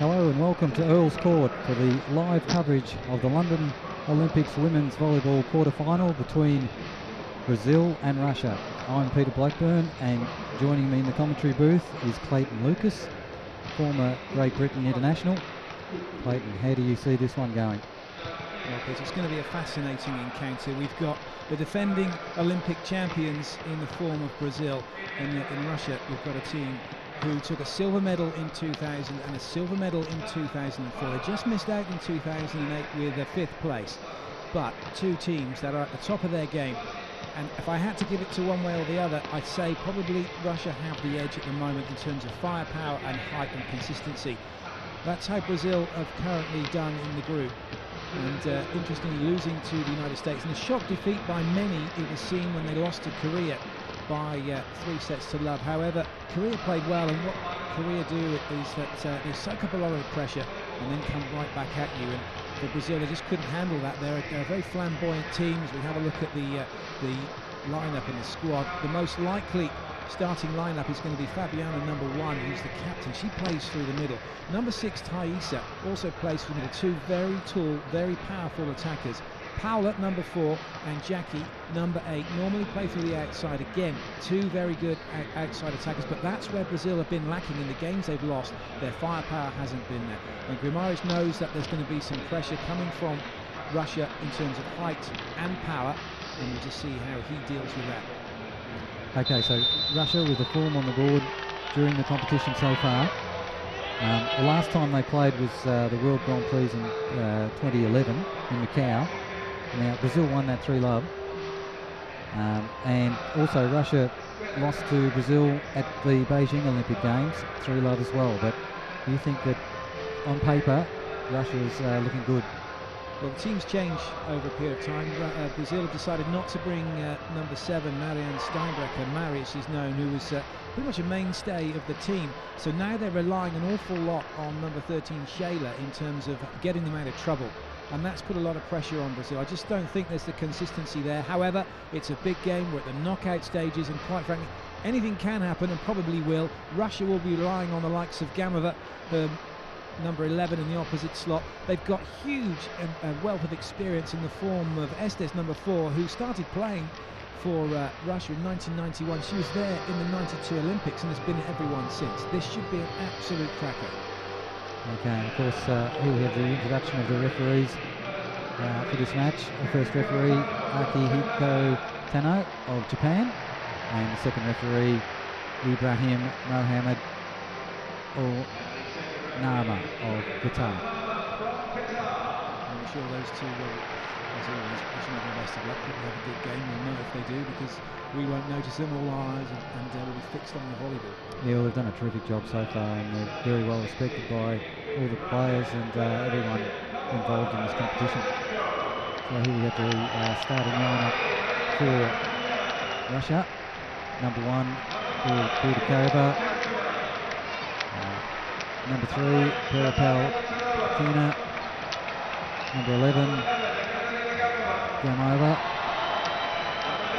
Hello and welcome to Earl's Court for the live coverage of the London Olympics women's volleyball quarter-final between Brazil and Russia. I'm Peter Blackburn, and joining me in the commentary booth is Clayton Lucas, former Great Britain international. Clayton, how do you see this one going? Well, Peter, it's going to be a fascinating encounter. We've got the defending Olympic champions in the form of Brazil, and yet in Russia we've got a team who took a silver medal in 2000 and a silver medal in 2004. They just missed out in 2008 with a fifth place, but two teams that are at the top of their game. And if I had to give it to one way or the other, I'd say probably Russia have the edge at the moment in terms of firepower and height and consistency. That's how Brazil have currently done in the group. And interestingly, losing to the United States, and a shock defeat by many, it was seen when they lost to Korea by 3-0. However, Korea played well, and what Korea do is that they soak up a lot of pressure and then come right back at you. And for Brazil, they just couldn't handle that. They're very flamboyant teams. We have a look at the lineup in the squad. The most likely starting lineup is going to be Fabiana, number one, who's the captain. She plays through the middle. Number six, Thaisa, also plays through the middle. Two very tall, very powerful attackers. Powell at number four and Jackie, number eight, normally play through the outside. Again, two very good outside attackers, but that's where Brazil have been lacking in the games they've lost. Their firepower hasn't been there, and Grimaris knows that there's going to be some pressure coming from Russia in terms of height and power, and we'll just see how he deals with that. Okay, so Russia with the form on the board during the competition so far. The last time they played was the World Grand Prix in 2011 in Macau. Now, Brazil won that 3-love, and also Russia lost to Brazil at the Beijing Olympic Games, 3-love as well. But do you think that, on paper, Russia is looking good? Well, the teams change over a period of time. Brazil have decided not to bring number 7, Marianne Steinbrecher. Marius is known, who was pretty much a mainstay of the team. So now they're relying an awful lot on number 13, Shayla, in terms of getting them out of trouble. And that's put a lot of pressure on Brazil. I just don't think there's the consistency there. However, it's a big game. We're at the knockout stages, and quite frankly, anything can happen, and probably will. Russia will be relying on the likes of Gamova, number 11 in the opposite slot. They've got huge wealth of experience in the form of Estes, number 4, who started playing for Russia in 1991. She was there in the 92 Olympics and has been everyone since. This should be an absolute cracker. Okay, and of course, here we have the introduction of the referees for this match. The first referee, Akihiko Tano of Japan, and the second referee, Ibrahim Mohammed or Nama of Qatar. I'm sure those two will, as always, wishing them the best of luck. They have a good game. We'll know if they do, because we won't notice them, all our eyes, and we'll be fixed on the volleyball. Yeah, well, they've done a terrific job so far, and they're very well respected by all the players and everyone involved in this competition. So here we have the starting lineup for Russia. Number 1, Borodakova. Number 3, Polybukina. Number 11, Gamova.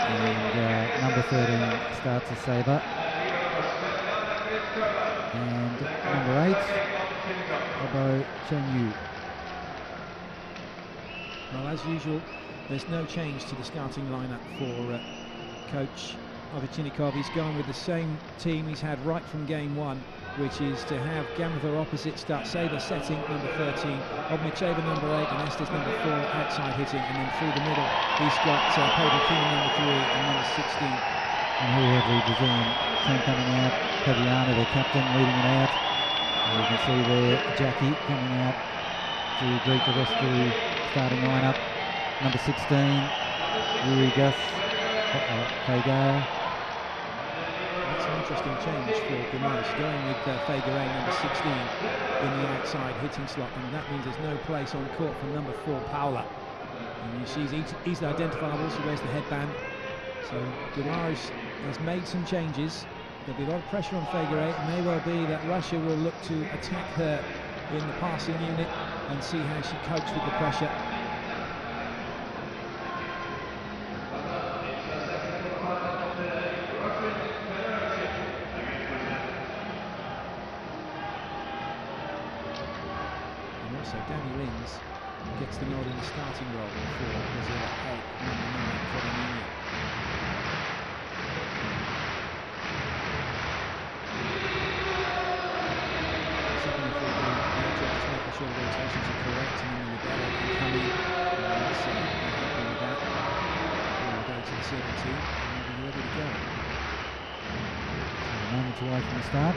And number 13 starts a saver. And number 8, Obo Chengyu. Well, as usual, there's no change to the starting lineup for Coach Ovchinnikov. He's gone with the same team he's had right from game one, which is to have Gamova opposite start, saver setting, number 13, Ognocheva number 8, and Estes number 4 outside hitting, and then through the middle he's got Polybukina number 3 and number 16. And here we have the Brazilian team coming out. Fabiana, their captain, leading it out. And you can see there Jackie coming out to greet the rest of the starting lineup. Number 16, Yuri Gus, Fay. That's an interesting change for Guimarães, going with Fay number 16 in the outside hitting slot, and that means there's no place on court for number 4, Paula. And she's easily identifiable. She wears the headband. So Guimarães has made some changes. There'll be a lot of pressure on Fay. It may well be that Russia will look to attack her in the passing unit and see how she copes with the pressure. So Dani Lins gets the nod in the starting role for Brazil at head number 9, Fernandinha. Second and third round, just making sure the rotations are correct and then the Libero can come in. And so they're happy with that. We'll go to the serving team and we'll be ready to go. So a moment away from the start.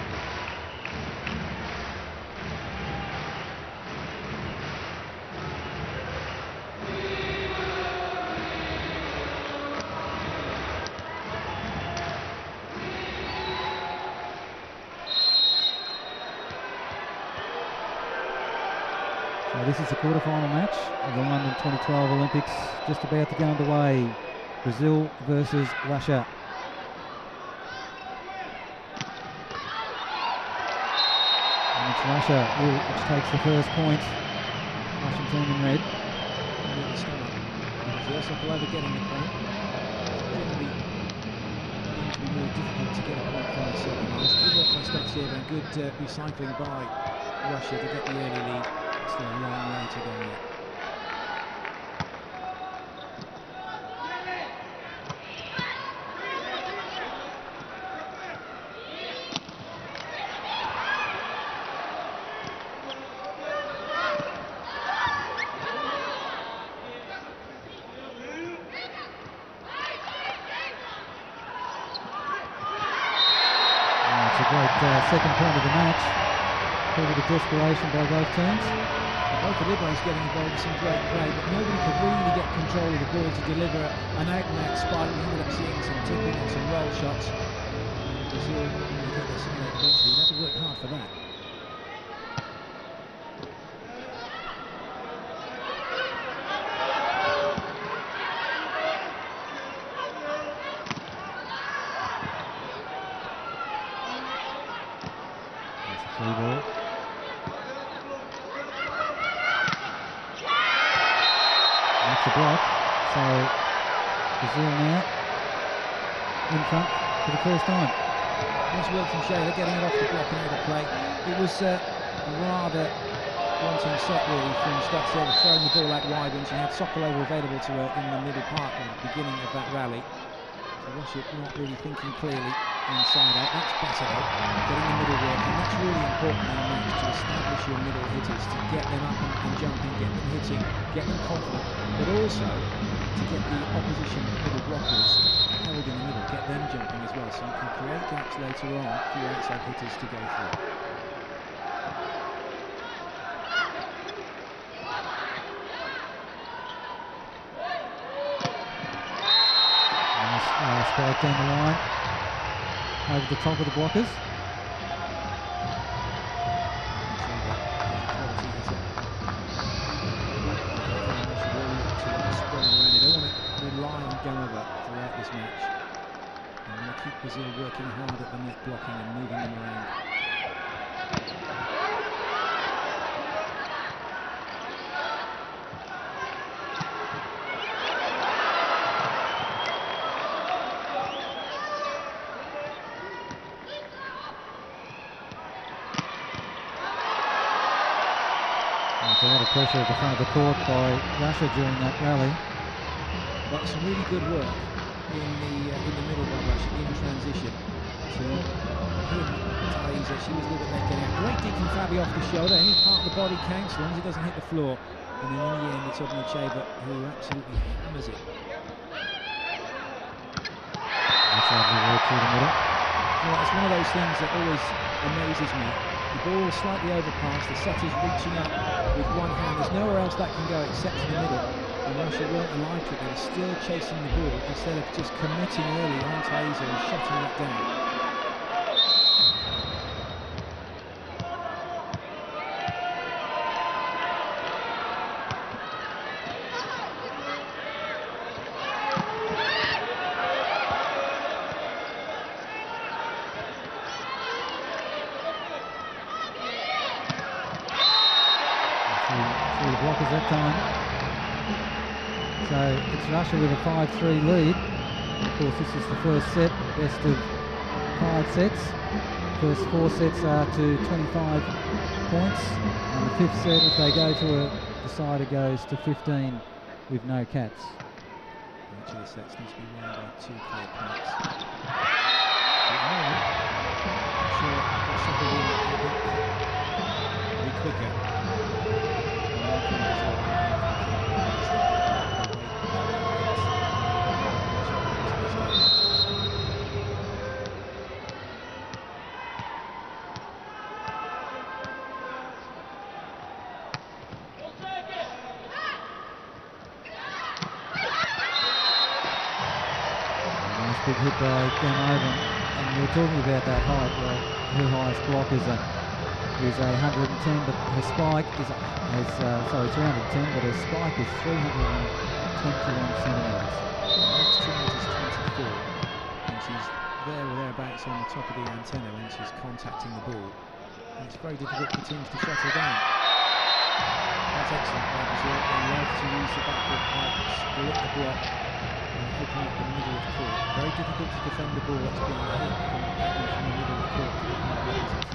This is the quarterfinal match of the London 2012 Olympics, just about to go underway. Brazil versus Russia. And it's Russia which takes the first point. Russian team in red. Brazil, Sokolova getting the point. It's going to be really difficult to get a point from the serving lines. Good work by Statsev and good recycling by Russia to get the early lead. It's still a long way to go yet. It's a great second point of the match. With the desperation by both teams. Both the Liberos getting involved with some great play, but nobody could really get control of the ball to deliver an out-and-out spike. We ended up seeing some tipping and some roll shots. And Brazil will get this in eventually. We'll have to work hard for that. First time. Nice work from Shayla, getting it off the block and out of play. It was a rather wanting set really from Statsev, throwing the ball out wide when she had Sokolova available to her in the middle part of the beginning of that rally. So Russia not really thinking clearly inside out. That's better though, getting the middle work, and that's really important in a match to establish your middle hitters, to get them up and jumping, get them hitting, get them confident, but also to get the opposition middle blockers held in the middle, get them jumping as well, so you can create gaps later on for your outside hitters to go through. Nice spike down the line, over the top of the blockers. Brazil working hard at the net blocking and moving them around. There's a lot of pressure at the front of the court by Russia during that rally. That's really good work in the middle by Russia in transition to Thaisa. She was a little bit late getting out. Great dig from Fabi off the shoulder. Any part of the body counts as long as it doesn't hit the floor. And then in the end it's Ognocheva who absolutely hammers it. That's lovely work through the middle. So it's one of those things that always amazes me. The ball is slightly overpassed, the setter's reaching up with one hand. There's nowhere else that can go except in the middle. And Russia weren't alive to it, they were still chasing the ball instead of just committing early on Thaisa and shutting that down. Three blockers that time. So it's Russia with a 5-3 lead. Of course, this is the first set, best of 5 sets. First 4 sets are to 25 points. And the fifth set, if they go to a decider, goes to 15 with no cats. Each of the sets needs to be won by 2 clear points. At the moment, I'm sure that's a bit quicker. And I think it's all right. Hit by Gamova, and we were talking about that height. Well, her highest block is 110, but her spike is around 110, but her spike is 321 centimetres. The next 2 metres 24, and she's there or thereabouts on the top of the antenna when she's contacting the ball. And it's very difficult for teams to shut her down. That's excellent by Brazil. They love to use the backward pipe, split the block, and open up the middle of the court. Very difficult to defend the ball that's being hit from the middle of the court to the players in front.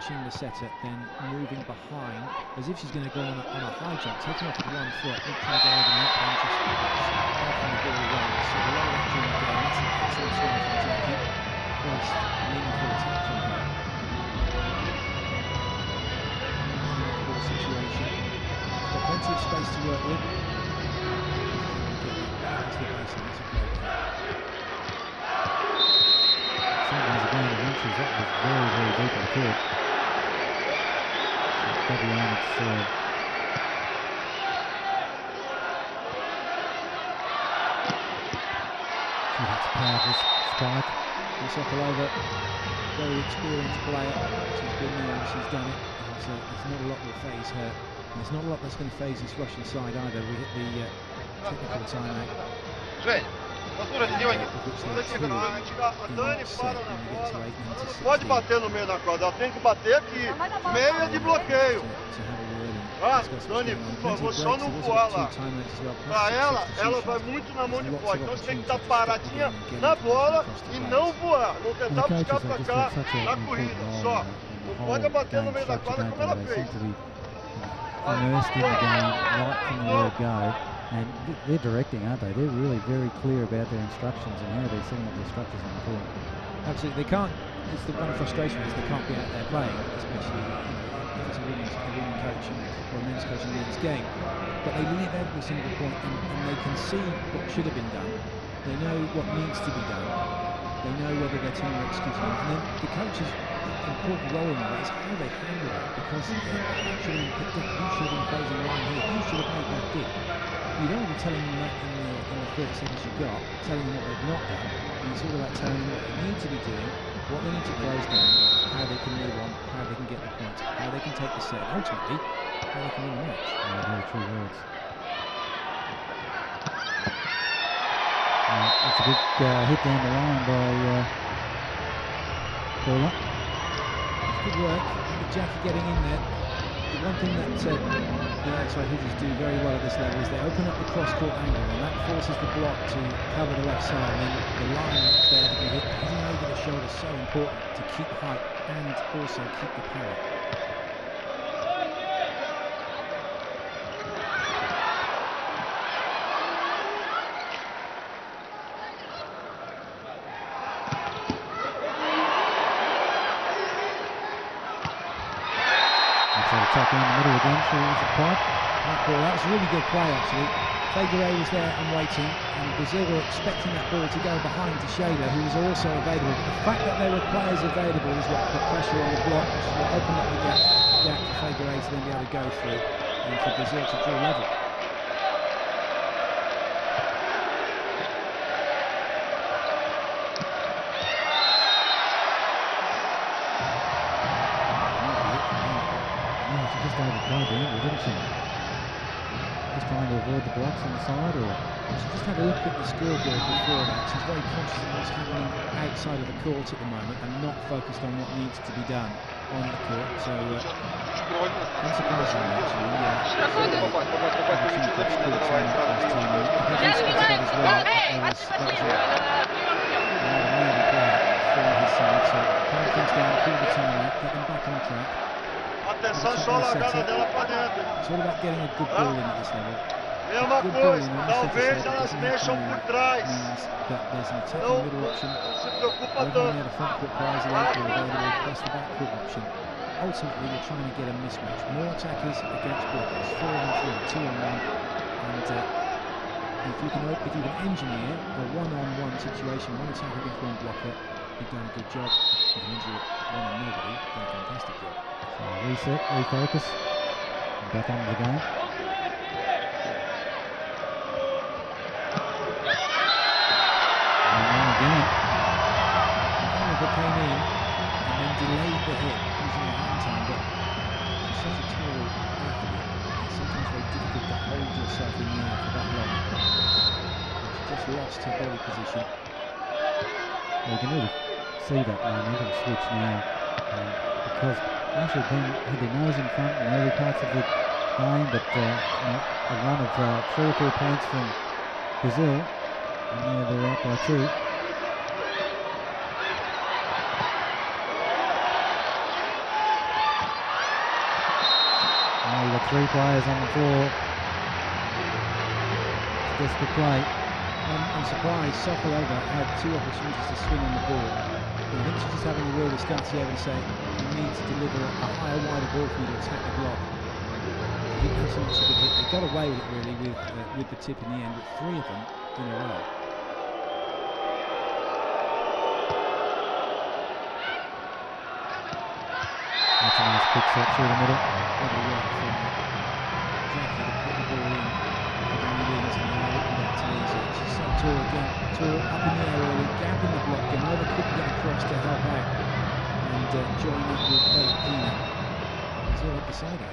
The setter, then moving behind as if she's going to go on a high jump, taking off with 1 foot, not trying to go over the net, and just knocking the ball away. So a lot of that during the game. That's an excellent swing from Jackie. First meaningful attack from her. Ball situation. She's got plenty of space to work with. Back to the baseline. That's a great game. Sometimes a game of inches. That was very, very deep in the court. Fabiana serve. She has a powerful strike. And Sokolova, very experienced player. She's been there and she's done it. And so there's not a lot that will phase her. And there's not a lot that's going to phase this Russian side either. We hit the technical timeout. Pode bater no meio da quadra, ela tem que bater aqui. Meia de bloqueio. Ah, Dani, por favor, só não voar lá. Pra ela, ela vai muito na mão de fora. Então você tem que estar paradinha na bola e não voar. Não tentar buscar pra cá na corrida, só. Não pode bater no meio da quadra como ela fez. And they're directing, aren't they? They're really very clear about their instructions and how they're setting up their structures on the court. Absolutely, they can't. It's the one frustration is they can't be out there playing, especially if it's a winning coach or a men's coach in this game. But they live every single point, and they can see what should have been done. They know what needs to be done. They know whether their team are executing. And then the coach's important role in that is how they handle it, because you should have imposed a line here. You should have made that dip. You don't want to be telling them that in the 30 seconds you've got, telling them what they've not done. And it's all about telling them what they need to be doing, what they need to close down, how they can move on, how they can get the point, how they can take the set, ultimately, how they can win the match. Very true words. That's a big hit down the line by Paula. That's good work. Jackie getting in there. The one thing that the outside hitters do very well at this level is they open up the cross-court angle, and that forces the block to cover the left side, and then the line that's there to be hit hitting over the shoulder is so important to keep height and also keep the power. Tuck in the middle again, through the pipe. Ball. That was a really good play, actually. Fay was there and waiting, and Brazil were expecting that ball to go behind to Shayla, who was also available. The fact that there were players available is what put pressure on the block, which will open up the gap for Fay to then be able to go through, and for Brazil to draw level. just over the corner of the angle, didn't she? Just trying to avoid the blocks on the side, or? She just had a look at the scoreboard before that. She's very conscious of what's happening outside of the court at the moment and not focused on what needs to be done on the court. So, I'm surprised by that, actually. It's all about getting a good ball in at this level. Mesma coisa, talvez elas mexam por trás. Não se preocupa tanto. Ultimately, you're trying to get a mismatch. More attackers against blockers. 4 on 3, 2 on 1. And if you can engineer the 1-on-1 situation, one attacker against one blocker, you've done a good job. If you can injure one on nobody, you've done a fantastic job. So reset, refocus, and back under the game. And again, Gamova came in and then delayed the hit using the hand time, but she's such a tall athlete, it's sometimes very difficult to hold yourself in the air for that long. And she just lost her body position. Well, you can really see that momentum switch now, because Russia had their nose in front in early parts of the game, but a run of 3 or 4 points from Brazil, and now they're out by 2. Now you've got 3 players on the floor. It's just the play. I'm surprised Sokolova had 2 opportunities to swing on the ball. I think she's just having a word with Statier and say, you need to deliver a higher, wider ball for you to attack the block. I think that's a much good hit. They got away with it, really, with the tip in the end, but 3 of them in a row. That's a nice quick shot through the middle. Lovely work from Jackie to put the ball in for Dani Lins, and they opened up Thaisa. She's so tall again, tall up in the air early, gap in the block, and Nova couldn't get across to help out and join up with Polybukina. He's all at the side out.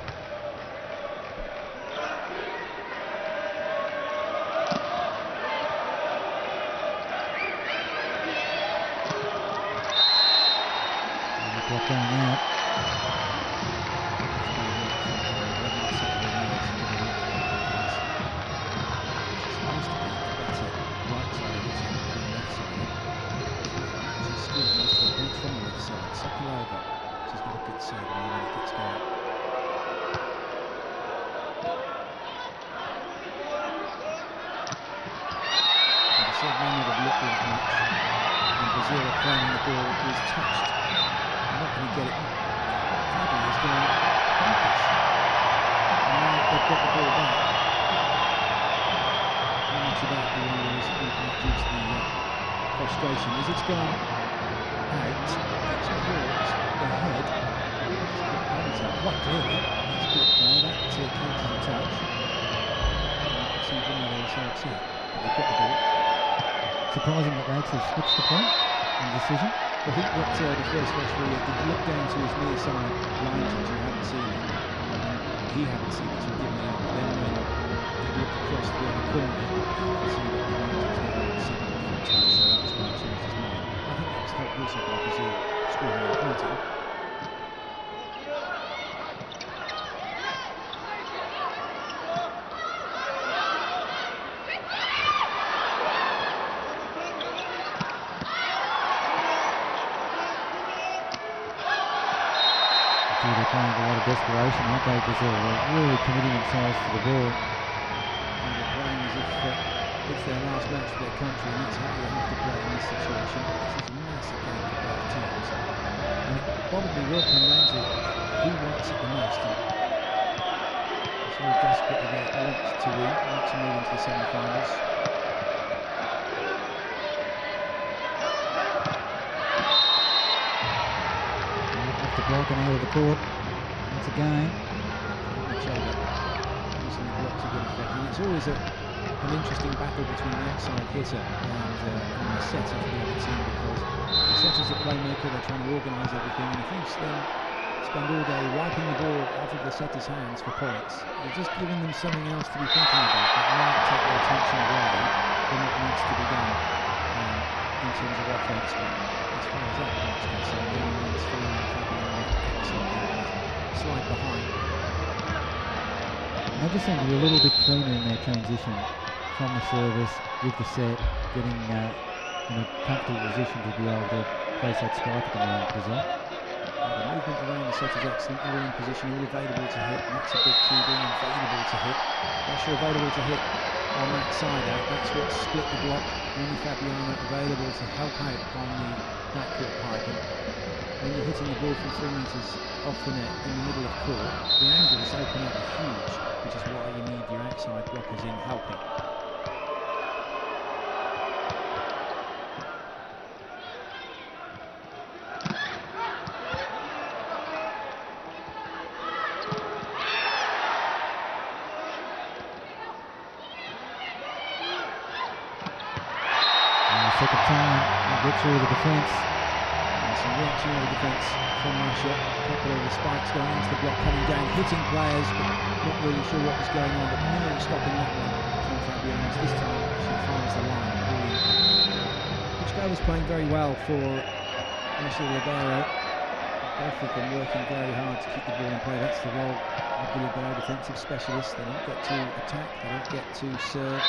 Desperation, aren't they, Brazil? They're really committing themselves to the ball. And they're playing as if it's their last match for their country, and that's how you have to play in this situation. This is a massive game for both teams. And it probably will come down to who wants it the most. It's all desperate that they want to move into the semi-finals. Off the block and out of the court. Once again, using the block to good effect, and it's always an interesting battle between the outside hitter and the setter for the other team, because the setter's a playmaker, they're trying to organise everything, and if you spend spend all day wiping the ball out of the setter's hands for points. They're just giving them something else to be thinking about that might take their attention away from what needs to be done in terms of offense. But as far as that part's concerned, Dani Lins feeling Fabiana excellent slide behind. I just think they're a little bit cleaner in their transition from the service with the set, getting in a comfortable position to be able to place that spike at the moment, Brazil. The movement around the set is excellent, all in position, all available to hit, and that's a big key, being available to hit. Russia available to hit on that side out, that's what split the block, only Fabiana available to help out on the backcourt piping. When you're hitting the ball from 3 metres off the net in the middle of court, the angles open up huge, which is why you need your outside blockers in helping. Through the defence. Some reactionary defence from Russia. A couple of the spikes going into the block, coming down, hitting players, but not really sure what was going on. But no stopping that one from Fabiana. This time she finds the line. Puchkova is playing very well for Russia Ribeiro. Both of them working very hard to keep the ball in play. That's the role of the Ribeiro defensive specialist. They don't get to attack, they don't get to serve.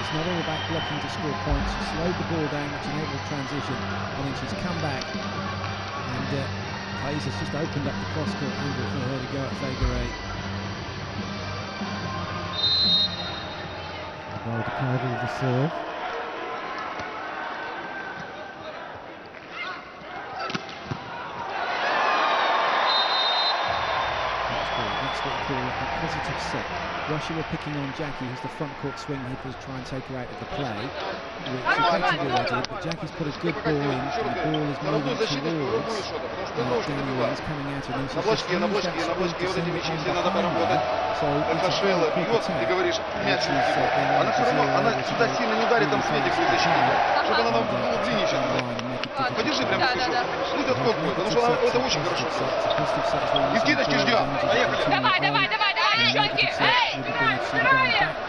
It's not all about blocking to score points. She slowed the ball down, which enabled transition, and then she's come back, and Thaisa has just opened up the cross-court angle for her to go at Fegere. Borodakova with the serve. That's what we call a positive set. Russia were picking on Jackie, who's the front court swing hitters, try and take her out of the play, which effectively they did, but Jackie's put a good ball in, and the ball is moving towards Dani Lins coming out, and then she's just used that speed to send it on behind her, so it's a very quick attack, which is then able to zero over to go through the face of the hand, and down the line and make it difficult. Jackie would have been, if she had gone back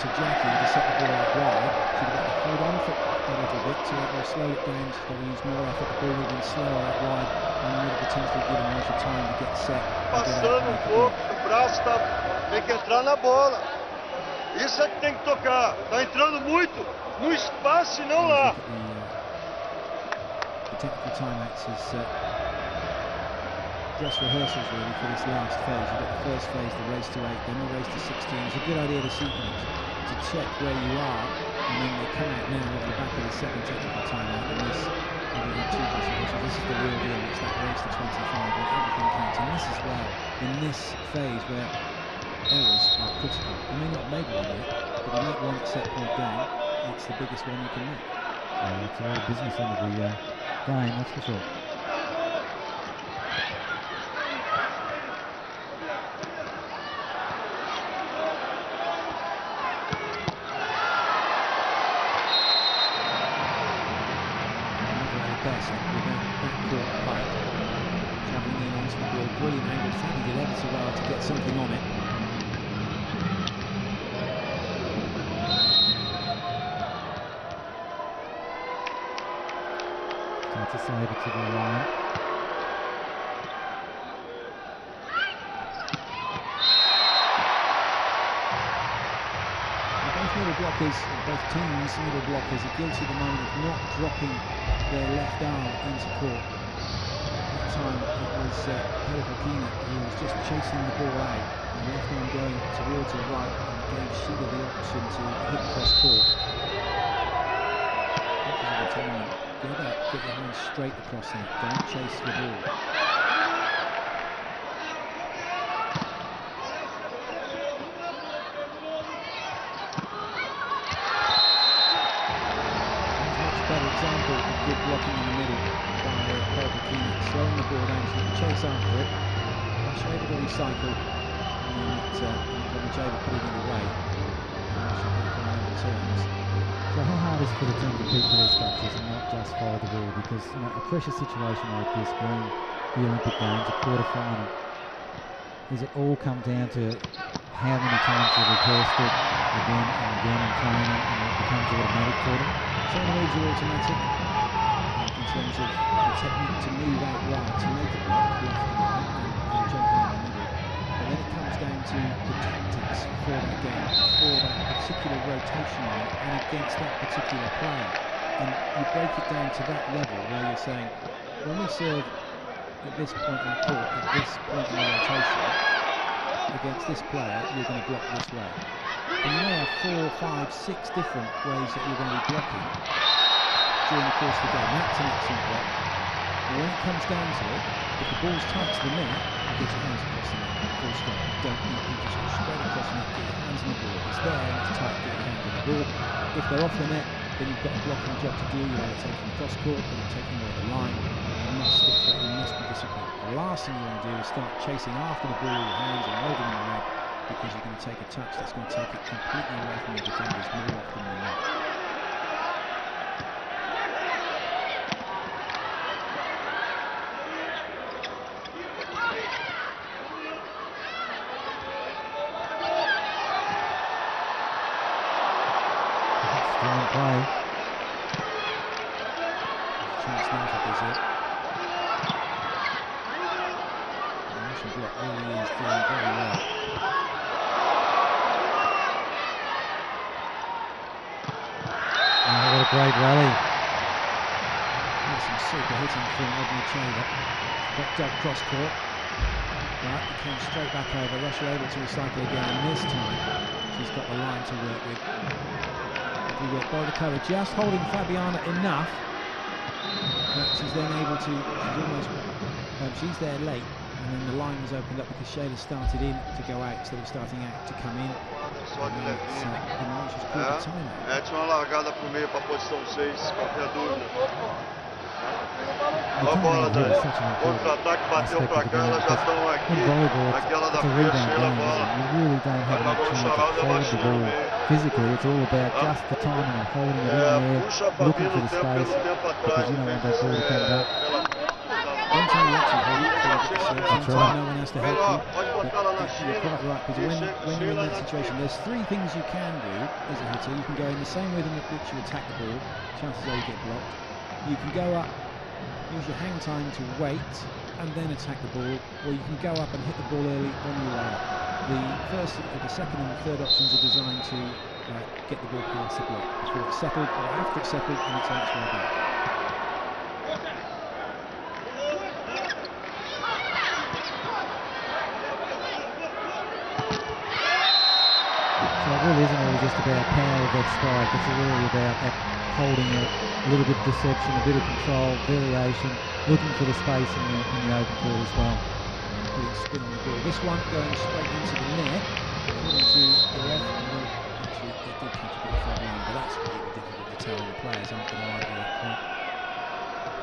to Jackie to set the ball out wide, she would have had to hold on for a little bit to slow it down, so they use more effort, the ball would have been slower out wide, and they would have potentially given Russia time to get set. Passando o braço, tem que entrar na bola. Isso é que tem que tocar. Tá entrando muito no espaço e não lá. The technical timeouts is just rehearsals really for this last phase. You've got the first phase, the race to 8, then the race to 16. It's a good idea to check where you are, and then they come out now over the back of the second technical timeout. And this, this is the real deal. It's that race to 25 where everything counts, and this is where, in this phase, where errors are critical. You may not make one yet, but you make one set point down. It's the biggest one you can make. Yeah, it's a lot of business under the game, that's for sure. Both teams' middle blockers are guilty at the moment of not dropping their left arm into court. That time it was Polybukina who was just chasing the ball out, and left arm going towards the right, and gave Shayla the option to hit cross court. That was a retirement. Get your hands straight across him. Don't chase the ball. That's a much better example of good blocking in the middle by Polybukina. Slowing the ball down so you can chase after it. Caixeta to recycle. And then Ognocheva putting it away. And that should make around the turns. So how hard is it for the team to keep to their structures and not just follow the rule? Because you know, a pressure situation like this, being the Olympic Games, a quarter-final, does it all come down to how many times they've rehearsed it again and again in training, and it becomes automatic for them? Some moves are automatic in terms of the technique to move out wide, to make it work left and right, and jumping in the middle. But then it comes down to the tactics for that game, for that particular rotation line and against that particular player. And you break it down to that level where you're saying, when we serve at this point in court, at this point in the rotation, against this player, you're going to block this way. And you may have 4, 5, 6 different ways that you're going to be blocking during the course of the game. That's an excellent block. But when it comes down to it, if the ball's tight to the net, you get your hands across the net. Full stop. Don't need to just go straight across the net, get your hands on the ball. If it's there, it's tight, get your hands on the ball. If they're off the net, then you've got a blocking job to do. You're either taking cross court or you're taking away the line. You must stick to that, you must be disciplined. The last thing you want to do is start chasing after the ball with your hands and holding in the net, because you're going to take a touch that's going to take it completely away from your defenders more often than not. Great rally. There's some super hitting from Ognocheva. Backed up cross court. Right, it came straight back over. Russia able to recycle again, and this time she's got the line to work with. Everywhere. Borodakova just holding Fabiana enough that she's then able to. She's there late, and then the line was opened up because Shayla started in to go out instead of starting out to come in. Tinha uma largada pro meio para a posição 6, qualquer dúvida. Olha a bola daí. Outro ataque bateu para cá, elas já estão aqui. Aquela da frente, a bola. Physically, it's all about just the timing and holding it in there, looking for the space, because you don't want that ball to come up. One time you actually hold it, no one has to help you, but you're quite right, because when you're in that situation, there's three things you can do as a hitter. You can go in the same rhythm with which you attack the ball, chances are you get blocked. You can go up, use your hang time to wait, and then attack the ball, or you can go up and hit the ball early on your way up. The second and the third options are designed to get the ball past the block, before it's settled, or after it's settled, and it's on its way back. It really isn't all just about power of that strike, it's really about that holding it, a little bit of deception, a bit of control, variation, looking for the space in the open court as well. And spin on the ball. This one going straight into the net, according to the ref, and then actually they did catch a bit of Fabian, but that's really difficult to tell the players, aren't going to argue that point.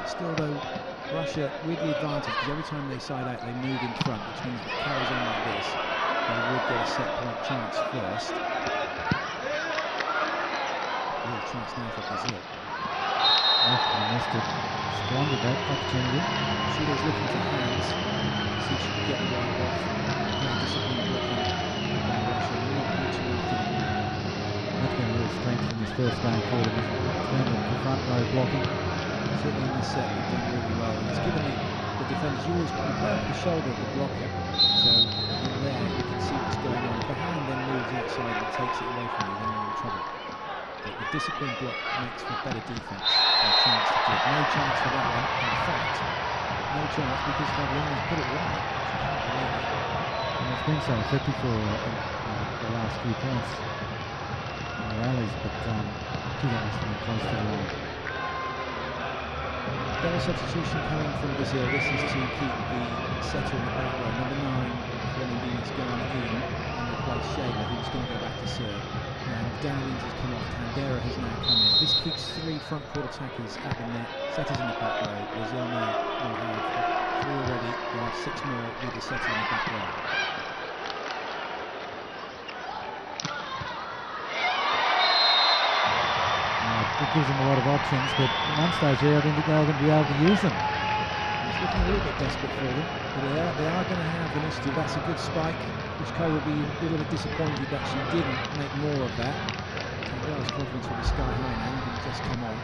Still though, Russia with the advantage, because every time they side out they move in front, which means it carries on like this. They would get a set point chance first. Real chance now for Brazil. After missed it, squandered that opportunity. She was looking for hands to see if she could get the right off. No discipline blocking by Russia, not mutually effective. That's been a real strength in this first game forward. Turned on the front row blocking. Certainly in this set, they've done really well. And it's given the defenders yours, but you play off the shoulder of the blocker. So in there you can see what's going on. If the hand then moves outside and takes it away from you, then you're in trouble. But the discipline block makes for better defence and a chance to do it. No chance for that one. In fact, no chance because Fabiana's put it wide. She can't believe it. And it's been so effective for the last few points in the rallies, but she hasn't been close to the line. Better substitution coming from Brazil. This is to keep the setter in the background. Number 9, Fernandinha's gone in and replaced Shayla, who's going to go back to serve. And Dani Lins has come off, Tandara has now come in. This keeps 3 front court attackers at the net. Setters in the back row. Brazil now will have 3 already. They'll have 6 more with the setter in the back row. It gives them a lot of options, but at one stage here, I don't think they're going to be able to use them. It's looking a little bit desperate for them, but they are going to have initiative. That's a good spike, which Kay will be a little bit disappointed that she didn't make more of that. And Bell's confidence will be sky high now, and he's just come on.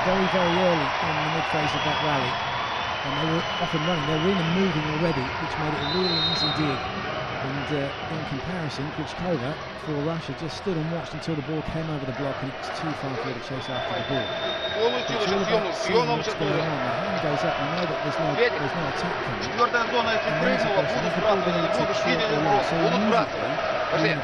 Very, very early in the mid-phase of that rally, and they were off and running. They were in and moving already, which made it a really easy dig. And in comparison, Krichkova for Russia just stood and watched until the ball came over the block, and it's too far for her to chase after the ball. It's all about seeing what's going on. The hand goes up, we know that there's no attack coming. And there's a question, if the ball been able to short or long, so immediately,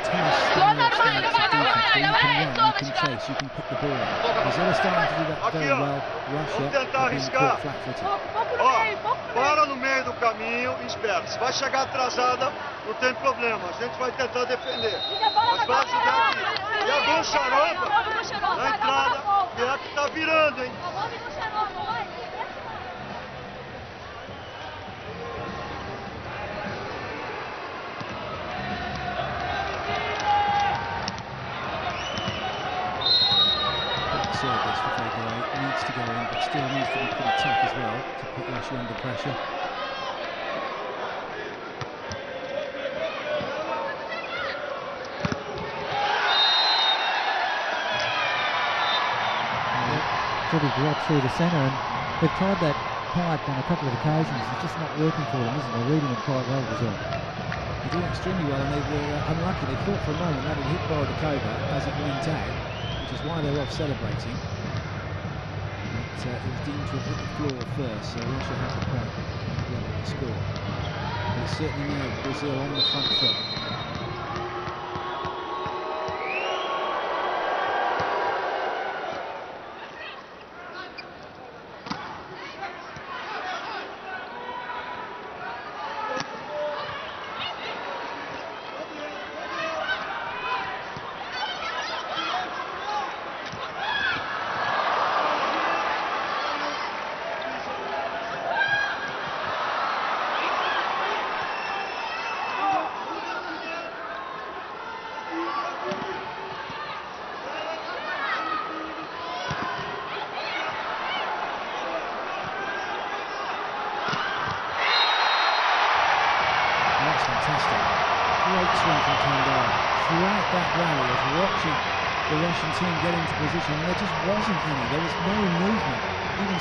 you can put the ball out. Brazil is starting to do that very well. Russia have been caught flat-footed. Para no meio do caminho, esperto. Se vai chegar atrasada, não tem problema. A gente vai tentar defender. Mas vai ajudar aqui. E a gol xaropa na entrada. E ela que tá virando, hein? To go in, but still needs to be pretty tough as well to put Russia under pressure. Sort of dropped through the centre, and they've tried that pipe on a couple of occasions. It's just not working for them, isn't it? They're reading it quite well, Brazil. They did extremely well, and they were unlucky. They thought for a moment that it hit Borodakova as it went out, which is why they're off celebrating. It was deemed to have hit the floor first, so Russia had the point and the other to score. But it's certainly now Brazil on the front foot.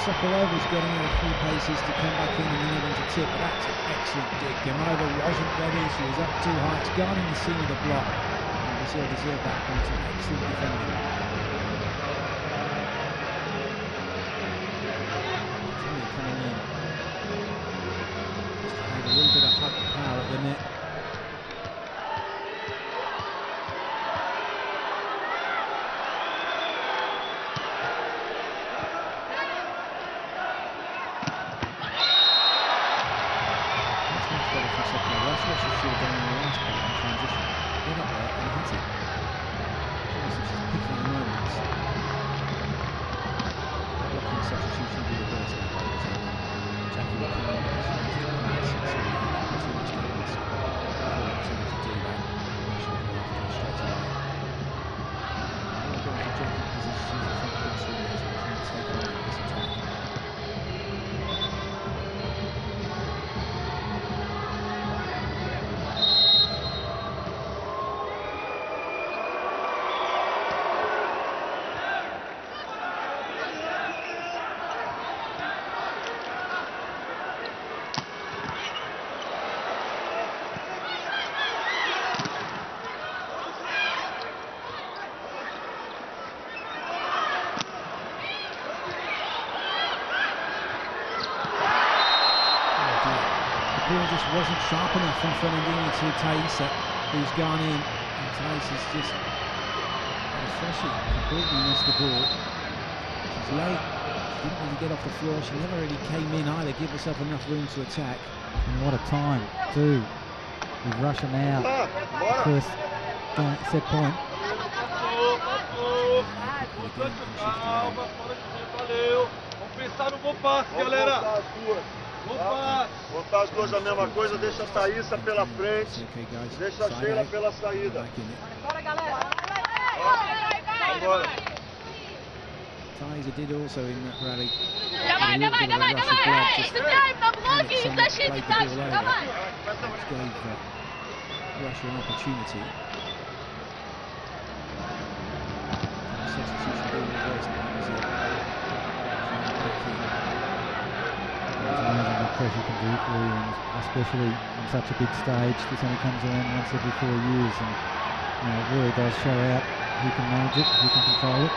Sokolova was getting in a few paces to come back in and the end to tip, but that's an excellent dig. Gamova wasn't ready, she was up too high, it's guarding the seam of the block, and Brazil deserved that point, an excellent defending. Continue coming in. Just had a little bit of height and power at the net. Thank you. Russia actually threw down the last part in transition. Get up there and hit it. It's just picking the moments. The blocking substitution will be reversed now by Brazil. Jackie will come over as fast as possible. So you don't have too much to risk. Before it's able to do that, Russia will go after it straight away. And we're going to Jackie position as a front court series as well as take away this attack. Just wasn't sharp enough from Fernandinha to Thaisa, who's gone in, and Thaisa's just refreshing, completely missed the ball. She's late, she didn't really get off the floor, she never really came in either, give herself enough room to attack. And what a time too, with Russia now, first set point. Botar as duas da mesma coisa, deixa a Thaisa pela frente, deixa a Shayla pela saída. Bora, galera! Vai! Thaisa did also in that rally. Давай! Стреляем на блоки и защите дальше! Давай! Russia an opportunity. Substitution being reversed now, is it? Amazing what pressure can do for you, and especially on such a big stage. This only comes around once every 4 years, and you know, it really does show out who can manage it, who can control it.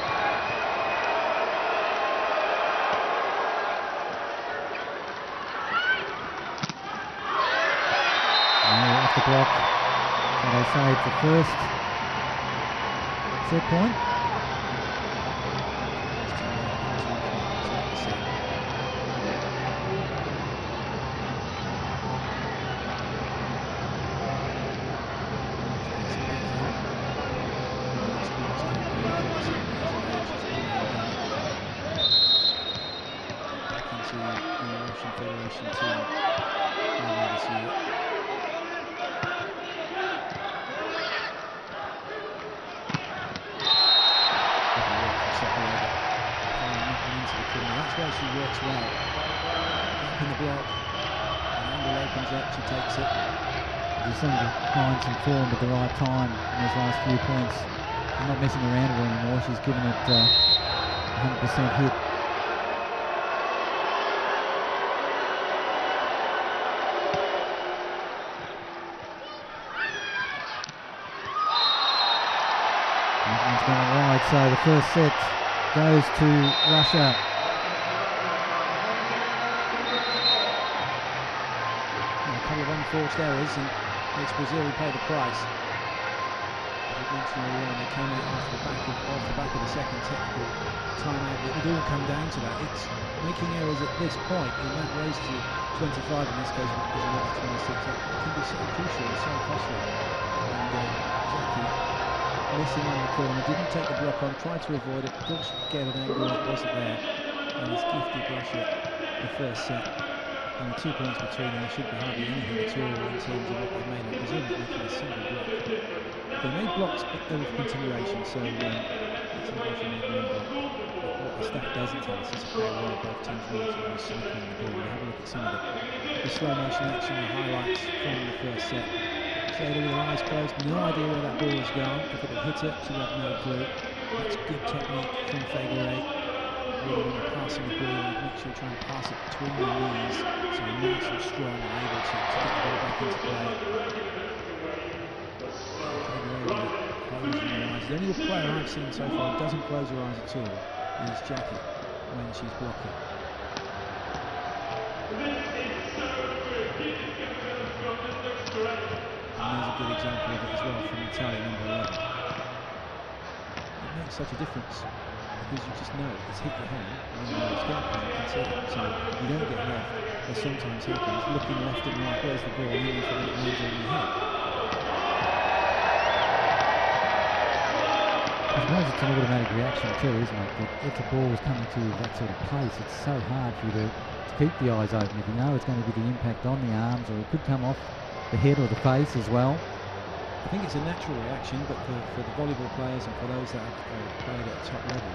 Now off the block, so they saved the first set point. Form at the right time in those last few points. She's not messing around with it anymore, she's given it 100% hit. Everyone's going wide, so the first set goes to Russia. And a couple of unforced errors, and it's Brazil who pay the price. As I mentioned earlier, they came out off the back of the second technical timeout. It all come down to that. It's making errors at this point in that race to 25. In this case, it was a lot of 26. It can be so crucial and so costly. And Jackie missing on the corner, didn't take the block on, tried to avoid it, thought she could get an angle, it wasn't there, and it's gifted Russia the first set. And 2 points between them, there should be hardly anything at all in terms of what they've made on Brazil, making a single block. They made blocks, but they were for continuation, so it's not like they made one block. But what the stat doesn't tell us is how well both teams were recycling the ball. We'll have a look at some of the slow motion action, the highlights from the first set. Shayla with her eyes closed, no idea where that ball was going. If it had hit her, she had no clue. That's good technique from Fay. Really want to pass on the ball, make sure you try and pass it between your knees so you're nice and strong and able to get the ball back into play. Closing her eyes. The only player I've seen so far who doesn't close her eyes at all is Jackie when she's blocking. And there's a good example of it as well from Italian number 11. It makes such a difference. because you just know it's hit your hand and you know it's going to consider it. So you don't get left, as sometimes happens, looking left and right, where's the ball, really for the edge on your head. I suppose it's an automatic reaction too, isn't it? That if the ball is coming to that sort of place, it's so hard for you to keep the eyes open. If you know it's going to be the impact on the arms, or it could come off the head or the face as well. I think it's a natural reaction, but for the volleyball players and for those that have played at top level,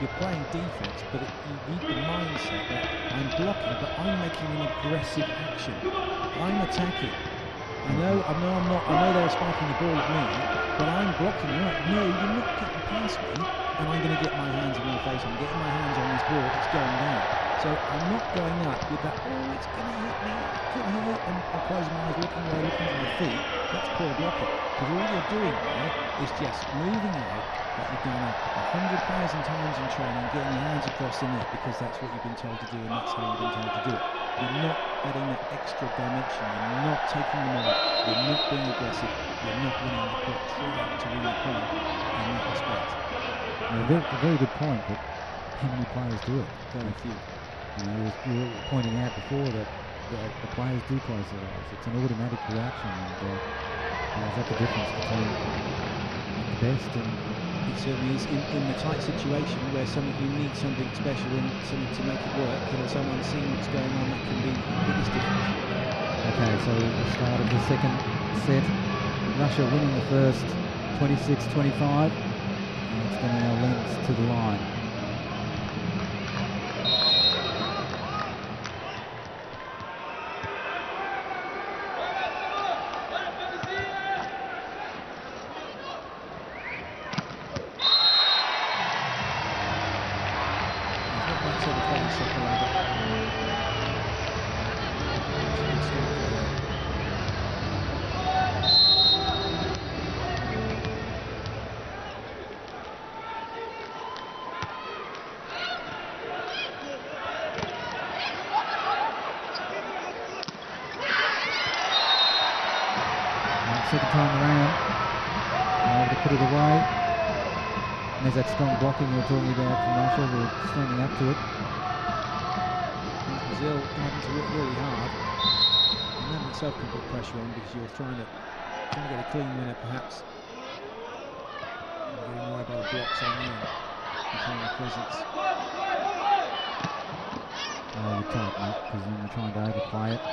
you're playing defense, but you need the mindset that I'm blocking, but I'm making an aggressive action. I'm attacking. I know they're spiking the ball at me, but I'm blocking. No, you're not getting past me, and I'm going to get my hands in your face. I'm getting my hands on this ball. It's going down. So I'm not going up with that, oh, it's going to hit me, it could hurt, and I'm closing my eyes, looking away, looking at my feet. That's poor blocking, because all you're doing there is just moving out that you've done 100,000 times in training, getting your hands across the net, because that's what you've been told to do, and that's how you've been told to do it. You're not adding that extra dimension, you're not taking the money, you're not being aggressive, you're not winning the play, trying to win the play in that respect. A very good point, but how many players do it? Very few. You know, you were pointing out before that the players do close their eyes. It's an automatic reaction, and is that the difference between the best and... It certainly is in the tight situation where you need something special and something to make it work, and someone seeing what's going on, that can be the biggest difference. Okay, so the start of the second set, Russia winning the first 26-25, and it's going to now Lins to the line. Second time around, able to put it away. And there's that strong blocking we were talking about from Russia. They're standing up to it. Brazil having to work really hard, and that itself can put pressure on, because you're trying to get a clean winner perhaps. And getting away by the blocks on the end, becoming a presence. Oh, you can't, mate, because then you're trying to overplay it.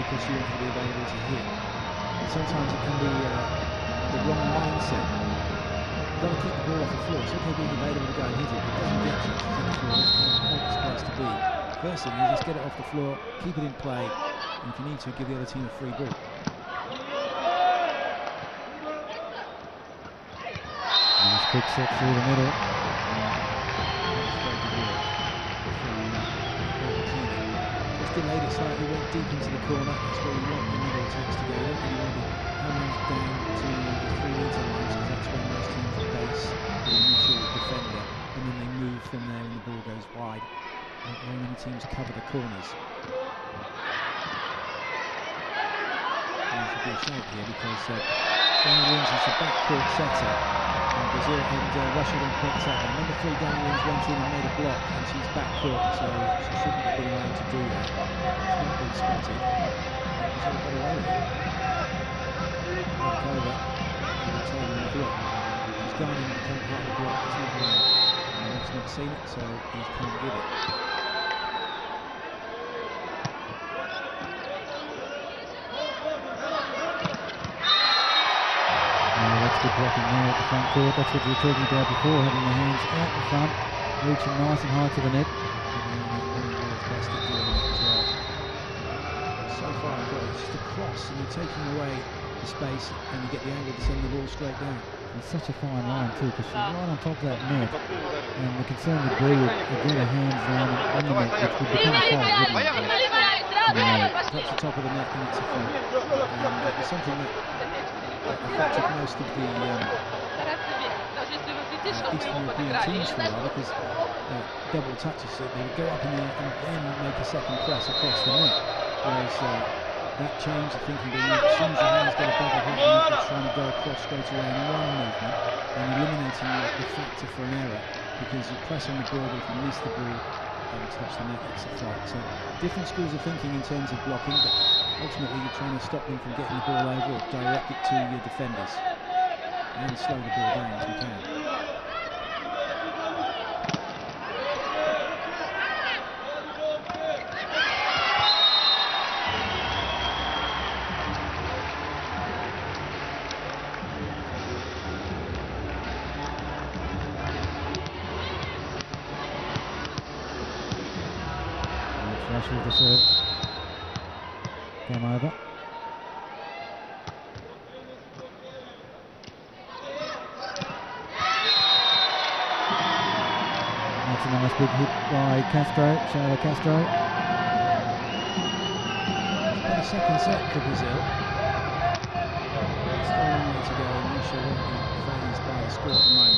Because you want to be available to hit. And sometimes it can be the wrong mindset. You've got to keep the ball off the floor. It's okay being available to go and hit it, but it doesn't get you. It's on the floor. That's kind of the pointless place to be. First thing, you just get it off the floor, keep it in play, and if you need to, give the other team a free ball. Nice quick set through the middle. Delayed it slightly, went deep into the corner. That's where you want the middle attacks to go. You don't really want to be coming down to the 3 metre lines, because that's where most teams base the initial defender, and then they move from there and the ball goes wide. Not very many teams cover the corners. There should be a shout here, because Dani Lins is the backcourt setter, and Brazil and Russia don't pick that one. Number 3, Dani Lins, went in and made a block, and she's backcourt, so she shouldn't have been allowed to do that. It's not been spotted. Brazil got away with it. Over, and it's over the block. She's gone in and become part of the block. It's not allowed. And that's not seen it, so he can't give it. Good blocking there at the front court. That's what we were talking about before, having the hands out in front, reaching nice and high to the net. So far, it's just a cross, and you're taking away the space, and you get the angle to send the ball straight down. It's such a fine line too, because she's right on top of that net, and the concern would be if you get her hands down on the net, which would become a foul, wouldn't it? Touch the top of the net, and it's a foul. And it's something that affected most of the Eastern European teams for a while, because double touches, so they would go up in the air and then make a second press across the net. Whereas that changed the thinking being as soon as your hands get above the head, you're trying to go across straight away in one movement and eliminating the factor for an error, because you press on the ball, but if you miss the ball, and touch the net, it's a strike. So different schools of thinking in terms of blocking, but ultimately you're trying to stop them from getting the ball over or direct it to your defenders and slow the ball down as you can. With the serve. Game over. That's a nice big hit by Castro, Shayla Castro. It's about a second set for Brazil. It's still a long way to go, and Russia won't be phased by the score at the moment.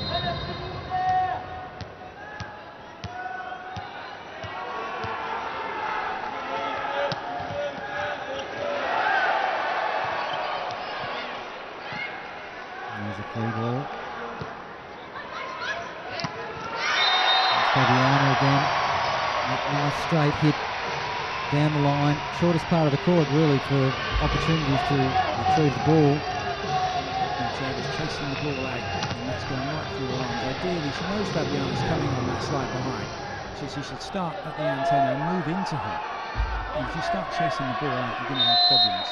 Straight hit down the line, shortest part of the court really for opportunities to retrieve the ball. Is chasing the ball out, and that's going right through her arms. Ideally, she knows Fabiana's coming on that slide behind, so she should start at the antenna and move into her. And if you start chasing the ball out, you're going to have problems.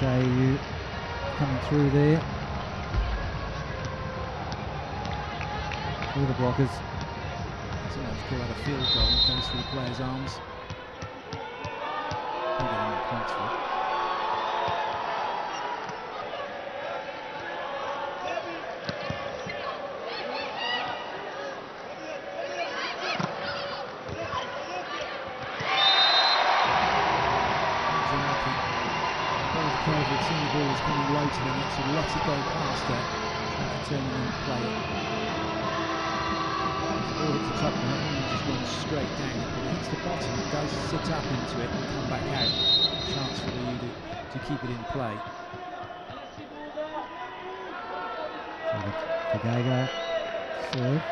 JU coming through there, through the blockers. That's what I was called out, a field goal, goes through the players' arms. They're getting their points for it. Let it go past her, try to turn it and play it. It's all at the top of it and just runs straight down. But it hits the bottom, it does sit up into it and come back out. Chance for you to keep it in play. So Gaga serve.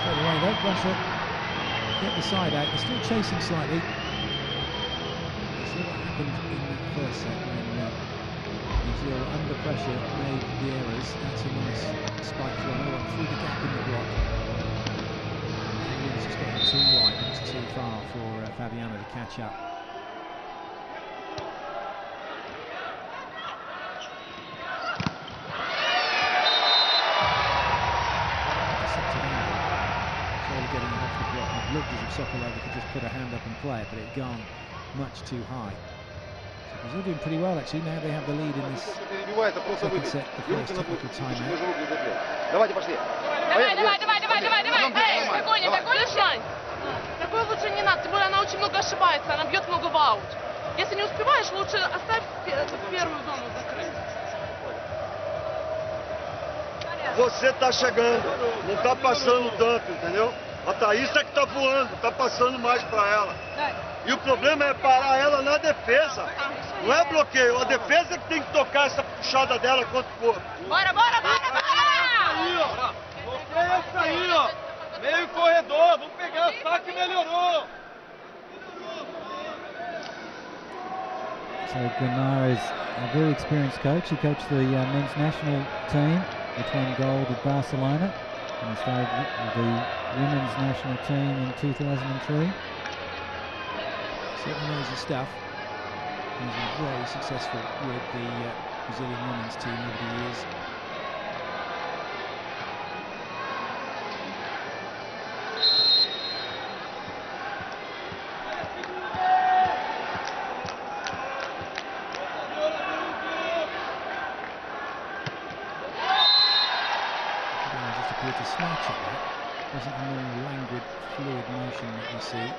So the way they brush it, get the side out, they're still chasing slightly. In that first set when Brazil under pressure made the errors. That's a nice spike through another one through the gap in the block. It's just getting too wide, it's too far for Fabiana to catch up. Intercepted handle. Slowly getting it off the block. It looked as if Sokolova could just put her hand up and play it, but it had gone much too high. Brazil doing pretty well actually, now they have the lead in this second set, the first typical timeout. Такой лучше не надо, тем более она очень много ошибается, она бьет много в аут. Если не успеваешь, лучше оставь первую зону закрыть. Você tá chegando, não tá passando tanto, entendeu? A Thaisa que tá voando, tá passando mais para ela. E o problema é parar ela na defesa. Não é bloqueio, a defesa que tem que tocar essa puxada dela contra o corpo. Bora, bora, bora, bora! Bloqueio essa aí, ó. Meio corredor, vamos pegar, o saque melhorou. So Guimarães is a very experienced coach. He coached the men's national team, which won gold at Barcelona. And he started with the women's national team in 2003. Certainly knows his stuff. He's been very successful with the Brazilian women's team over the years. Just appeared to snatch at that. Wasn't a more languid, fluid motion that we see.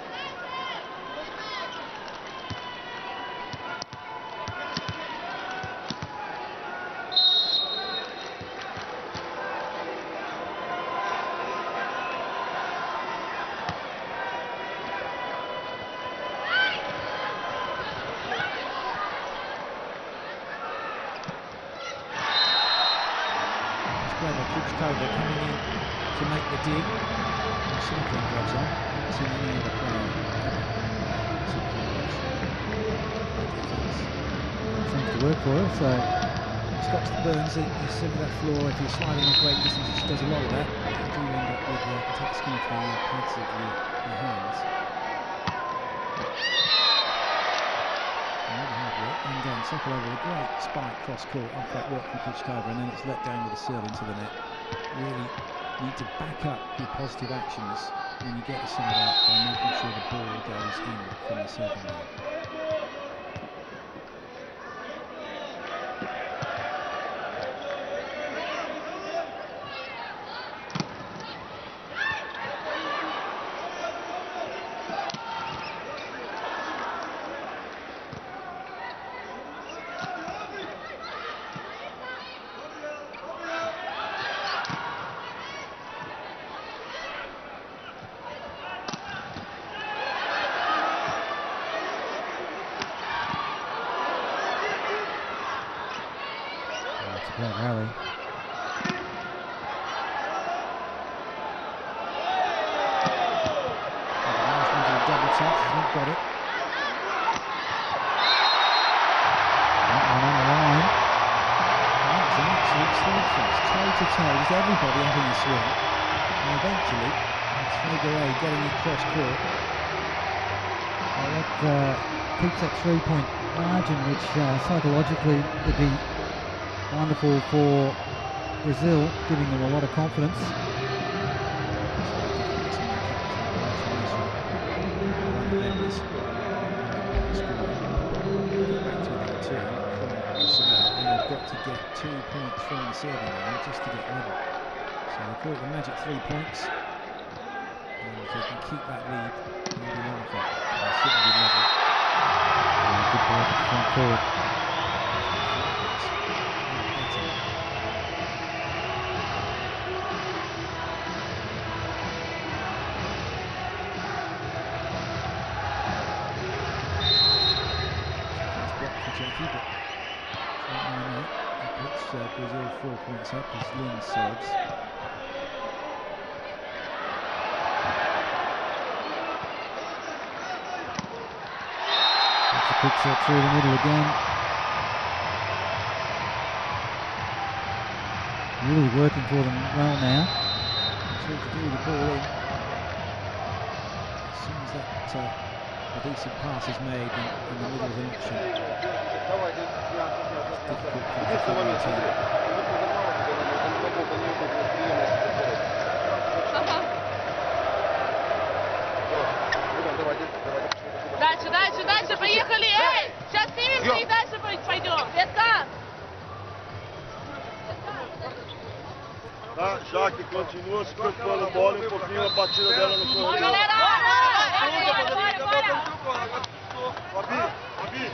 So stops the burns, you see that floor, if you're sliding at great distance, which does a lot of that, you do end up with the top skin of the pads of your hands. Another hard work, and then Sokolova with a great spike cross-court off that work from Kuchkova, and then it's let down with a serve into the net. Really need to back up your positive actions when you get the side out by making sure the ball goes in from the serving line. Everybody having a swing, and eventually it's Figueiredo getting it cross court. Well, that keeps that 3-point margin, which psychologically would be wonderful for Brazil, giving them a lot of confidence. From the serving line just to get level. So they call it the magic 3 points, and if they can keep that lead, maybe long for it. They shouldn't be level. And good ball to the front court. That's blocked for Jackie, but Brazil 4 points up as Lins serves. That's a quick set through the middle again. Really working for them well now. That's what to do with the ball in. As soon as that a decent pass is made in the middle of an option. Difficult for the football team. Дальше, дальше, дальше, поехали, эй! Сейчас снимемся и дальше пойдем. Детка! Tá, Jackie continua se preocupando com a bola, pouquinho a partida dela no corredor. Galera, bora, bora! Fabi!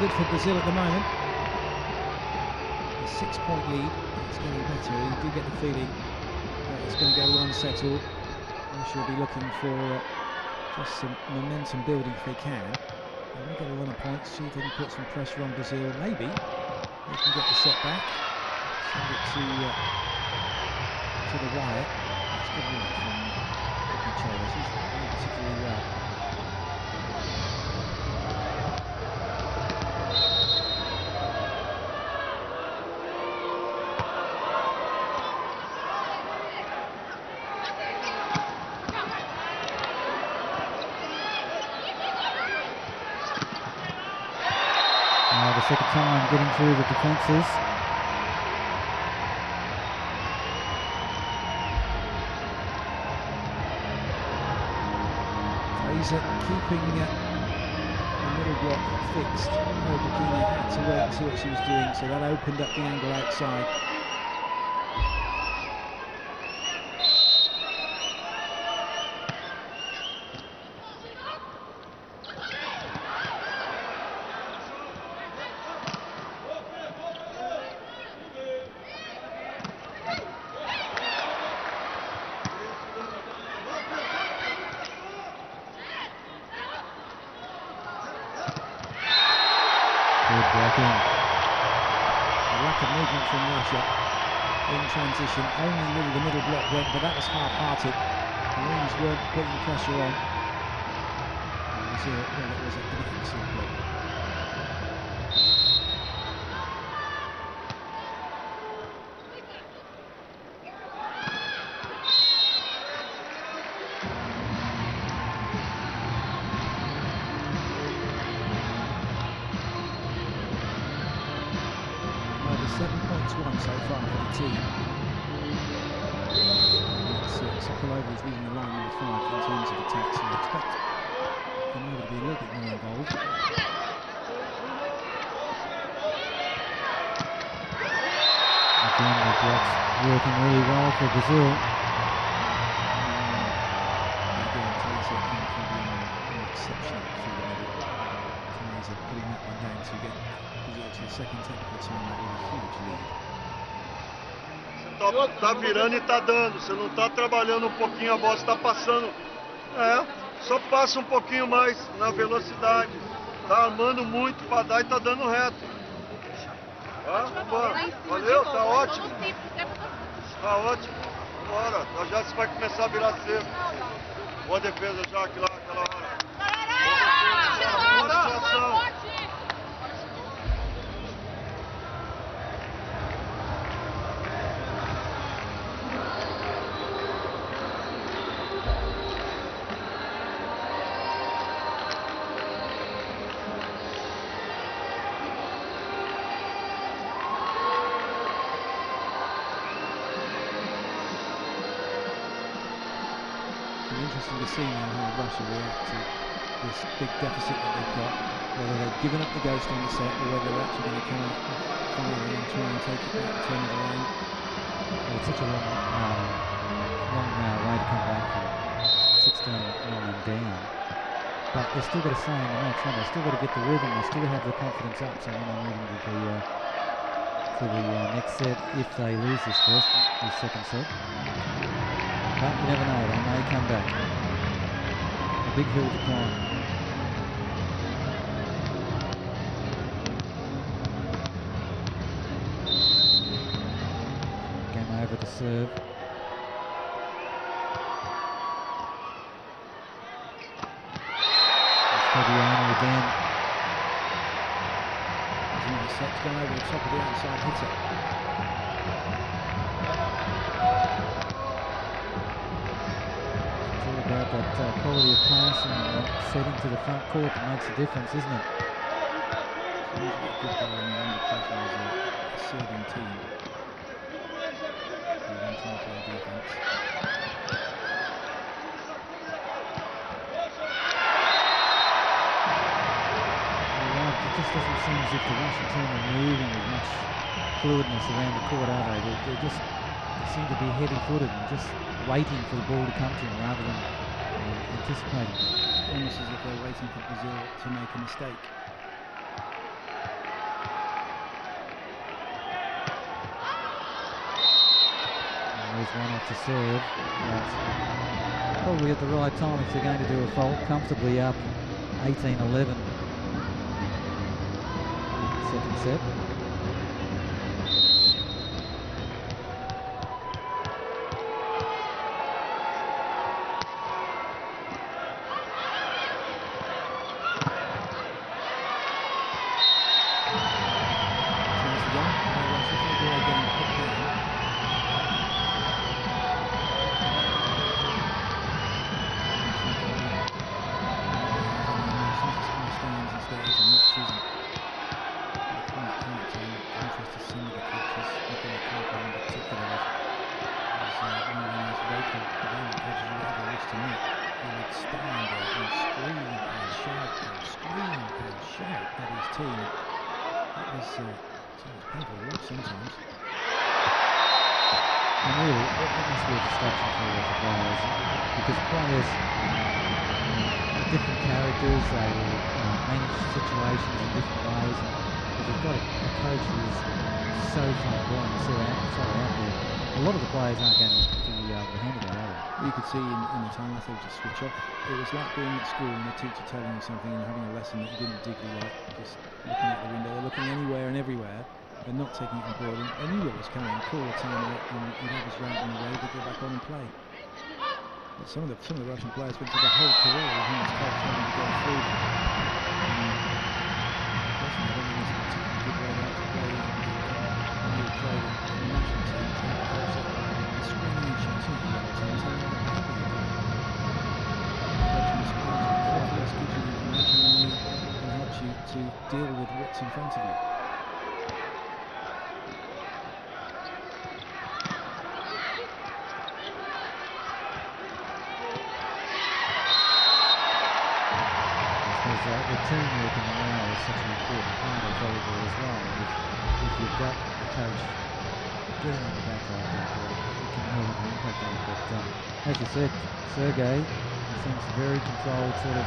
Good for Brazil at the moment. A 6-point lead. It's getting better. You do get the feeling that it's going to go one set all. Russia will be looking for just some momentum building if they can. They're going to run a point, see if they can put some pressure on Brazil. Maybe they can get the set back, send it to the wire. That's good work from Ognocheva. She's doing particularly well. Second time getting through the defences. Thaisa keeping the middle block fixed. Polybukina had to wait and see what she was doing, so that opened up the angle outside. Transition, only really the middle block went, but that was half-hearted. The wings weren't putting pressure on. And you see, well, it was an excellent block. Sokolova is leading the line number 5 in terms of attacks, and I expect Gamova to be a little bit more involved. Again, the blocks working really well for Brazil. And again, Thaisa and Fabiana are exceptional through the middle. Thaisa putting that one down to get Brazil to the second technical timeout with a huge lead. Tá virando e tá dando, você não tá trabalhando um pouquinho, a bola está passando, só passa um pouquinho mais na velocidade, tá armando muito para dar e tá dando reto. Valeu, tá ótimo. Tá ótimo, bora, já se vai começar a virar cedo. Boa defesa, Jackie, lá naquela hora. Interesting to see now how Russia react to this big deficit that they've got, whether they've given up the ghost on the set or whether they're actually going to come out and finally try and take it back and turn it around. It's such a long way to come back from 16-0 down, but they're still got to stay in the match, and they've still got to get the rhythm, they still have the confidence up, so when they're moving to the next set, if they lose this first, the second set. But you never know, they may come back. A big hill to climb. Game over to serve. It's Fabiana again. There's another set to go over the top of the outside hitter. About that quality of passing and setting to the front court that makes a difference, isn't it? It's usually a good goal when you're under pressure as a serving team. They don't try to play defense. It just doesn't seem as if the Russian team are moving with much fluidness around the court, are they? They seem to be heavy-footed and just waiting for the ball to come to them rather than anticipating. It's almost as if they're waiting for Brazil to make a mistake. And there's one off to serve. That's probably at the right time if they're going to do a fault. Comfortably up 18-11 second set. Teacher telling you something and having a lesson that you didn't particularly like, just looking out the window, looking anywhere and everywhere, and not taking it on board. And knew what was coming, call the time out, and you'd have his round on the way, they'd go back on and play. But some of the Russian players went through the whole career with him as coach having to go through them. Personally, I don't think it's a particularly good way to play when you play the national team. It's screaming and shouting at the other team. To deal with what's in front of you. I suppose the teamwork in the now is such an important part of volleyball as well. If you've got a coach doing the back like that, it can have an impact on it. But as you said, Sergey, it seems a very controlled sort of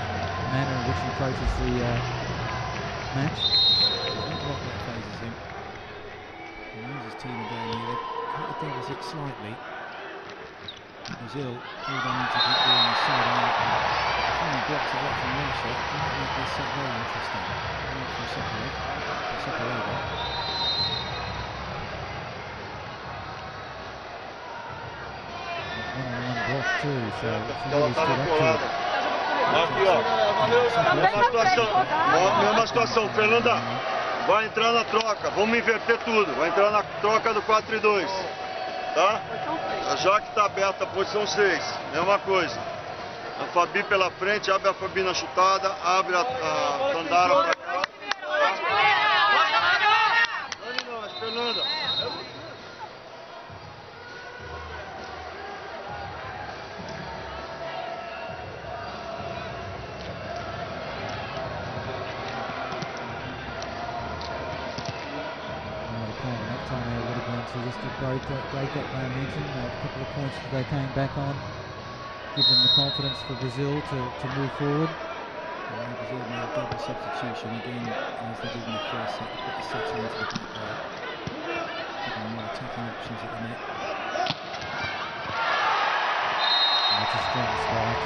manner in which he approaches the match. There's not a lot that phases him. He knows his team down here. They've cut the deficit slightly. In Brazil, all they need to keep doing is siding out. Funny blocks a lot from Russia. That might make this set very interesting. That makes them separate. They separate over. One block too, so it's really stood up to it. Aqui, ó, mesma situação, Fernanda, vai entrar na troca, vamos inverter tudo, vai entrar na troca do 4 e 2, tá? A Jackie está aberta, posição 6, mesma coisa, a Fabi pela frente, abre a Fabi na chutada, abre a Tandara pra cá, tá? Não, mas Fernanda... to break that momentum, a couple of points that they came back on, give them the confidence for Brazil to move forward. And Brazil made a double substitution again, as they did in the first set, to put the setter into the back there, give them more attacking options at the net. That's a strong spike.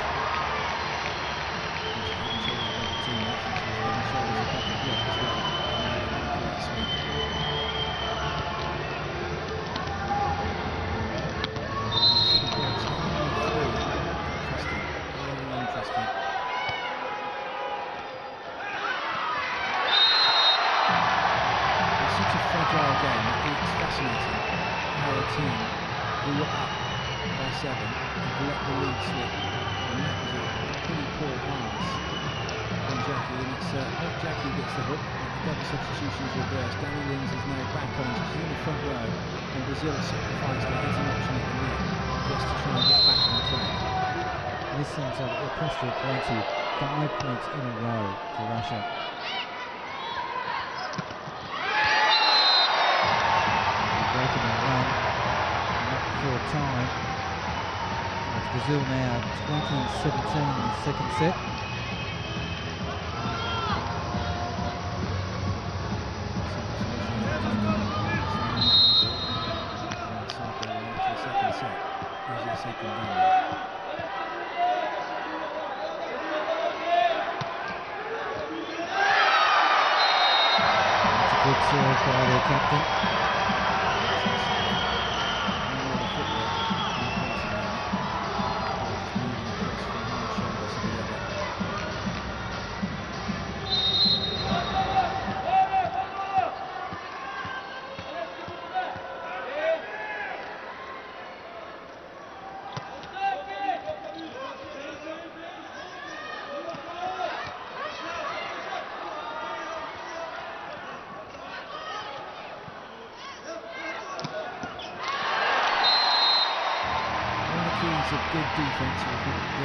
Brazil now 20-17 in the second set. It's a good serve by their captain. Of good defence, or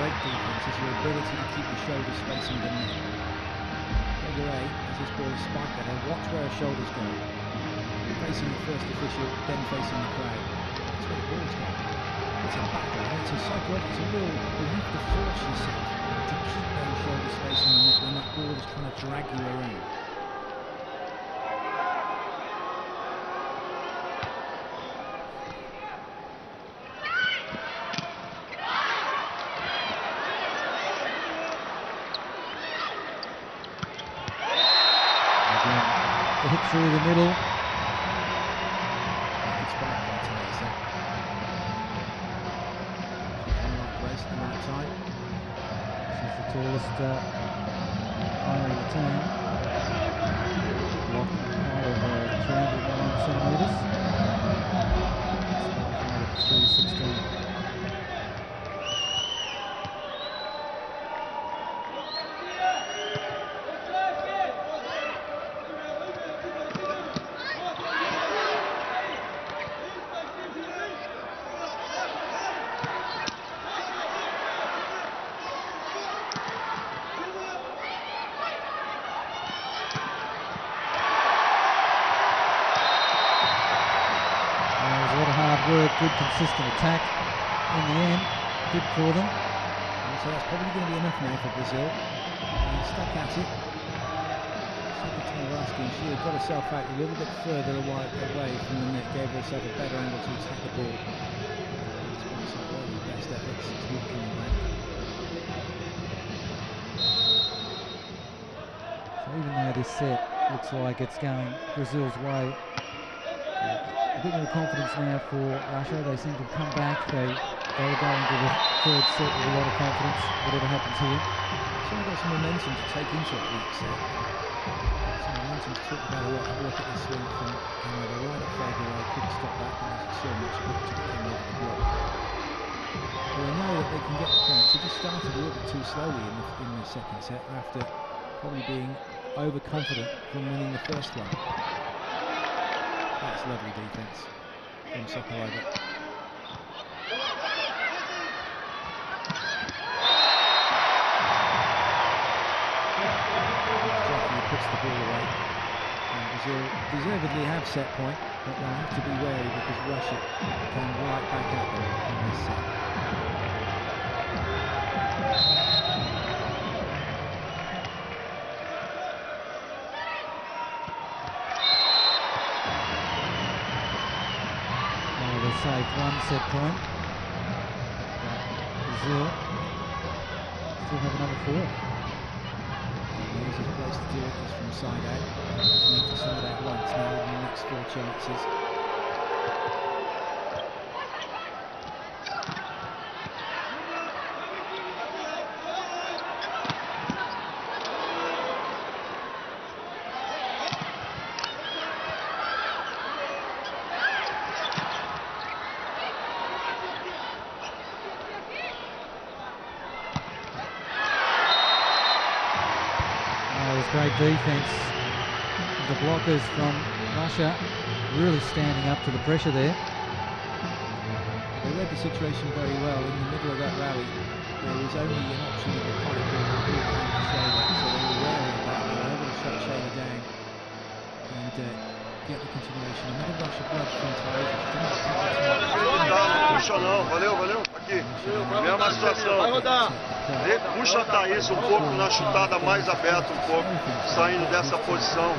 great defence, is your ability to keep your shoulders facing the net. Figure 8, as this ball is spiked at her, watch where her shoulders go. Facing the first official, then facing the crowd. That's where the ball's going. It's a battle, it's a psychological, it's a real, you have to force yourself to keep those shoulders facing the net when that ball is trying to drag you around. Through the middle. It's back by Thaisa. She's in the right place at the right time. She's the tallest player in the team. Block out of 309 centimetres. Starting out of 316. Good consistent attack in the end, good for them. And so that's probably going to be enough now for Brazil. And stuck at it. Second time of asking, she had got herself out a little bit further away from the net, gave herself a better angle to attack the ball. It's been some really best efforts, it's not coming back. So even though this set looks like it's going Brazil's way, a bit more confidence now for Russia. They seem to have come back. They were going to the third set with a lot of confidence, whatever happens here. So they've got some momentum to take into it next set. Some momentum to talk about a lot. Have a look at this swing from Gamova right at Fay. They couldn't stop that. There's so much work to get them over the block. Well, they know that they can get the points. They just started a little bit too slowly in the second set after probably being overconfident from winning the first one. That's lovely defence from Sokolova. Jackie puts the ball away. And Brazil deservedly have set point, but they'll have to be wary because Russia came right back at them in this set. Saved one set point. Brazil still have another four. The easiest place to do it is from side out. They just need to side out once now in the next four chances. Great defence. The blockers from Russia really standing up to the pressure there. They read the situation very well. In the middle of that rally, there was only an option of a corner ball to Shayla, so they were wary of that. They were able to shut Shayla down and get the continuation. Another rush of blood from Thaisa. She didn't have time to puxa a Thaisa pouco na chutada, mais aberta pouco, saindo dessa posição.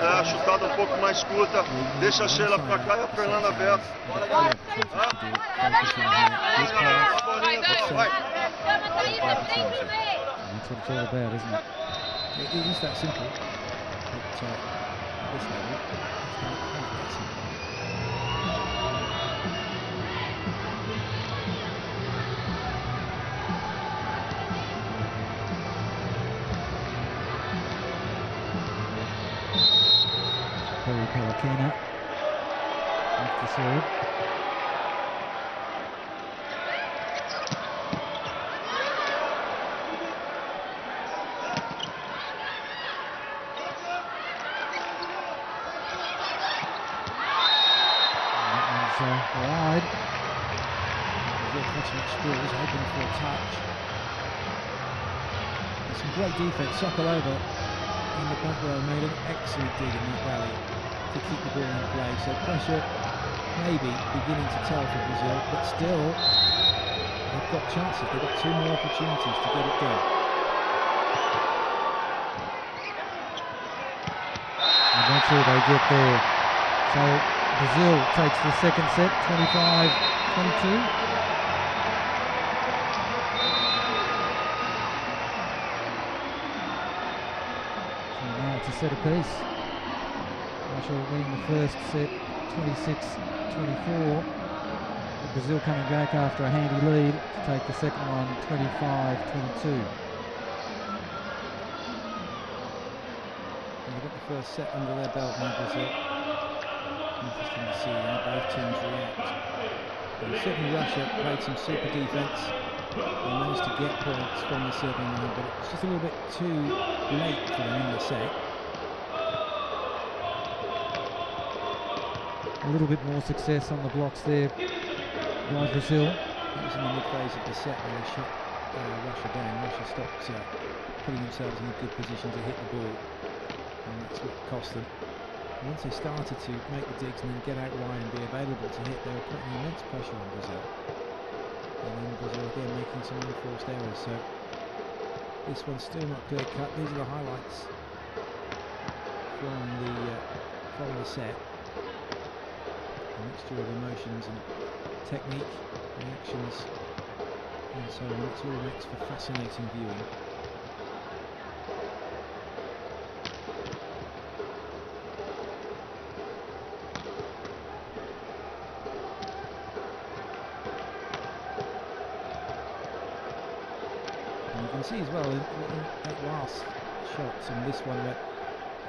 É, a chutada pouco mais curta, deixa a Shayla pra cá e a Fernanda aberta. Vai! It's all about, isn't it? It is that simple. But this level. It's not Perry Pelicana off the serve. That one's wide. Kochnik still was hoping for a touch. There's some great defense. Sokolova in the back row made an excellent dig in that rally to keep the ball in play, so pressure maybe beginning to tell for Brazil, but still they've got chances, they've got two more opportunities to get it done. Eventually they get there, so Brazil takes the second set, 25-22. Set apiece. Marshall winning the first set 26-24. Brazil coming back after a handy lead to take the second one 25-22. They've got the first set under their belt now, Brazil. Interesting to see how both teams react. And certainly Russia played some super defense. They managed to get points from the serving line, but it's just a little bit too late for them in the set. A little bit more success on the blocks there by Brazil. That was in the mid-phase of the set where they shot Russia down. Russia stopped putting themselves in a good position to hit the ball, and that's what cost them. And once they started to make the digs and then get out wide and be available to hit, they were putting immense pressure on Brazil. And then Brazil again making some unforced errors, so this one's still not clear cut. These are the highlights from the set. A mixture of emotions and technique, reactions, and so on. It all makes for fascinating viewing. And you can see as well in that last shots and this one that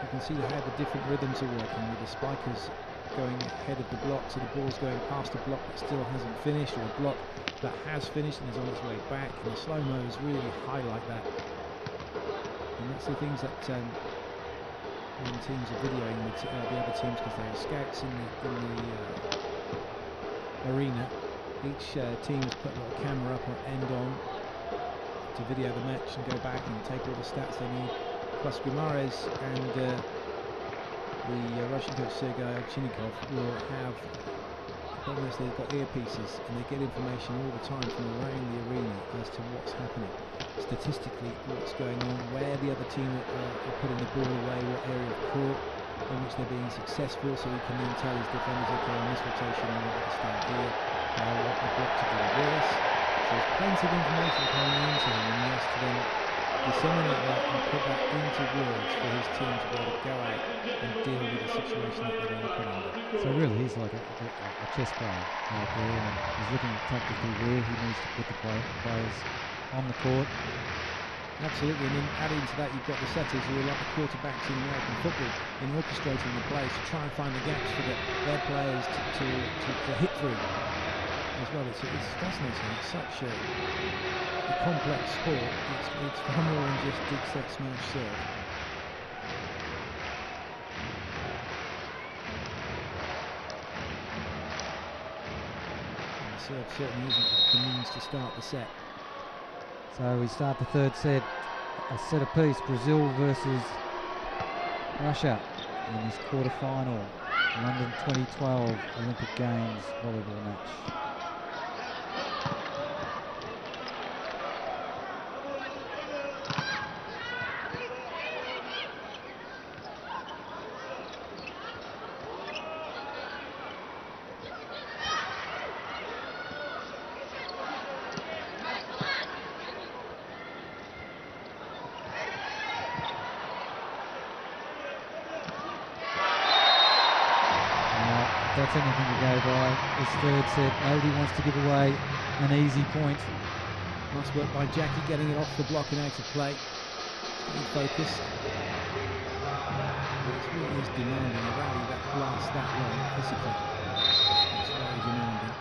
you can see how the different rhythms are working with the spikers going ahead of the block, so the ball's going past a block that still hasn't finished, or a block that has finished and is on its way back, and the slow-mos really highlight that. And that's the things that when teams are videoing the other teams, because they are scouts in the arena, each team's put a little camera up or end on to video the match and go back and take all the stats they need, plus Guimarães and the Russian coach Sergey Ovchinnikov will have, obviously they've got earpieces and they get information all the time from around the arena as to what's happening, statistically what's going on, where the other team are putting the ball away, what area of court in which they're being successful, so he can then tell his defenders, okay, on this rotation I want to start here, I want the block to do this. So there's plenty of information coming into him, and he has to then disseminate that and put that into words for his team to be able to go out and deal with the situation that they're being put under. So really he's like a chess player out there, and he's looking at tactically where he needs to put the players on the court. Absolutely, and then adding to that you've got the setters who are like the quarterbacks in American football in orchestrating the plays to try and find the gaps for their players to hit through as well. It's fascinating. It's such a complex sport. It's far more than just dig, set, smash, serve. And the serve certainly isn't the means to start the set. So we start the third set, a set apiece, Brazil versus Russia in this quarter-final London 2012 Olympic Games volleyball match. That's anything to go by. It's third set. Nobody wants to give away an easy point. Nice work by Jackie getting it off the block and out of play. Staying focused. It's really is demanding a rally that lasts that long physically. It's very demanding.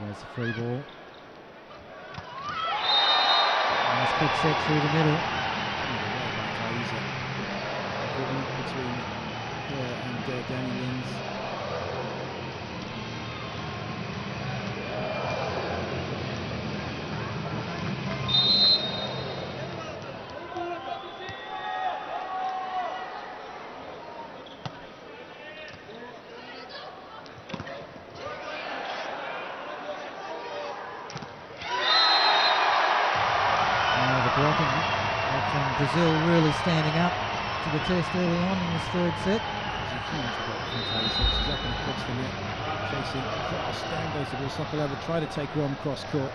There's the free ball. Nice quick set through the middle. A good link between her and Dani Lins. Brazil really standing up to the test early on in this third set. There's a huge block from Thaisa. She's up and across the net, chasing across. Down goes the ball. Sokolova tried to take one cross court,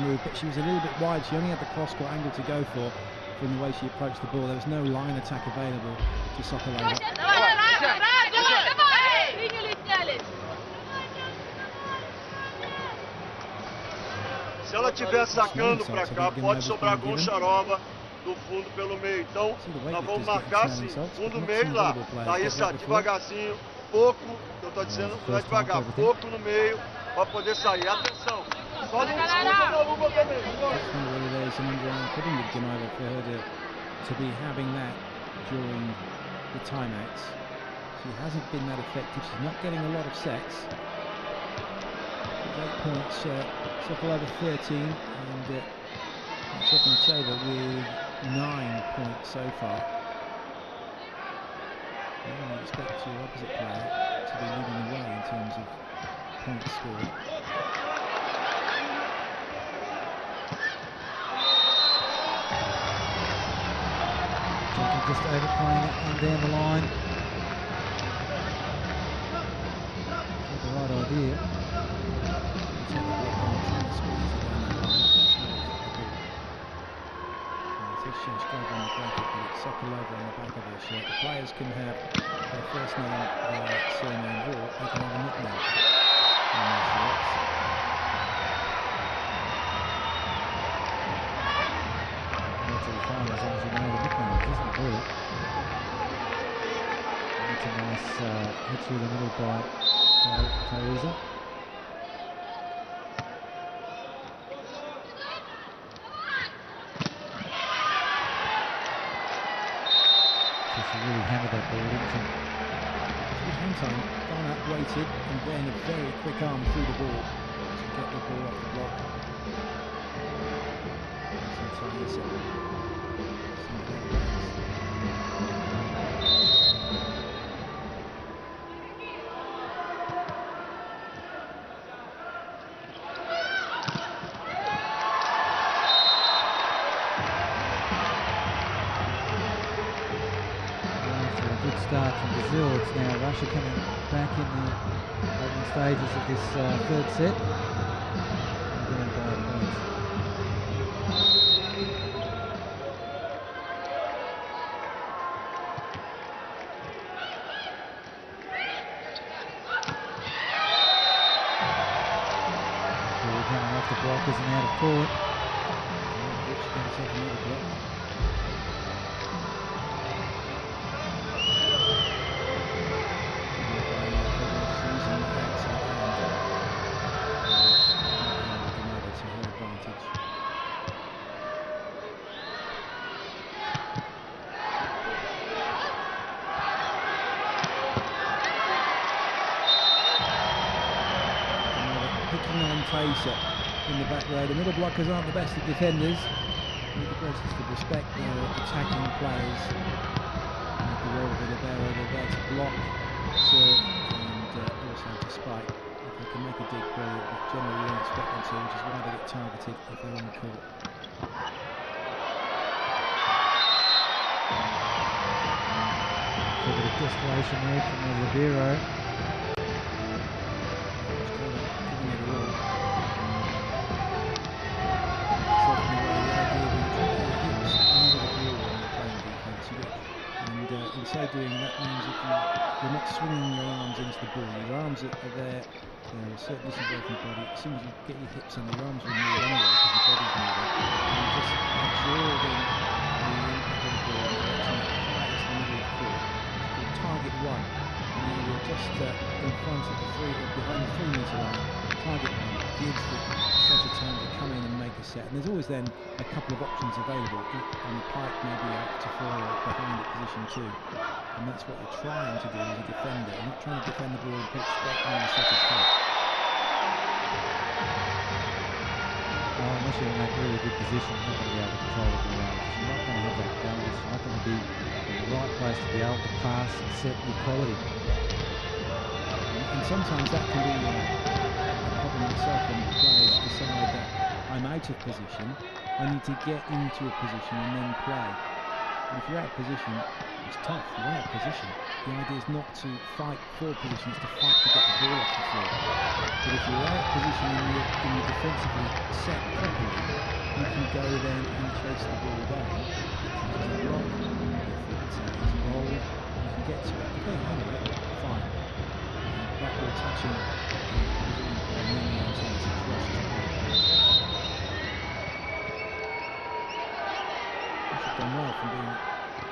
move, but she was a little bit wide. She only had the cross court angle to go for from the way she approached the ball. There was no line attack available to Sokolova. Se ela tiver sacando para cá, pode sobrar Ognocheva. Do fundo pelo meio, então nós vamos marcar assim, fundo meio lá, Thaisa devagarzinho, pouco, eu estou dizendo não é devagar, pouco no meio, para poder sair, atenção, só não desculpa na luva também. To be having that during the timeouts, she hasn't been that effective, she's not getting a lot of sets. 8 points, Sokolova 13 and Ognocheva with 9 points so far. I don't expect your opposite player to be leading the way in terms of points scored. Just overplaying it and down the line. Not the right idea. Sokolova on the back of her shirt. The players can have their first name, their surname, or they can have a nickname on their shirts. That's all fine as long as you know the nicknames, isn't it? Really? That's a nice hit through the middle by Thaisa. Really hammered that ball, didn't she? Good hand time, gone up, waited, and then a very quick arm through the ball to get the ball off the block. That's Russia coming back in the opening stages of this third set. Down by a point. Ball coming off the block isn't out of court. In the back row, the middle blockers aren't the best of defenders. With the greatest of respect, they're attacking players. With the role of the libero, they're there to block, serve, and also to spike. If they can make a dig, brilliant. But generally, you don't expect them to, which is why they get targeted if they're on the court. A bit of desperation there from the libero. so doing, that means if you're not swinging your arms into the ball, your arms are there, you know, a certain distance away from the body. As soon as you get your hips in, your arms will move anyway because your body's moving. And you're just absorbing the impact of the ball into the middle of court. It's called target one. And then you're just in front of the three, or behind the 3 metre line. Target one gives the set of time to come in and make a set. And there's always then a couple of options available on the pike, maybe out to four or behind at position two. And that's what you're trying to do as a defender. You're not trying to defend the ball and put straight on the setter's head. I'm actually in that really good position, not going to be able to control the ball. You're not going to have that balance, you're not going to be in the right place to be able to pass and set your quality. And sometimes that can be a problem itself when players decide that I'm out of position, I need to get into a position and then play. And if you're out of position, it's tough, you're out of position. The idea is not to fight for position, it's to fight to get the ball off the floor. But if you're out of position and you're defensively set properly, you can go then and chase the ball down. If it's a block, if it's rolled, you can get to it. If they handle it, fine. That ball touching and then the outside is crosses the ball. Done well from being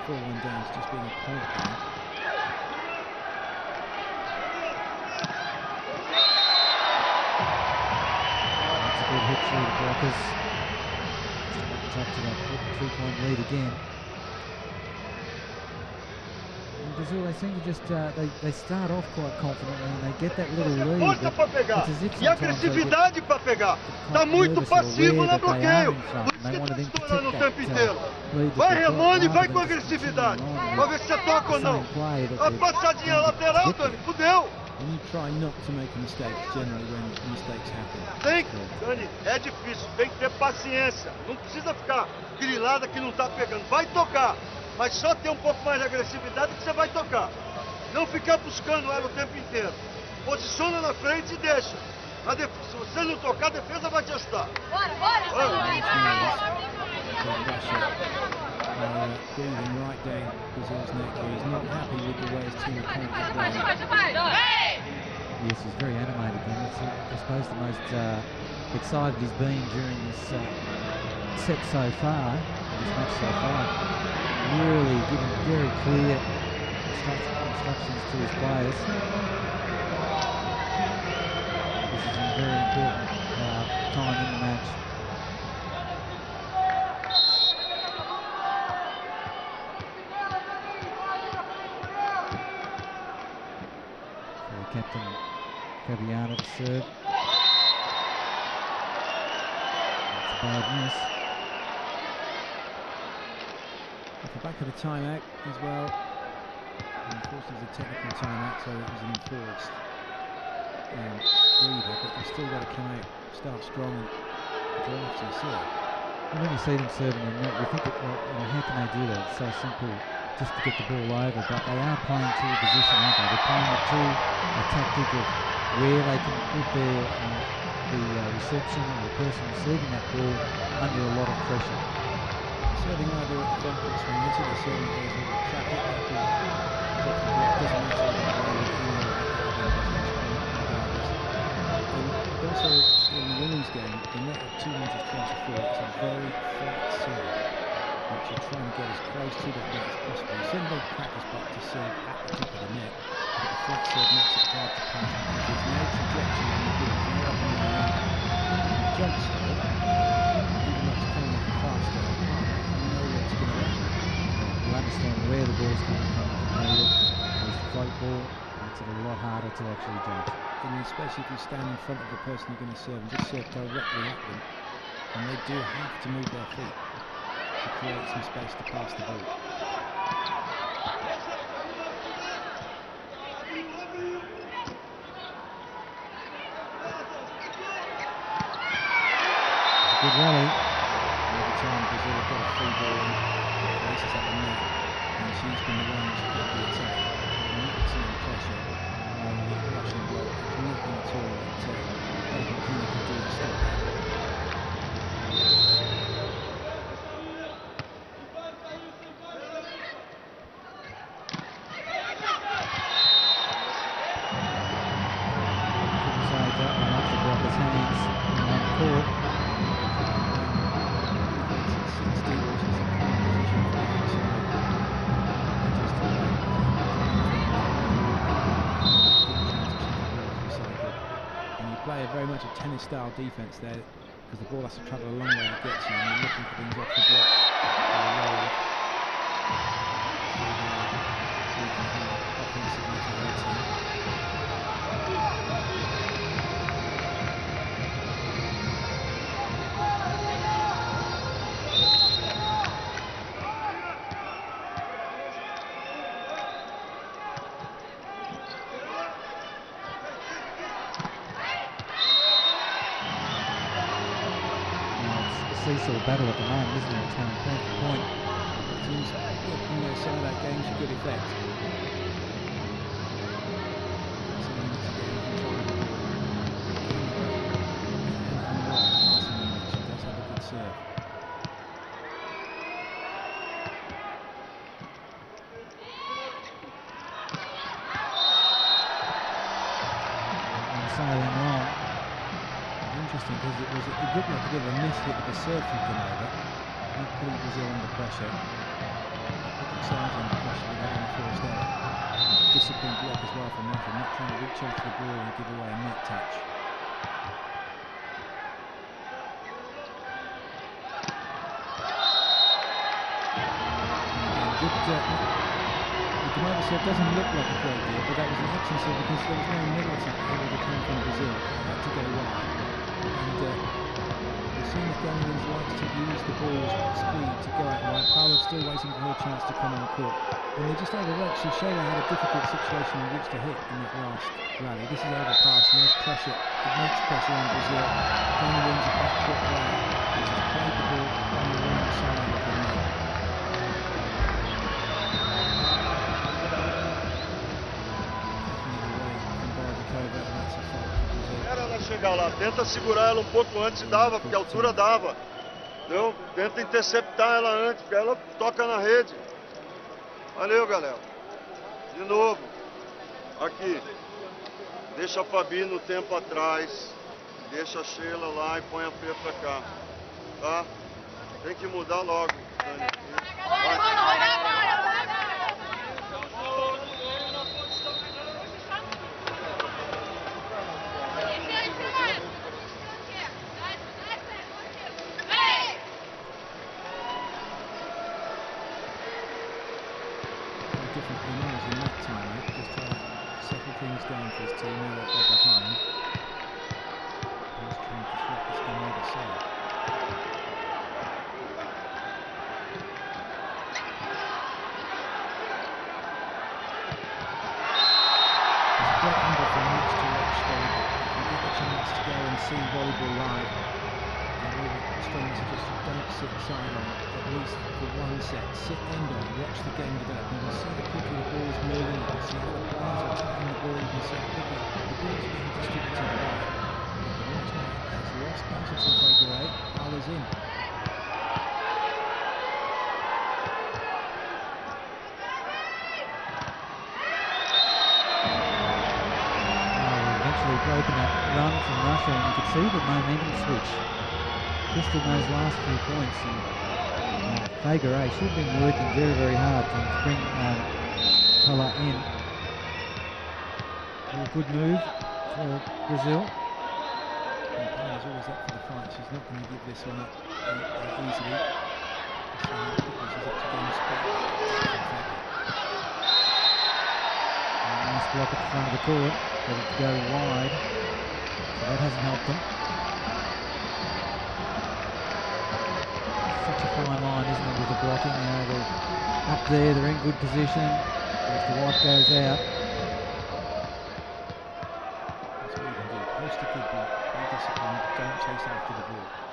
4-1 down to just being a point down. That's a good hit through the blockers. It's up to that 3-point lead again. In Brazil, they seem to just they start off quite confidently and they get that little lead. It's as if sometimes they get quite nervous or aware that they are in front. They want to then protect that. Vai remando e vai com agressividade. Pra ver se você toca ou não. A passadinha lateral, Dani, fudeu. Tem, Dani, é difícil. Tem que ter paciência. Não precisa ficar grilada que não tá pegando. Vai tocar, mas só ter um pouco mais de agressividade que você vai tocar. Não ficar buscando ela o tempo inteiro. Posiciona na frente e deixa. Se você não tocar, a defesa vai te ajudar. Bora, bora! Russia breathing right down Brazil's neck here. He's not happy with the way his team are currently playing. Yes, he's very animated then. It's, I suppose, the most excited he's been during this set so far, this match so far. Really giving very clear instructions to his players. This is a very important time in the match. Captain Fabiana to serve. That's a bad miss. At the back of the timeout as well. And of course, there's a technical timeout, so it was an enforced breather, but they've still got to come out, start strong, and go after the serve. And when you see them serving in net, you think, how can they do that? It's so simple. Just to get the ball over, but they are playing to a position, aren't they? They're playing it to a tactic of where they can put their reception or the person receiving that ball under a lot of pressure. Serving either at the front of the swing, or serving as a traffic, that ball doesn't actually have a also, in the women's game, the net of 2 metres 24, it's a very flat serve. Which you're trying to get as close to that net as possible. You send both packers back to serve at the top of the net, but the flat serve makes it hard to punch because there's no trajectory on the ball. It's up and down. The jump serve, even though it's coming out faster, you know where it's going to happen. You'll understand where the ball's coming from. There's the float ball, makes it a lot harder to actually jump. And especially if you stand in front of the person you're going to serve and just serve directly at them, and they do have to move their feet to create some space to pass the ball. It's a good rally. Every time Brazil have got a free ball in, places at the net, and she's been the one who's got the attack. Maximum pressure on the Russian block. It's nothing at all until Borodakova can do the stop. Chinese court. And you play a very much a tennis-style defense there, because the ball has to travel a long way to get you, and you're looking for things off the block. Battle at the moment, isn't it? It's going point for point. It seems looking at some of that game to good effect. She does have a good serve. And sailing on. Interesting because it was a good one to give a miss hit with a serve from Gamova. Not putting Brazil under pressure. Put themselves under pressure with that force there. Disciplined block as well from Russia, not trying to reach out to the ball and give away a net touch. The Gamova serve doesn't look like a great deal, but that was an action serve because there was no middle attack able to come from Brazil. Had to go wide. And we've seen that Dani Lins likes to use the ball's speed to go out wide. Powell's still waiting for her chance to come on court. And they just overworked, so Shayla had a difficult situation in which to hit in that last rally. This is overpass, and there's pressure. It makes pressure on Brazil. Dani Lins a back court player, which has played the ball on the wrong side of the net. Chegar lá, tenta segurar ela um pouco antes e dava, porque a altura dava, entendeu? Tenta interceptar ela antes, porque ela toca na rede. Valeu, galera. De novo, aqui, deixa a Fabi no tempo atrás, deixa a Sheila lá e põe a Fê pra cá, tá? Tem que mudar logo, Dani. Vai. Down for his team, now that they're behind. He's trying to flip this game over side. There's a great angle for the match to watch there. If you get the chance to go and see volleyball live, I really strongly suggest you don't sit sideline, at least for one set. Sit end on, watch the game develop, and you'll see the quickly the ball's moving, and see how the players are attacking the ball, and see how quickly the ball's being distributed away. The match now has lost, comes into figure eight, Powell's in. Eventually broken that run from Russia, and you could see the momentum switch. Just in those last few points, and Fagure should have been working very, very hard to bring Pella in. A good move for Brazil. And Pella's always up for the fight. She's not going to give this one up easily. She's up to gain speed. Nice block at the front of the court, but it go wide, so that hasn't helped them. Such a fine line, isn't it, with the blocking now? They're up there, they're in good position. If the white goes out. That's what you can do. Post a good block, be disciplined, don't chase after the ball. Now.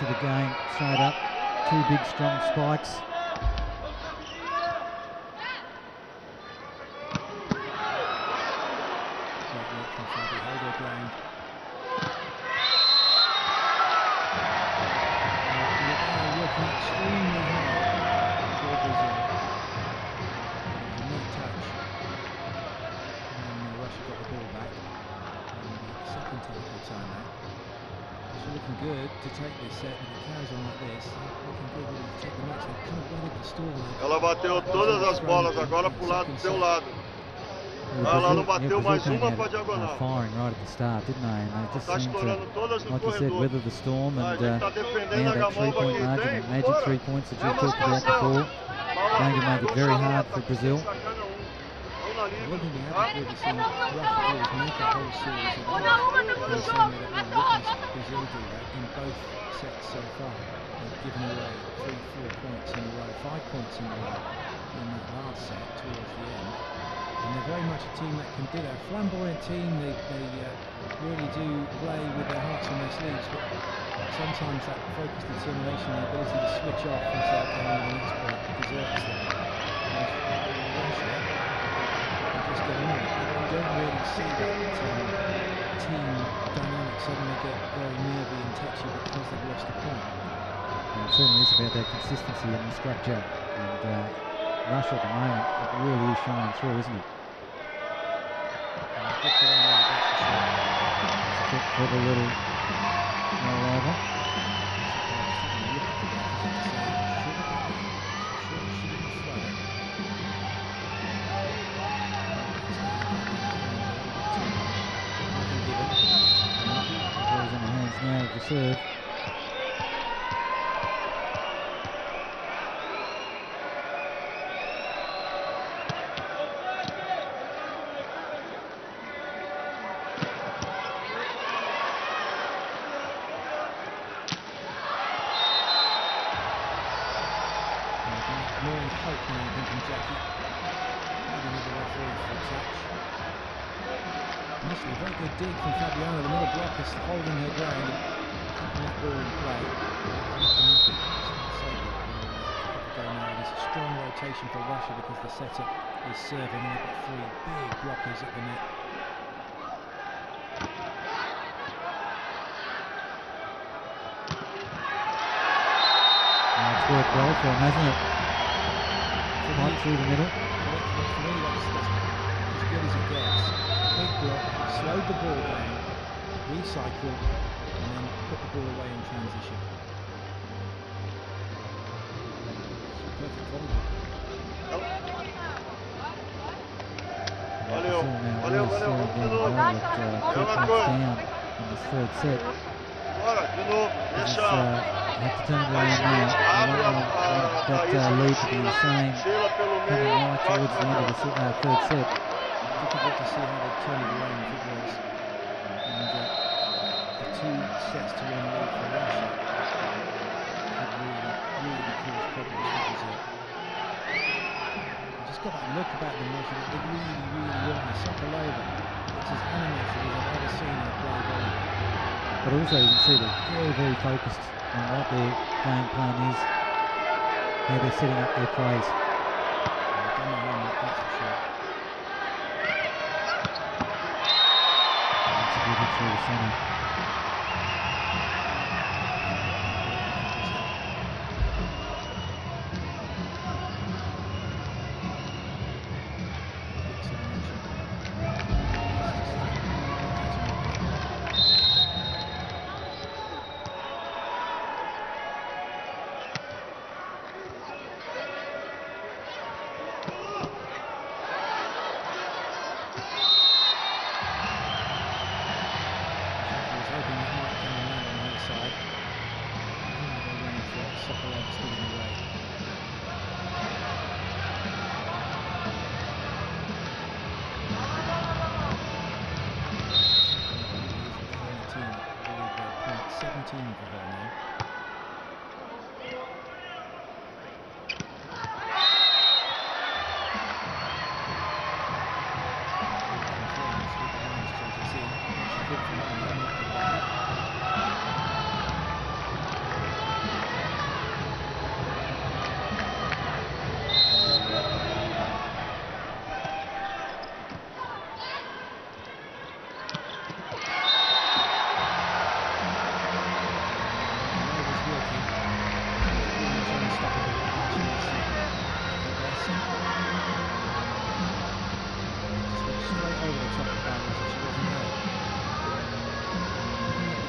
into the game, straight up, two big strong spikes. Ela bateu todas as bolas agora pro lado do seu lado. Ela não bateu mais uma para diagonal. Está estourando todas no corredor. A gente está defendendo a Gamova que tem. Given away 3-4 points in a row, 5 points in a row in the last set towards the end. And they're very much a team that can do that. A flamboyant team, they really do play with their hearts on their sleeves, but sometimes that focus, determination, the ability to switch off and start going on the next point deserves them. They just get on it. You don't really see that team dynamic suddenly get very nervy and touchy because they've lost the point. It certainly is about that consistency in the structure, and Russia at the moment, it really is shining through, isn't it? Clever little rollover. Balls in the hands now of the serve. It's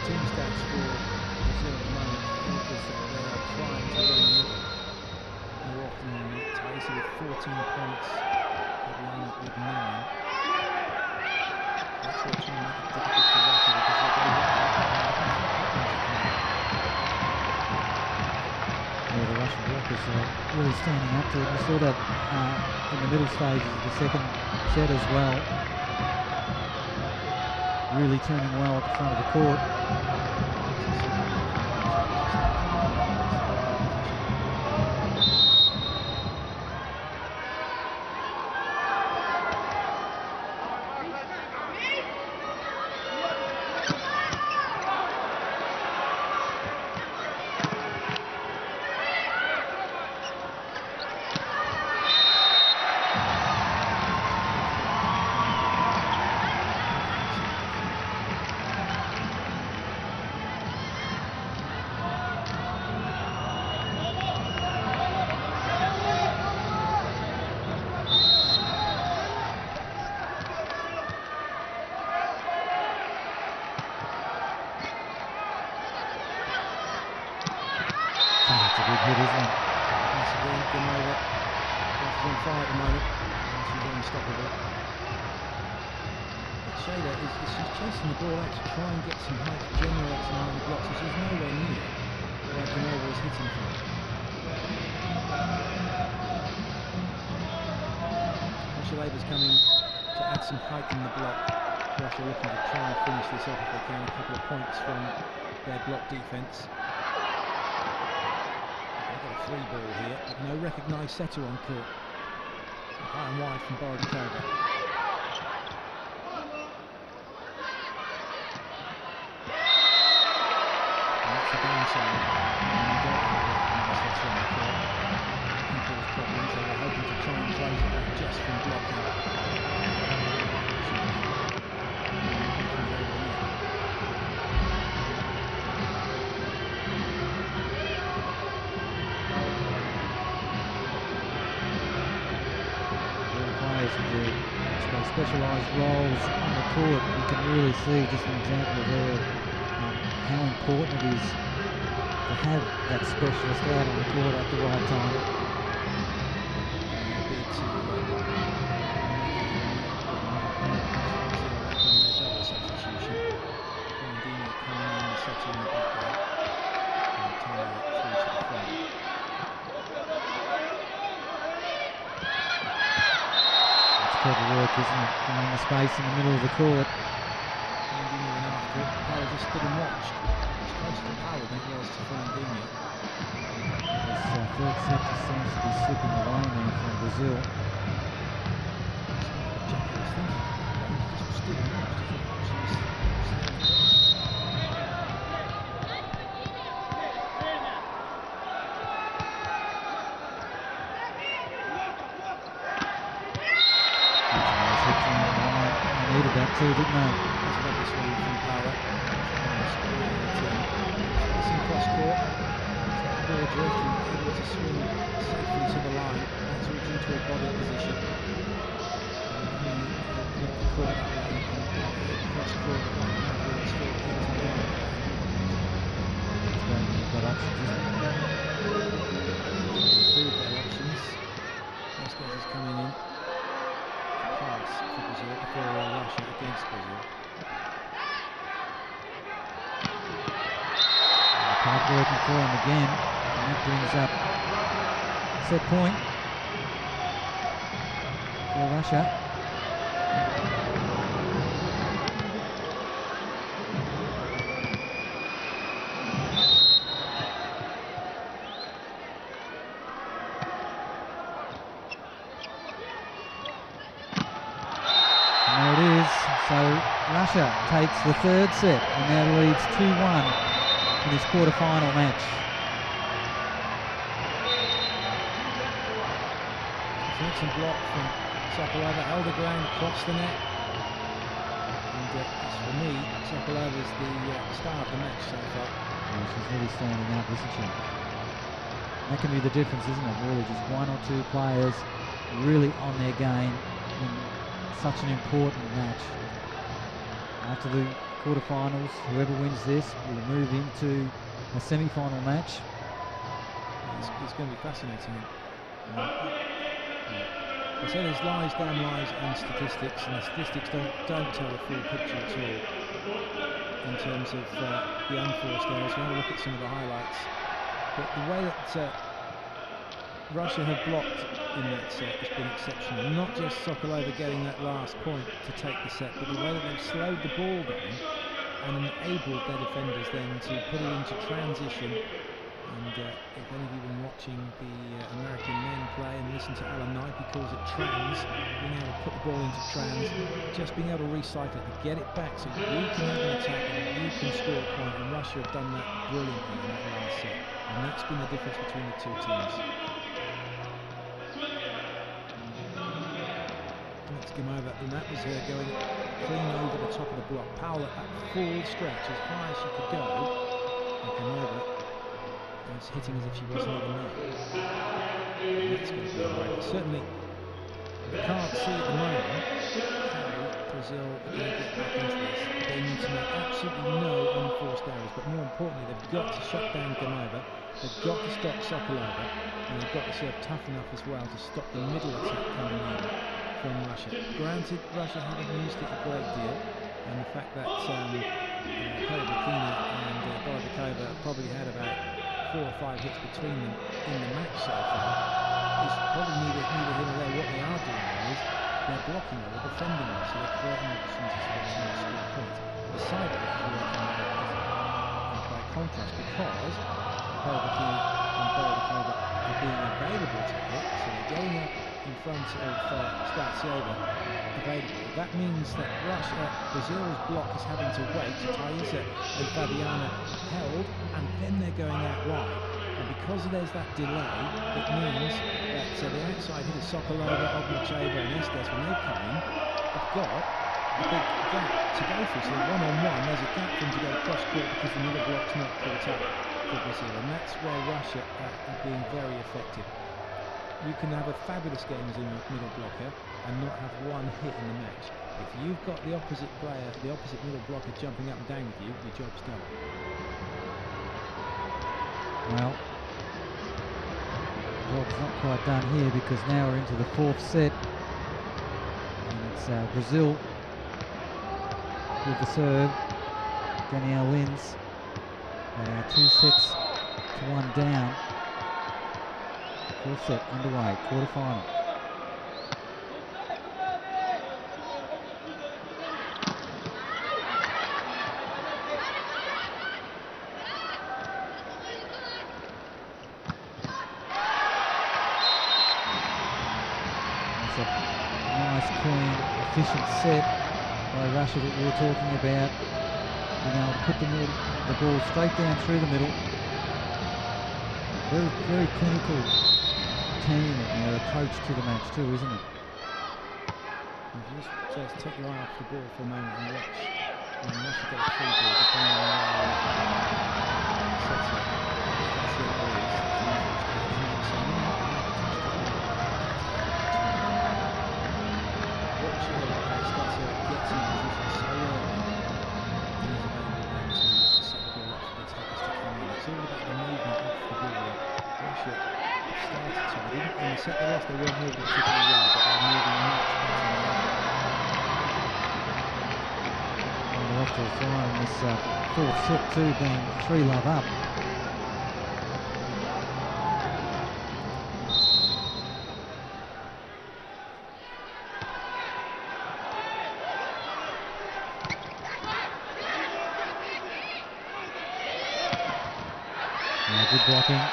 team stats for Brazil at the moment is that they are trying to win the middle more often than not. Thaisa with 14 points, Fabiana with 9. That's what's going to make it difficult for Russia because they're going to win. The Russian blockers are really standing up to it. We saw that in the middle stages of the second set as well. Really turning well at the front of the court. Defence. They've got a free ball here, but no recognised setter on court. So high and wide from Borodakova. And that's the downside. And you don't have a recognised setter on the court. That can cause problems. They were hoping to try and close it out just from blocking. Specialised roles on the court, you can really see just an example there how important it is to have that specialist out on the court at the right time. Double substitution. Fernandinha coming in, setting the back row, and tying it through to the front. Clever work, isn't it? Finding the space in the middle of the court. Fernandinha went after it. Powell just stood and watched. It was closer to Powell than it was to Fernandinha. This third set just seems to be slipping away now from Brazil. That's not what Jackie was thinking. He just stood and watched. He thought she was standing too, didn't they? That's a lovely swing from Powell. Facing cross court. It's that ball drifting, able to swing safely to the line. That's reaching to a body position. The court that way and cross court. It's still here to go. It's going to be good options, isn't it? Improve their options. Estes is coming in. Pass for Brazil for Russia against Brazil. Card working for him again, and that brings up set point for Russia. Russia takes the third set and now leads 2-1 in this quarterfinal match. Excellent block from Sokolova, held the ground, crossed the net. And as for me, Sokolova's the star of the match so far. Yeah, she's really standing up, isn't she? That can be the difference, isn't it? Really, just one or two players really on their game in such an important match. After the quarterfinals. Whoever wins this will move into a semi-final match. It's going to be fascinating. I say there's lies, damn lies, and statistics, and the statistics don't tell the full picture at all in terms of the unforced errors. We'll have a look at some of the highlights. But the way that Russia have blocked in that set has been exceptional. Not just Sokolova getting that last point to take the set, but the way that they've slowed the ball down and enabled their defenders then to put it into transition. And if any of you have been watching the American men play and listen to Alan Knight, he calls it trans, being able to put the ball into trans, just being able to recycle it, to get it back so you can have an attack and you can score a point, and Russia have done that brilliantly in that last set. And that's been the difference between the two teams. That's Gamova, and that was her going clean over the top of the block. Powell at that full stretch, as high as she could go, and Gamova was hitting as if she wasn't even there. That's going to be right. Certainly, you can't see at the moment how Brazil are going to get back into this. They need to make absolutely no unforced errors, but more importantly, they've got to shut down Gamova, they've got to stop Sokolova, and they've got to serve tough enough as well to stop the middle attack coming in from Russia. Granted, Russia haven't used it a great deal, and the fact that Polybukina and Borodakova probably had about 4 or 5 hits between them in the match so far. It's probably neither here nor there. What they are doing now is they're blocking her, they're defending her, so they're creating opportunities for them to score points. The side of it is working out by contrast, because Powell and Borodakova are being available to hit, so they're going up in front of Statsiova, available. That means that Brazil's block is having to wait. Thaisa and Fabiana held, and then they're going out wide. And because there's that delay, it means that the outside hitter Sokolova, Ognocheva and Estes, when they come in, have got a big gap to go through. So one-on-one, there's a gap for them to go cross-court because the middle block's not caught up for Brazil. And that's where Russia are being very effective. You can have a fabulous game as a middle blocker and not have one hit in the match. If you've got the opposite player, the opposite middle blocker jumping up and down with you, your job's done. Well, job's not quite done here, because now we're into the 4th set, and it's Brazil with the serve. Dani Lins, 2 sets to 1 down. 4th set underway, quarterfinal. That's a nice, clean, efficient set by Russia that we were talking about. You know, put the ball straight down through the middle. Very, very clinical team and their approach to the match too, isn't it? If you just take your eye off the ball for a moment and watch, and Russia get a free ball depending on the set. That's it, please. Watch your Statsio gets in position so early, and he's available then to set the ball up for the attackers to come in. It's all about the movement off the ball. Russia started to, they didn't when they set the last, they weren't moving particularly well, but they're moving much better now. And they're off to a fire in this 4th set too, being 3-love up. Yeah, good blocking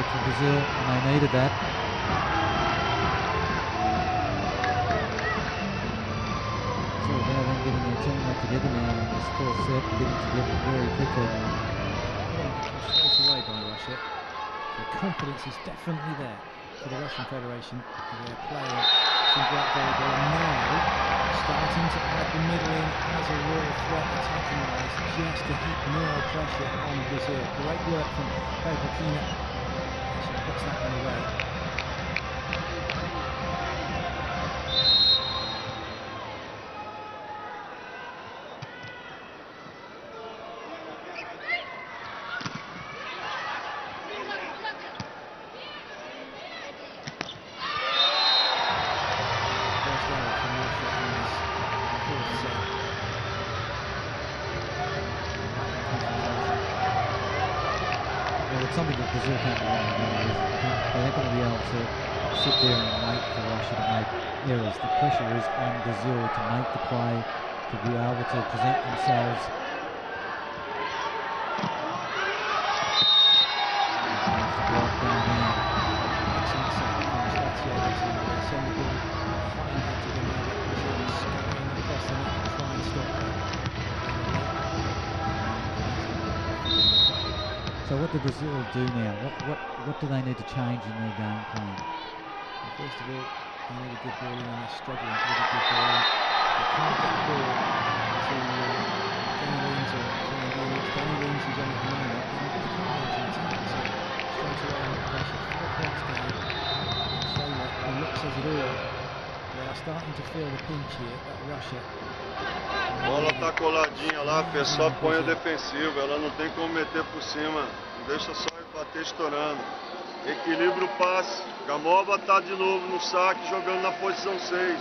for Brazil, and they needed that. It's all about them getting their team back together now in this 4th set and getting together very quickly. Straight away by Russia. The confidence is definitely there for the Russian Federation. They're playing some great volleyball now, starting to add the middle in as a real threat attacking wise, just to keep more pressure on Brazil. Great work from Polybukina. Puts that one away. it's something that Brazil can't rely on. They're not going to be able to sit there and wait for Russia to make errors. The pressure is on Brazil to make the play, to be able to present themselves. So what do Brazil do now? What do they need to change in their game plan? Well, first of all, they need a good ball in, and they're struggling with a good ball in. They can't get the ball to Dani Lins or Fernandinha. Dani Lins is on at the moment, and they can't make an attack, so straight away under pressure, 4 points down. Shayla, the look says it all. They are starting to feel the pinch here at Russia. Bola tá coladinha lá, Fê, só põe o defensivo, ela não tem como meter por cima, deixa só bater estourando. Equilibra o passe, Gamova tá de novo no saque, jogando na posição 6.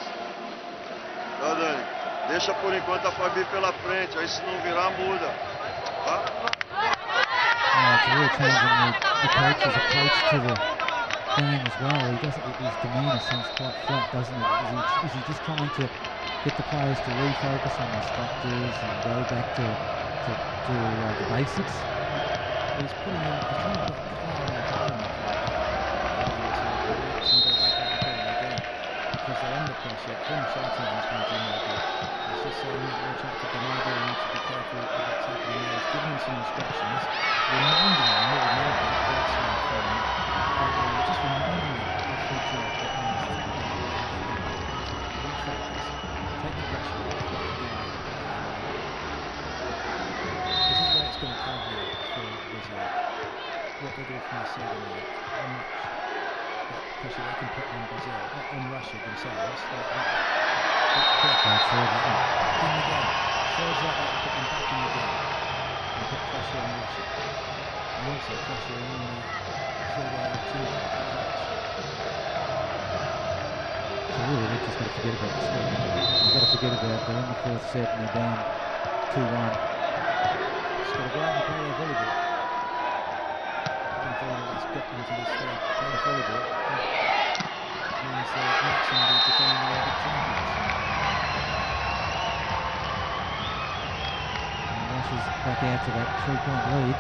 Tá, Dani? Deixa por enquanto a Fabi pela frente, aí se não virar, muda. Tá? Get the players to refocus on their structures and go back to the basics. He's putting in, he's trying to put Kyle in the game to relax and go back out and play again, because they're under pressure. Kim Shartingham's going to do no good. It's just saying that we'll try to deny them, we need to be careful of what's happening there. He's giving them some instructions, reminding them more than anything what's happening. Just reminding them of the job that needs to be done. Take the pressure off. This is where it's going to come here for Brazil. What they do from the side, how much pressure they can put on Brazil, on Russia themselves. Like that. That's perfect. Back in the game. Serves like that, put them back in the game. And put pressure on Russia. And also pressure on Sergey Ovchinnikov. So really, they've just got to forget about the score. They've got to forget about it. They're in the fourth set and they're down 2-1. Just got to go out and play their volleyball. That's got them to this stage. Play their volleyball. That means they're matching the defending Olympic champions. And Russia's back out to that 3-point lead.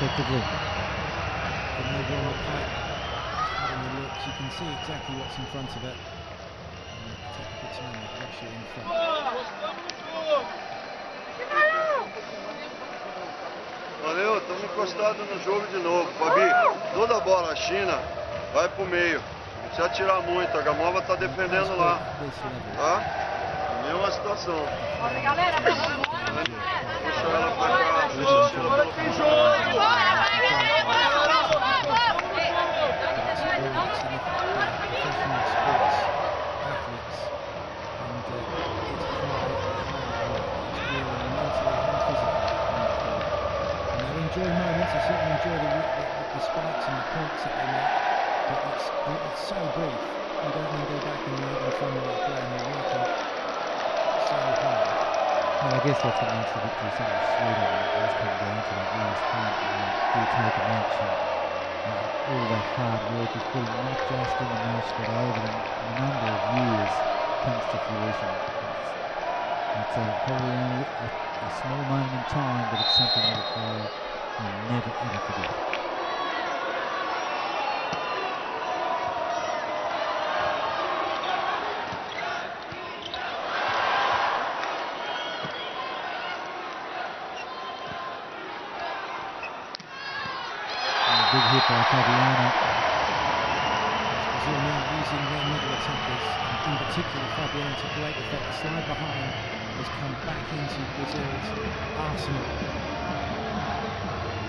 Effectively. The neighbour on the pipe, just having a look, you can see exactly what's in front of it. And the technical time with Russia in front. Valeu, estamos encostados no jogo de novo. Fabi, toda a bola, a China, vai pro meio. Não precisa atirar muito, a Gamova tá defendendo lá. Tá? Nenhuma situação. Olha, galera, vamos embora. Deixa ela pra cá, deixa ela pra cá. Well, I guess that's what makes the victory so much sweeter when it does come down to that last point and you do take a match and all their hard work is putting not just in the match but over a number of years comes to fruition. It's probably only a small moment in time, but it's something that you'll never ever forget. Big hit by Fabiana. Brazil now using their middle attackers, and in particular Fabiana to great effect. The slide behind has come back into Brazil's arsenal.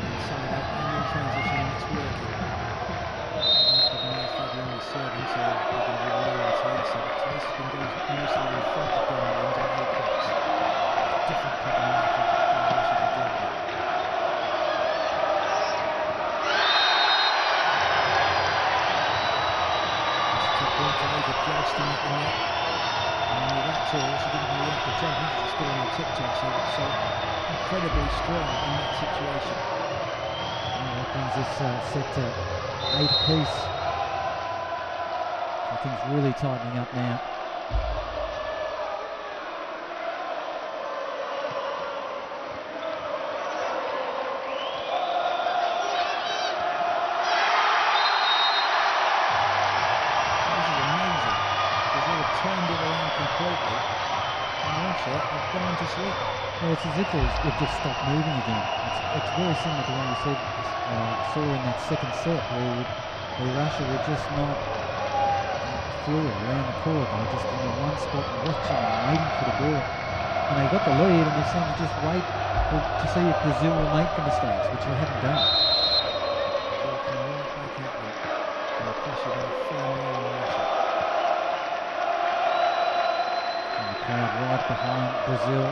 Inside that Indian transition, and it's working. Fabiana's serving, so they're going to be low on Thaisa. But Thaisa can go mostly in front of Dani Lins on the apex. It's a different problem now for Russia to deal with. Judged in the net, and with that tool she didn't really have to jump, she's still on her tiptoes, so incredibly strong in that situation. And that brings this set to 8 apiece, so things really tightening up now. It's as if they've just stopped moving again. It's very similar to what we saw in that second set where Russia were just not fluid around the court. They were just in one spot watching and waiting for the ball. And they got the lead and they seemed to just wait to see if Brazil will make the mistakes, which they haven't done. Brazil came right back at them and the pressure went firmly on Russia. And the crowd right behind Brazil.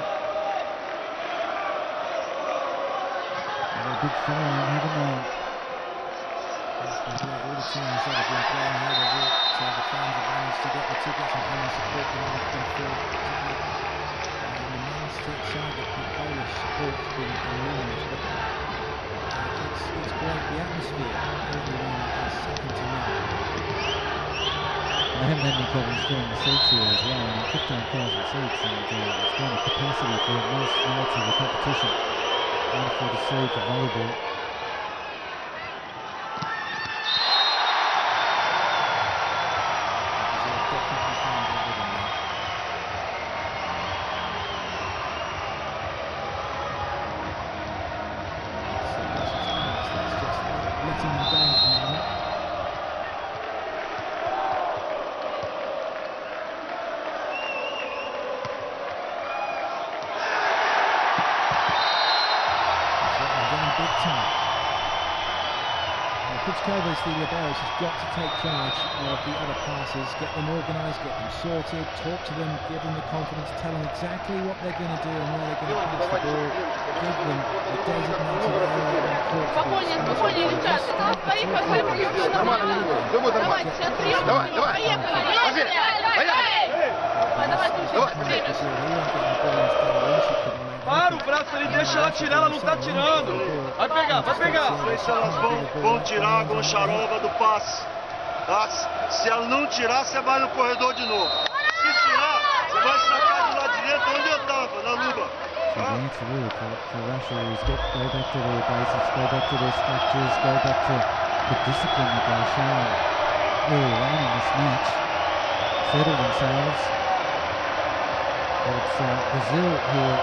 Big following, haven't they? It's been great. All the teams that have been playing here, they've worked. The fans have managed to get the tickets and come and support them on the field. And the men's side, the Polish support has been enormous. But it's great. The atmosphere, everyone is second to none. They haven't had any problems filling the seats here as well. 15,000 seats, and it's kind of capacity for most nights of the competition. Wonderful to see for volleyball. Brazil definitely found their rhythm there. So Russia's balance, that's just letting them down at the moment. Kuchkova's the liberos has got to take charge of the other passes, get them organised, get them sorted, talk to them, give them the confidence, tell them exactly what they're going to do and where they're going to pass the ball, give them a designated area and court to be exposed. Just have the talking, get them. Para o braço, ele deixa ela tirar, ela não tá tirando. Vai pegar, vai pegar. Se elas vão tirar a Goncharova do passe. Tá? Se ela não tirar, você vai no corredor de novo. Se tirar, você vai sacar do lado direito onde eu tava, na luva. So the answer really for Russia is go back to their bases, go back to their structures, go back to the discipline that they're showing early on in this match. Settle themselves. But it's Brazil here.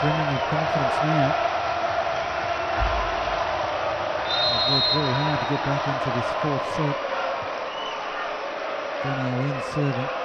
Bringing the confidence now. They've worked very hard to get back into this fourth set. Dani Lins serving. It's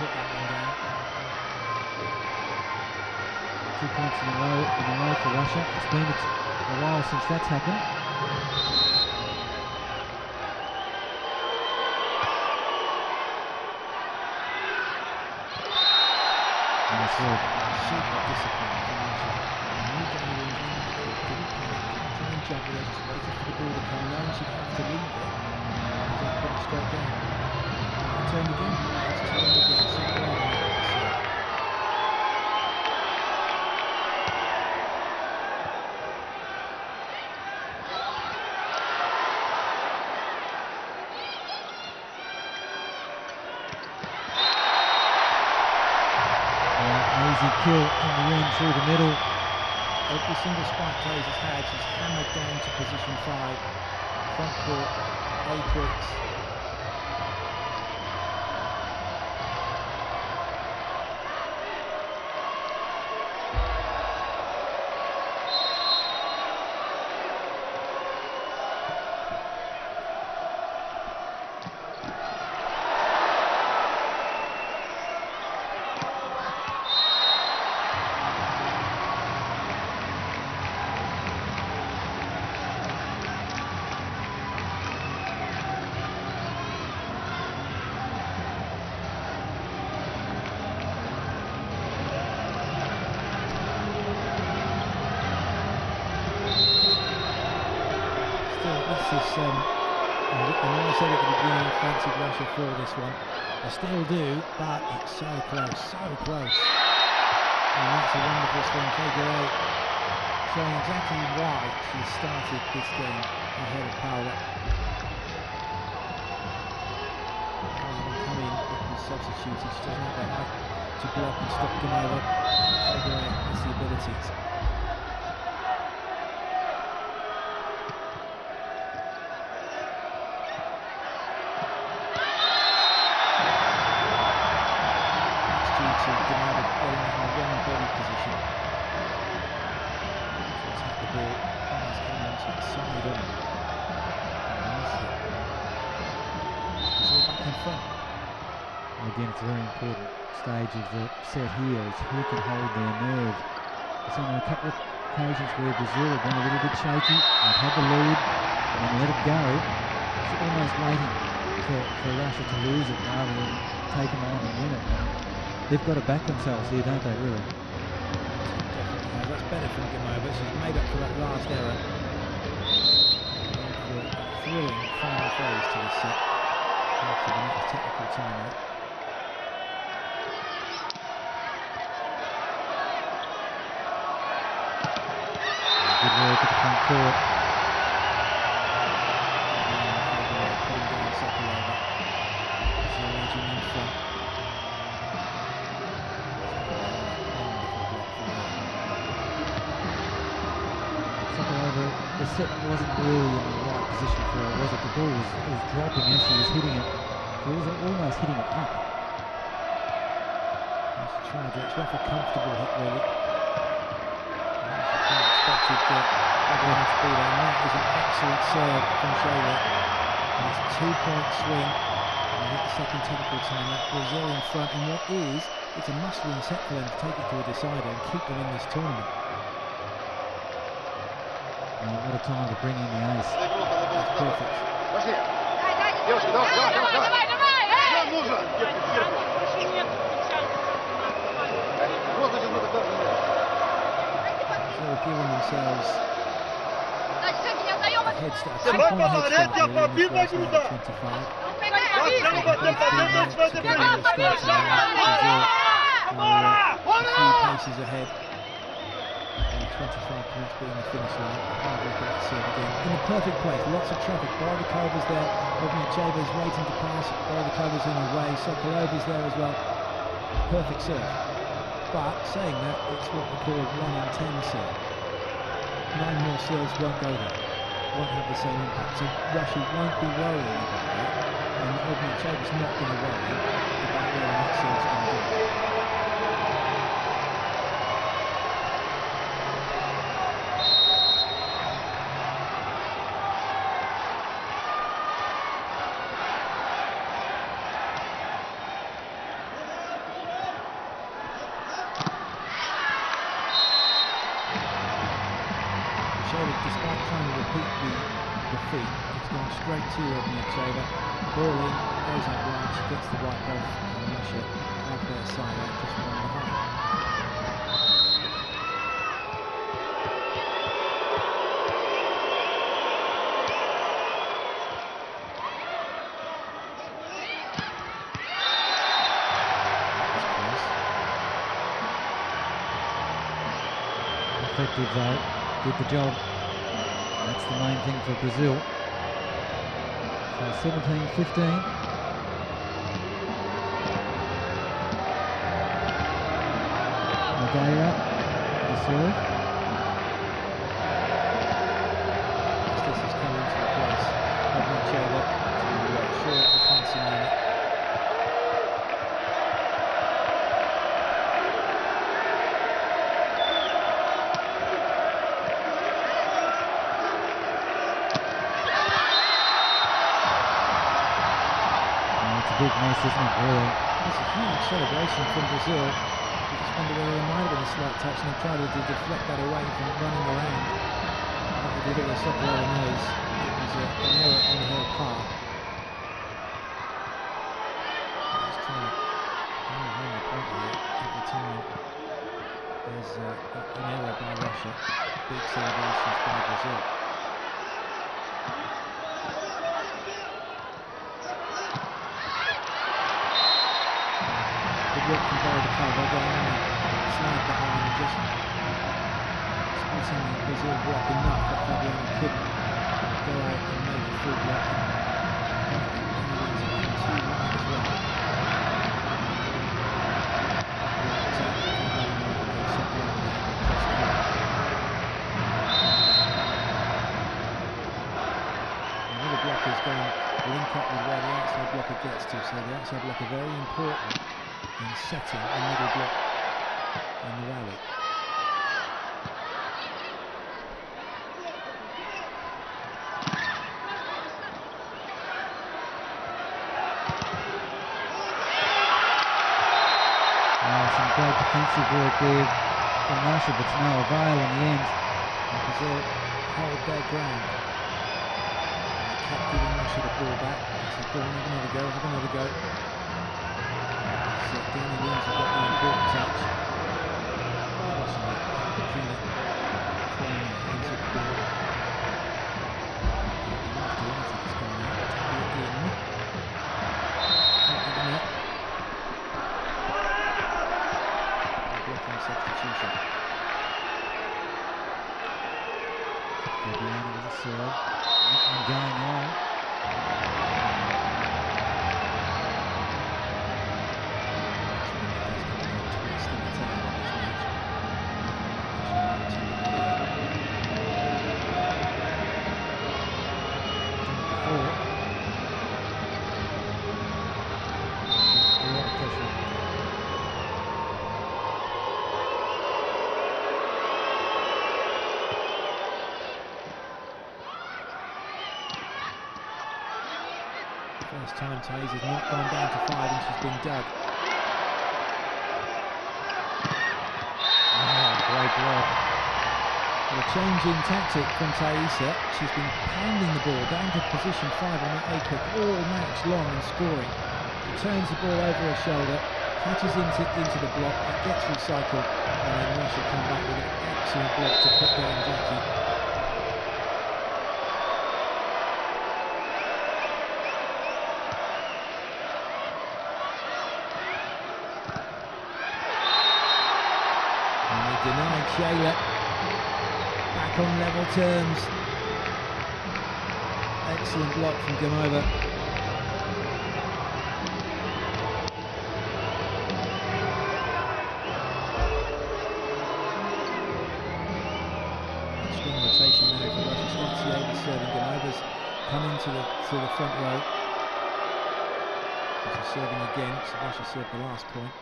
put that one down. 2 points in a row for Russia. It's been a while since that's happened. Nice work. Super disciplined from Russia. And new Dani Lins didn't panic. Didn't juggle it. Just waited for the ball to come down. She'd have to leave it. And just put it straight down. And turned again. It's turned again. Super well. Kill in the end through the middle. Every single spike Thaisa's had, she's hammered down to position 5. Front court, apex. This one, I still do, but it's so close, so close, and that's a wonderful swing. Figure 8, showing exactly why she started this game ahead of Powell. Hasn't come in with the substitute, she doesn't have that enough to block and stop Gamova. Figure 8 has the ability. The set here is who can hold their nerve. It's only a couple of occasions where Brazil have been a little bit shaky and had the lead and let it go. It's almost waiting for Russia to lose it rather than take them on and win it. They've got to back themselves here, don't they, really? Definitely. That's better from Gamova. She's made up for that last error. A thrilling final phase to this set after the next technical timeout. Good work at the front court. Putting down Sokolova. It's the region in front. Sokolova, the set wasn't really in the right position for her, was it? The ball was dropping as she was hitting it. She was almost hitting it up. Nice try, it's like a comfortable hit, really. Fabiana to Buda, and that is an excellent serve from Shayla, and it's a 2-point swing, and hit the second technical timeout. Brazil in front, and what is, it's a must-win set for them to take it to a decider and keep them in this tournament. And what a time to bring in the ace. That's perfect. They've given themselves a head start. 2-point head start really in the first round of 25. They've got to get a head start now. Brazil a few paces ahead. And 25 points being the finish line. Hard work at that serve again. In a perfect place, lots of traffic. Borodakova's there. Ognocheva's waiting to pass. Borodakova's in her way. Sokolova's there as well. Perfect serve. But saying that, it's what we call a 1 in 10 serve. 9 more serves won't go there, won't have the same impact. So Russia won't be worrying about that, and Ognocheva's not going to worry about where the next serve's going to go. Nordic, despite trying to repeat the defeat, it's gone straight to Ognocheva. Ball in, goes out wide, she gets the right off, and Russia have their side out just one behind. Effective though, did the job. That's the main thing for Brazil. So 17-15. Madeira to serve. Estes has come into the place. Ognocheva to shore up the passing unit. Big miss, isn't it, really? It's a huge celebration from Brazil. You just wonder whether there might have been a slight touch and they tried to deflect that away from running around. But they did it with Sokolova nose. It was an error on her part. Just trying to hang the point here every time. There's an error by Russia. Big celebrations by Brazil. From Borodakova, going on a slide behind and just spotting the Brazil block enough that Fabiana couldn't go out and make a full block. And the wings have been too wide as well. Another block is going to link up with where the outside blocker gets to, so the outside blocker very important. And setting the middle block in the rally. Some great defensive work there from Russia, but to no avail in the end. And Brazil held their ground. And they kept giving Russia the ball back. They said, go on, have another go, have another go. Dani Lins have got the important touch. Buda throwing into the ball. After that, it's going out to the in. Not the net. Blocking substitution. Fabiana with a serve. Nothing going on. First time Thaisa has not gone down to 5 and she's been dug. Oh, great block. A change in tactic from Thaisa. She's been pounding the ball down to position 5 on that A-kick all match long and scoring. She turns the ball over her shoulder, catches into the block, it gets recycled, and then Russia come back with an excellent block to put down Jackie. Denied Shayla, back on level terms. Excellent block from Gamova. Strong rotation now for Russia. Starts the over serving. Gamova's coming to the front row. Russia serving again. So Russia served the last point.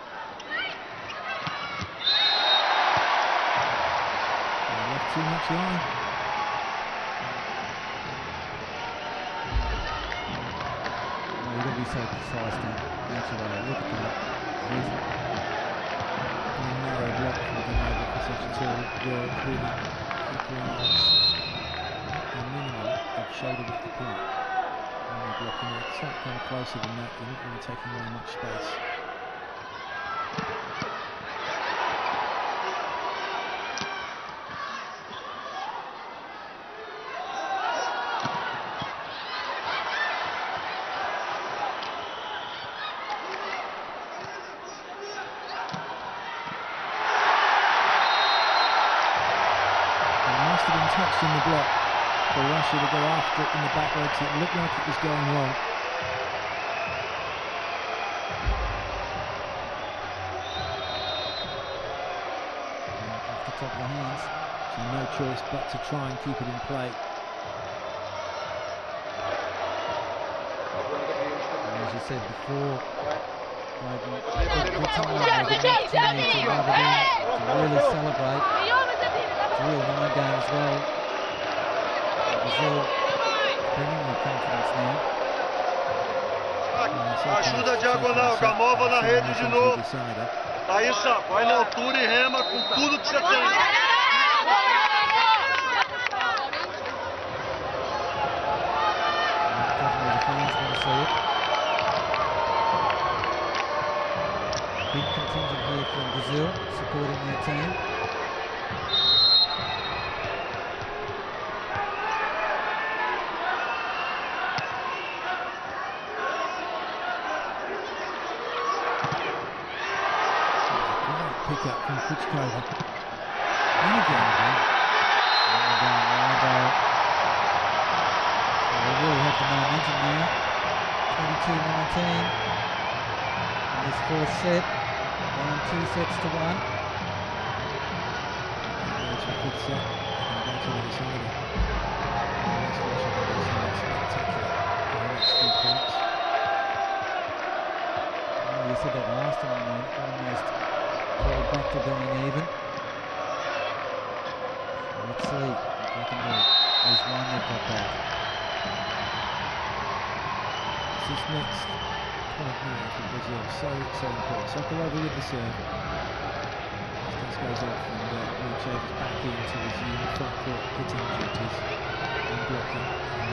Too much line. Oh, you've got to be so precise now. That's the way I look at that. Here's a narrow block for the Nova position to go through the keeper arms. shoulder width to point. When you're blocking that track kind of closer than that, you're not really taking away much space. In the block for Russia to go after it in the back legs. It looked like it was going wrong. And off the top of the hands, so no choice but to try and keep it in play. And as I said before, I've been to really celebrate, to really wind down as well. Brazil bringing the confidence now. Ajuda a diagonal, Gamova na rede de novo. Thaisa, vai na altura e rema com tudo que você tem. Big contingent here from Brazil, supporting their team. Up from Kuchkova. And again. So they really have the momentum now. 22-19. In this fourth set. Down 2 sets to 1. That's a good set. And that's a good set. And that's spectacular. The next few points. Oh, you said that last time, man. Almost. Back to being even. Let's see if they can do it. There's one they've got back. This is next point here from Brazil. So important. Sokolova with the serve. Estes goes off and Lioubov back into his front court hitting duties and blocking. And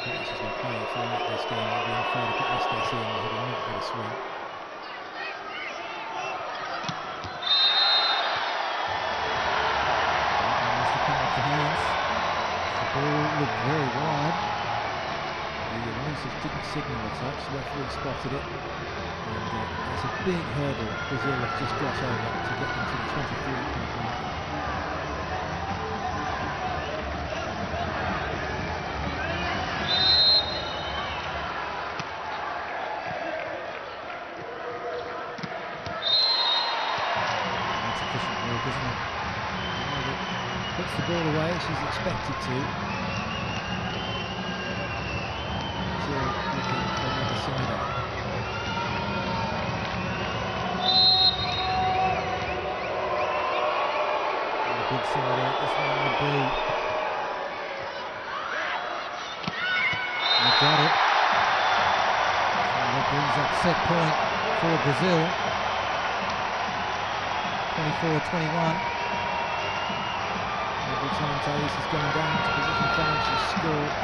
this is a player throughout this game. I've been afraid to put Estes in, but I'm not going to swing. Looked very wide. The Lancers didn't signal a touch, referee spotted it. And it's a big hurdle Brazil have just got over to get them to the 23-point mark. That's efficient work, isn't it? Puts the ball away as she's expected to. Set point for Brazil, 24-21. Every time Thaisa has gone down to position 5, she's scored.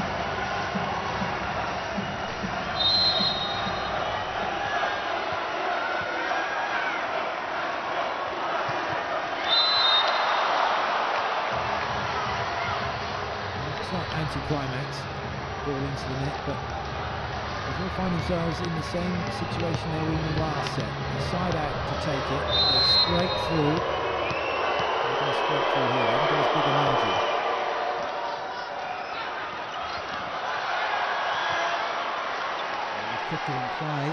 It's not anti-climax, ball into the net, but Brazil find themselves in the same situation they were in the last set. They side out to take it, they scrape through. They're going to scrape through here, they haven't got as big a margin. They've kicked it in play.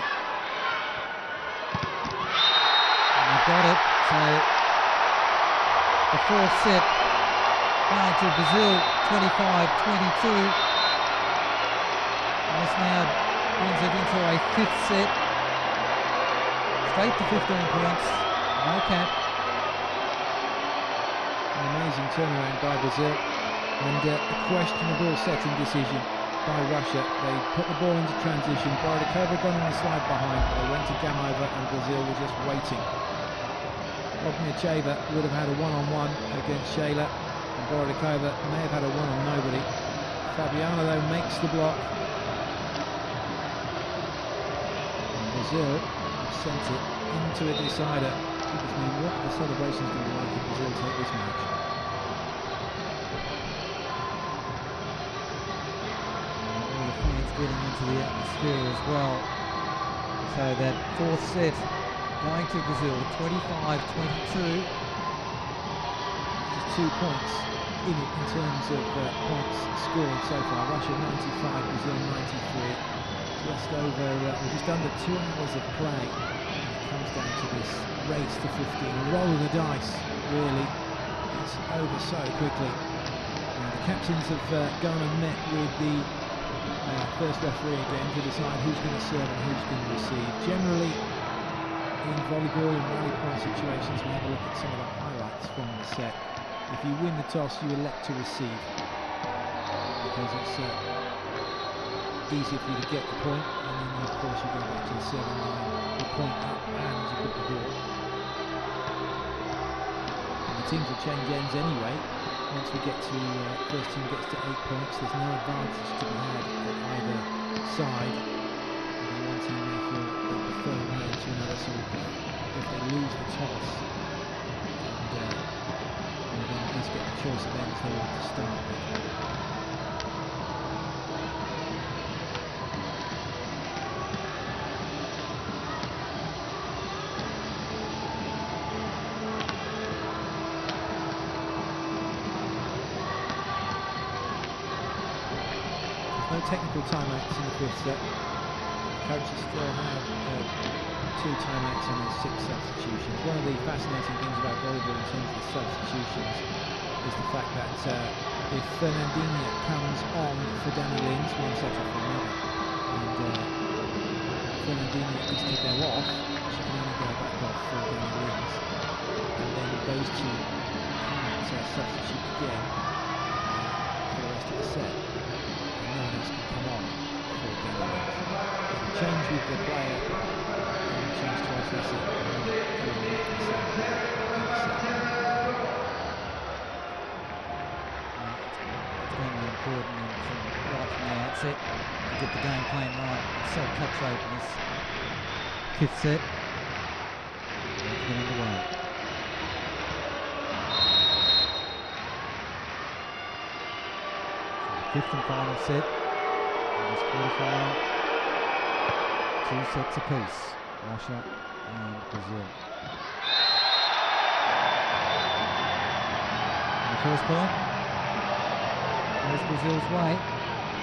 And they've got it, so the fourth set down to Brazil, 25-22. And this now brings it into a 5th set, straight to 15 points, no cap. An amazing turnaround by Brazil, and a questionable setting decision by Russia. They put the ball into transition, Borodakova gone on a slide behind, but they went to Gamova and Brazil were just waiting. Ognocheva would have had a one-on-one against Shayla, and Borodakova may have had a one-on-nobody. Fabiana, though, makes the block. And Brazil have sent it into a decider. Goodness me, what the celebrations going to be like if Brazil take this match. And all the fans getting into the atmosphere as well. So that fourth set going to Brazil, 25-22. Just 2 points in it in terms of points scored so far. Russia 95, Brazil 93. Just over, just under 2 hours of play. It comes down to this race to 15. Roll the dice, really. It's over so quickly. And the captains have gone and met with the first referee again to decide who's going to serve and who's going to receive. Generally, in volleyball and rally point situations, we have a look at some of the highlights from the set. If you win the toss, you elect to receive, because it's easier for you to get the point, and then of course you go back to the 7-9, the point up, and you put the ball. And the teams will change ends anyway. Once we get to, first team gets to 8 points, there's no advantage to be had at either side. And then one team may feel they prefer one to another, so if they lose the toss, get the choice of ends they want to start with. There's no technical timeouts in the fifth set. Coaches still have two timeouts and there's 6 substitutions. One of the fascinating things about volleyball in terms of the substitutions is the fact that if Fernandinha comes on for Dani Lins, one set off another, and Fernandinha is to go off, she can only go back off for Dani Lins, and then those two times substitute again for the rest of the set, and no one else can come on for Dani Lins. So change with the player, and change twice a set, and then the same player in the set. Important right from the outset to get the game plan right. It's so cuts open this fifth set. Let's get underway. So the fifth and final set in this quarterfinal. 2 sets apiece, Russia and Brazil. And the first point. There's Brazil's way.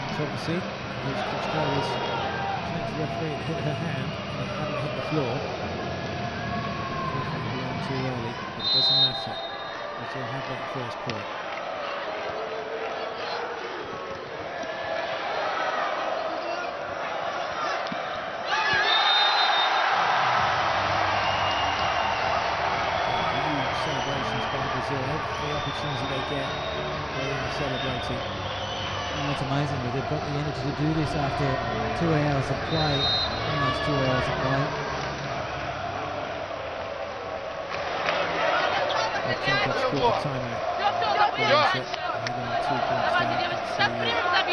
It's obviously because Costello's sent the referee and hit her hand and it hadn't hit the floor. It went down too early, but it doesn't matter. Brazil have that first point. Huge celebrations by Brazil. Every opportunity they get, celebrating. Oh, it's amazing that they've got the energy to do this after 2 hours of play, almost 2 hours of play. I think they've scored a timeout. First timeout. He's got another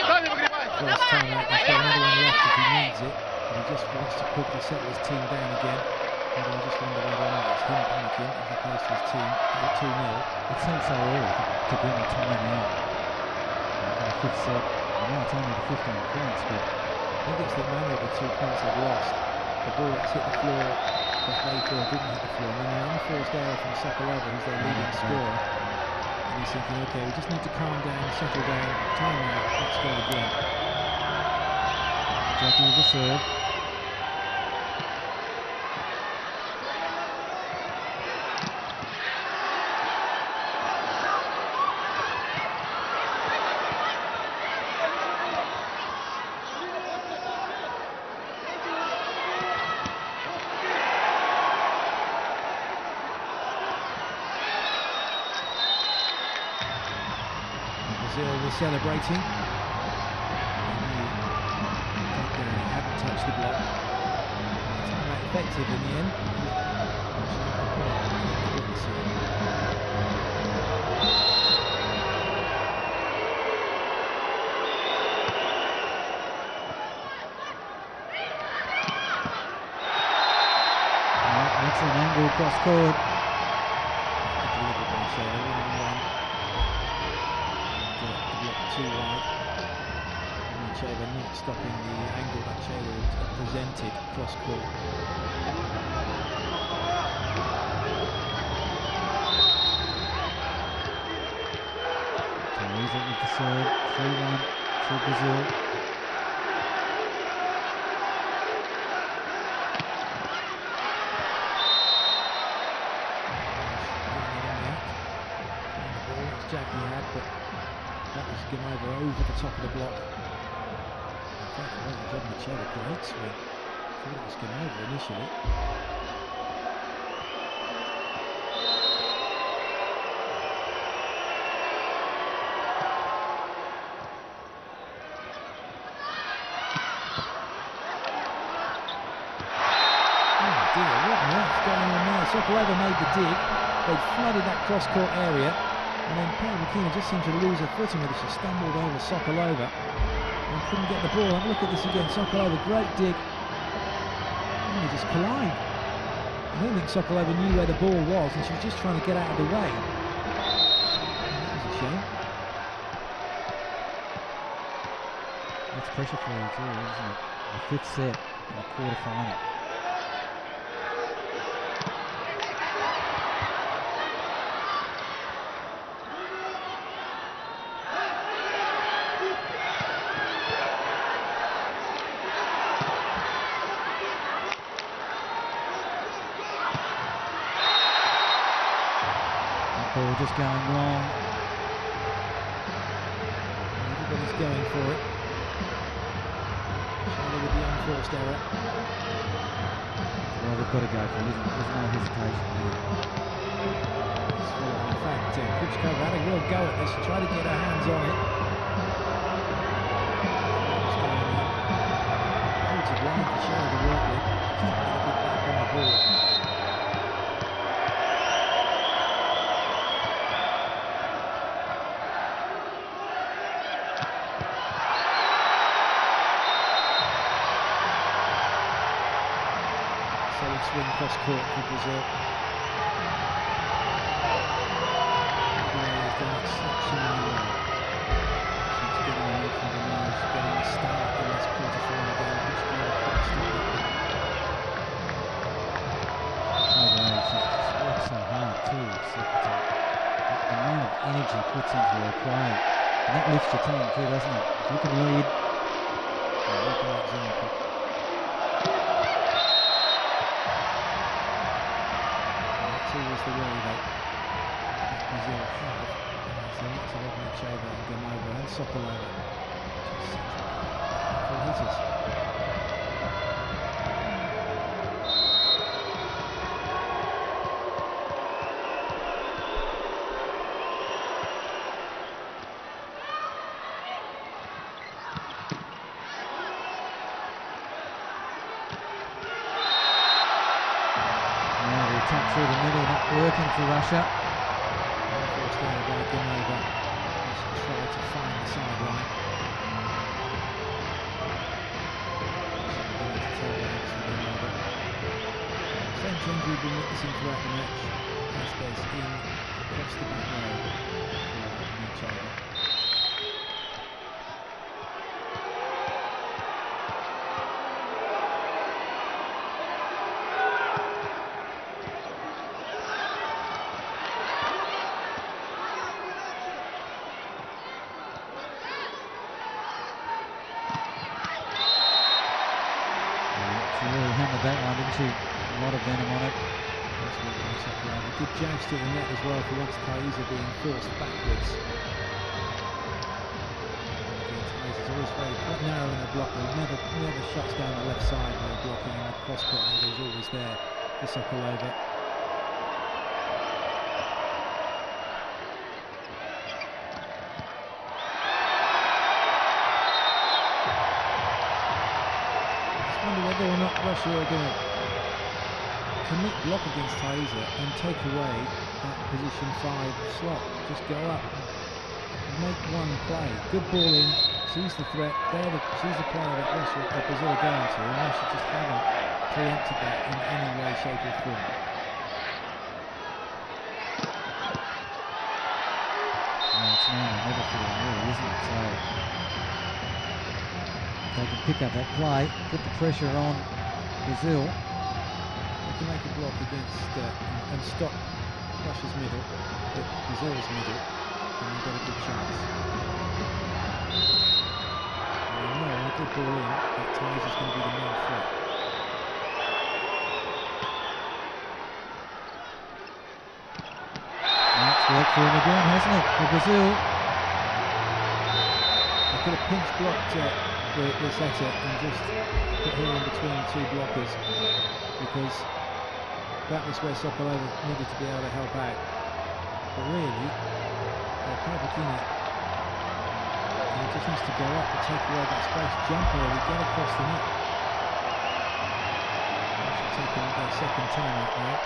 one left if he needs it, and he just wants to quickly settle his team down again. And I just wonder whether or not it's him panicking as opposed to his team at 2-0. It seems so early to bring a timeout. In the fifth set, and now it's only the 15 points, but I think it's the manner of the 2 points they've lost. The ball that's hit the floor, that they feel didn't hit the floor, and then the unforced error from Sokolova, who's their leading scorer, and he's thinking, okay, we just need to calm down, settle down, timeout, let's go again. Jackie with the serve. Celebrating. They haven't touched the block. It's not effective in the end. Excellent angle, cross court. Delivered by Shayla, winning one. And the block too wide. And Shayla not stopping the angle that Shayla had presented, cross court. With the serve, 3-1 for Brazil. It's Jackie had, but that was Gamova over the top of the block. In fact, it wasn't Ognocheva, great swing. I thought it was Gamova initially. Sokolova made the dig, they flooded that cross-court area, and then Polybukina just seemed to lose her footing with it. She stumbled over Sokolova and couldn't get the ball. And look at this again, Sokolova, great dig, and they just collide. I don't think Sokolova knew where the ball was, and she was just trying to get out of the way. And that was a shame. That's pressure for her too, isn't it? The fifth set in the quarter-final. Just going wrong. Everybody's going for it. Shayla with the unforced error. Well, they've got to go for it. There's no hesitation here. In fact, Kuchkova had a real go at this. She tried to get her hands on it. It's going in. Loads of line for Shayla to work with. She's not going to get back on the ball. Swing cross court for Brazil. He's done exceptionally well. She's getting away from the nose, getting a start in this quarterfinal game, which they can't stop it. Oh, wow, she just works so hard too. So the amount of energy puts into her play, and that lifts your team too, doesn't it? If you can lead, you lead by example. Is the way that Brazil have, there's a mix of Ognocheva and Gamova and Sokolova, just such powerful hitters. Working for Russia. Unforced error by Gamova. She tried to find the sideline. She's going to take the action of Gamova. The same change we've been witnessing throughout the match. Estes in across the back row for Ognocheva. A lot of venom on it. A good joust to the net as well for once Thaisa being forced backwards. Thaisa's always very narrow in the block, and never shuts down the left side by blocking, and the cross-court angle is always there for Sokolova. I just wonder whether or not Russia are going to commit block against Thaisa and take away that position 5 slot. Just go up and make one play. Good ball in, she's the threat, she's the player that Russia, Brazil are going to, and Russia just haven't preempted that in any way, shape or form. now over for O'Leary, isn't it? So if they can pick up that play, put the pressure on Brazil. They can make a block against and stop Russia's middle, but Brazil's middle, and they've got a good chance. And they know a good ball in, that Thaisa is going to be the main threat. Worked for him again, hasn't it, for Brazil? They could have pinch blocked the setter and just put him in between two blockers, because that was where Sokolova needed to be able to help out. But really, Polybukina, he just needs to go up and take away that space, jump early, get across the net. That should take him their second time out there.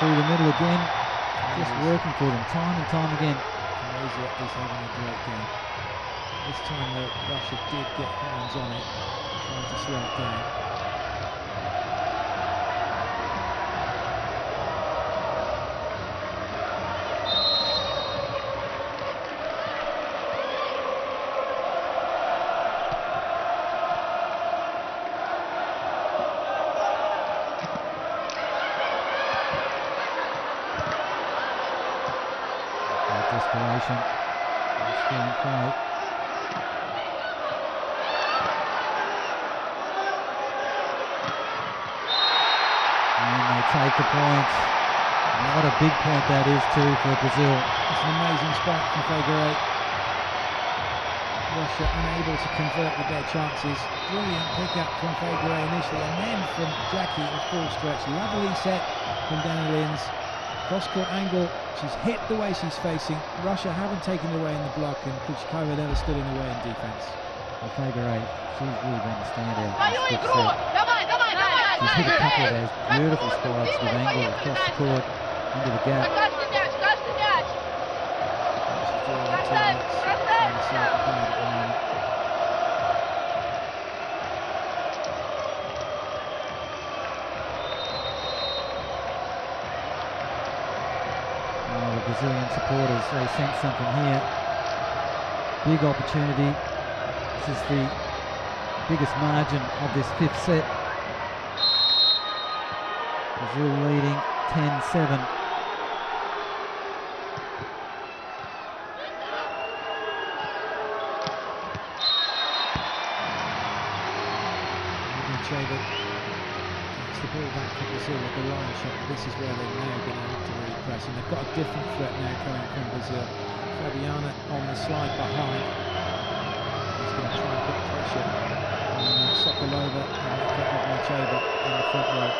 Through the middle again, just working for them time and time again. Thaisa is having a great game. This time though, Russia did get hands on it, trying to slow it down. The points. And what a big point that is too for Brazil. It's an amazing spike from figure 8. Russia unable to convert with their chances. Brilliant pick up from figure 8 initially, and then from Jackie a full stretch. Lovely set from Dani Lins. Cross-court angle, she's hit the way she's facing. Russia haven't taken away in the block, and Kuchkova never stood in the way in defence. Well, figure 8, she's really been a standout. She's hit a couple of those beautiful spikes with angle across the court, into the gap. She's doing the targets and the self-play at the moment. Oh, the Brazilian supporters, they sense something here. Big opportunity. This is the biggest margin of this 5th set. Brazil leading 10-7. Ognocheva takes the ball back to Brazil with the line shot. This is where they're now going to have to really press, and they've got a different threat now coming from Brazil. Fabiana on the slide behind. He's going to try and put pressure on Sokolova, and they've got Ognocheva in the front row.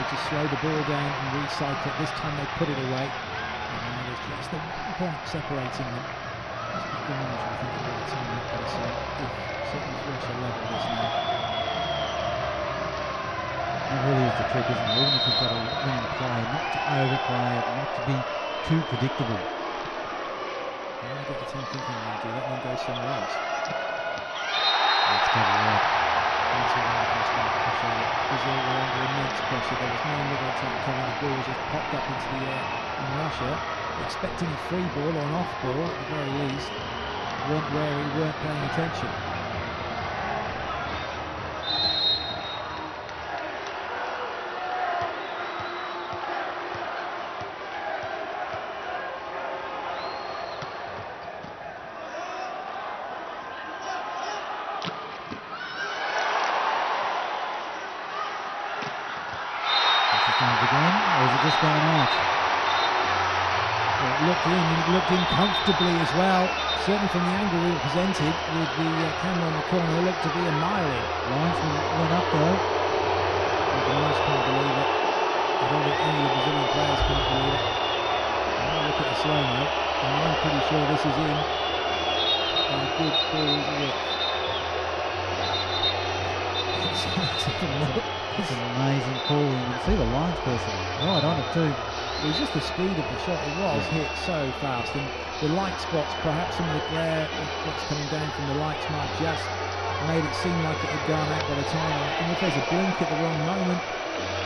To slow the ball down and recycle it. This time they put it away. And now there's just the point separating them. It's not going on, I think, about the time that they say. Certainly Russia level this now. That really is the trick, isn't it? Even if you've got a winning play, not to overplay it, not to be too predictable. I only got the team thinking they do that one goes somewhere else. That's going to work. That's a wonderful spike from Shayla. Brazil were under immense pressure. There was no middle attack coming. The ball just popped up into the air. And Russia, expecting a free ball or an off ball at the very least, weren't wary, weren't paying attention. are just going out. It looked in, and it looked in comfortably as well. Certainly from the angle we were presented, with the camera on the corner, it looked to be a mile in. Linesman went up there. The Lions can't believe it. I don't think any of the Brazilian players can't believe it. Now look at the slow mo, and I'm pretty sure this is in. And a good ball's width. It's an amazing call. You can see the Lions person right on it too. It was just the speed of the shot. It was hit so fast, and the light spots, perhaps some of the glare that's coming down from the lights might just made it seem like it had gone out by the time. And if there's a blink at the wrong moment,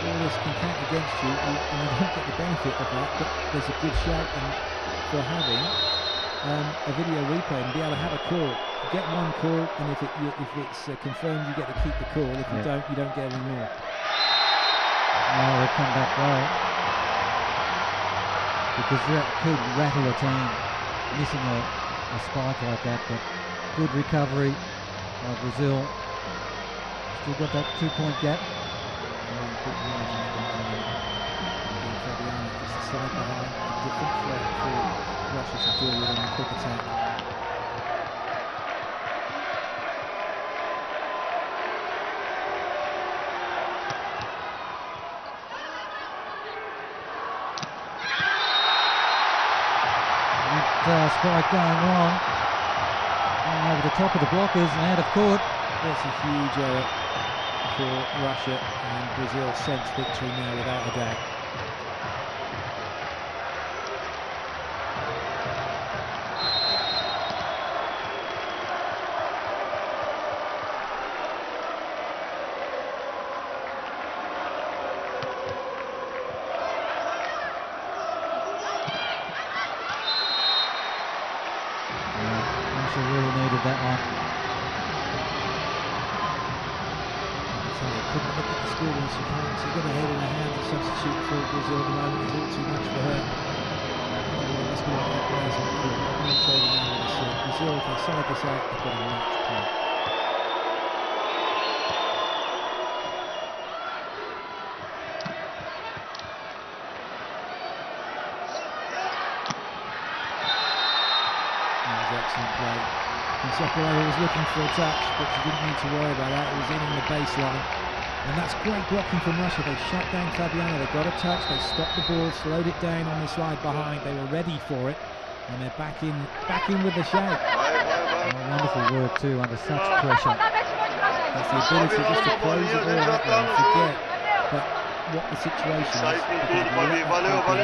all this can count against you, and you don't get the benefit of that. But there's a good shout, and for having a video replay and be able to have a call. Get one call, and if it's confirmed, you get to keep the call. If you don't, you don't get any more. No, they've come back low. Because that could rattle a team, missing a spike like that. But good recovery by Brazil. Still got that 2-point gap. Fabiana just a slide behind. A different threat for Russia to deal with on the quick attack. Strike going wrong, going over the top of the blockers and out of court. That's a huge error for Russia, and Brazil sense victory now without a doubt. Looking for a touch, but she didn't need to worry about that. It was in on the baseline, and that's great blocking from Russia. They shut down Fabiana, they got a touch, they stopped the ball, slowed it down on the slide behind. They were ready for it, and they're back in with the shout. Oh, wonderful work too, under such pressure. That's the ability just to close it all out there and forget that what the situation is, because they're going to have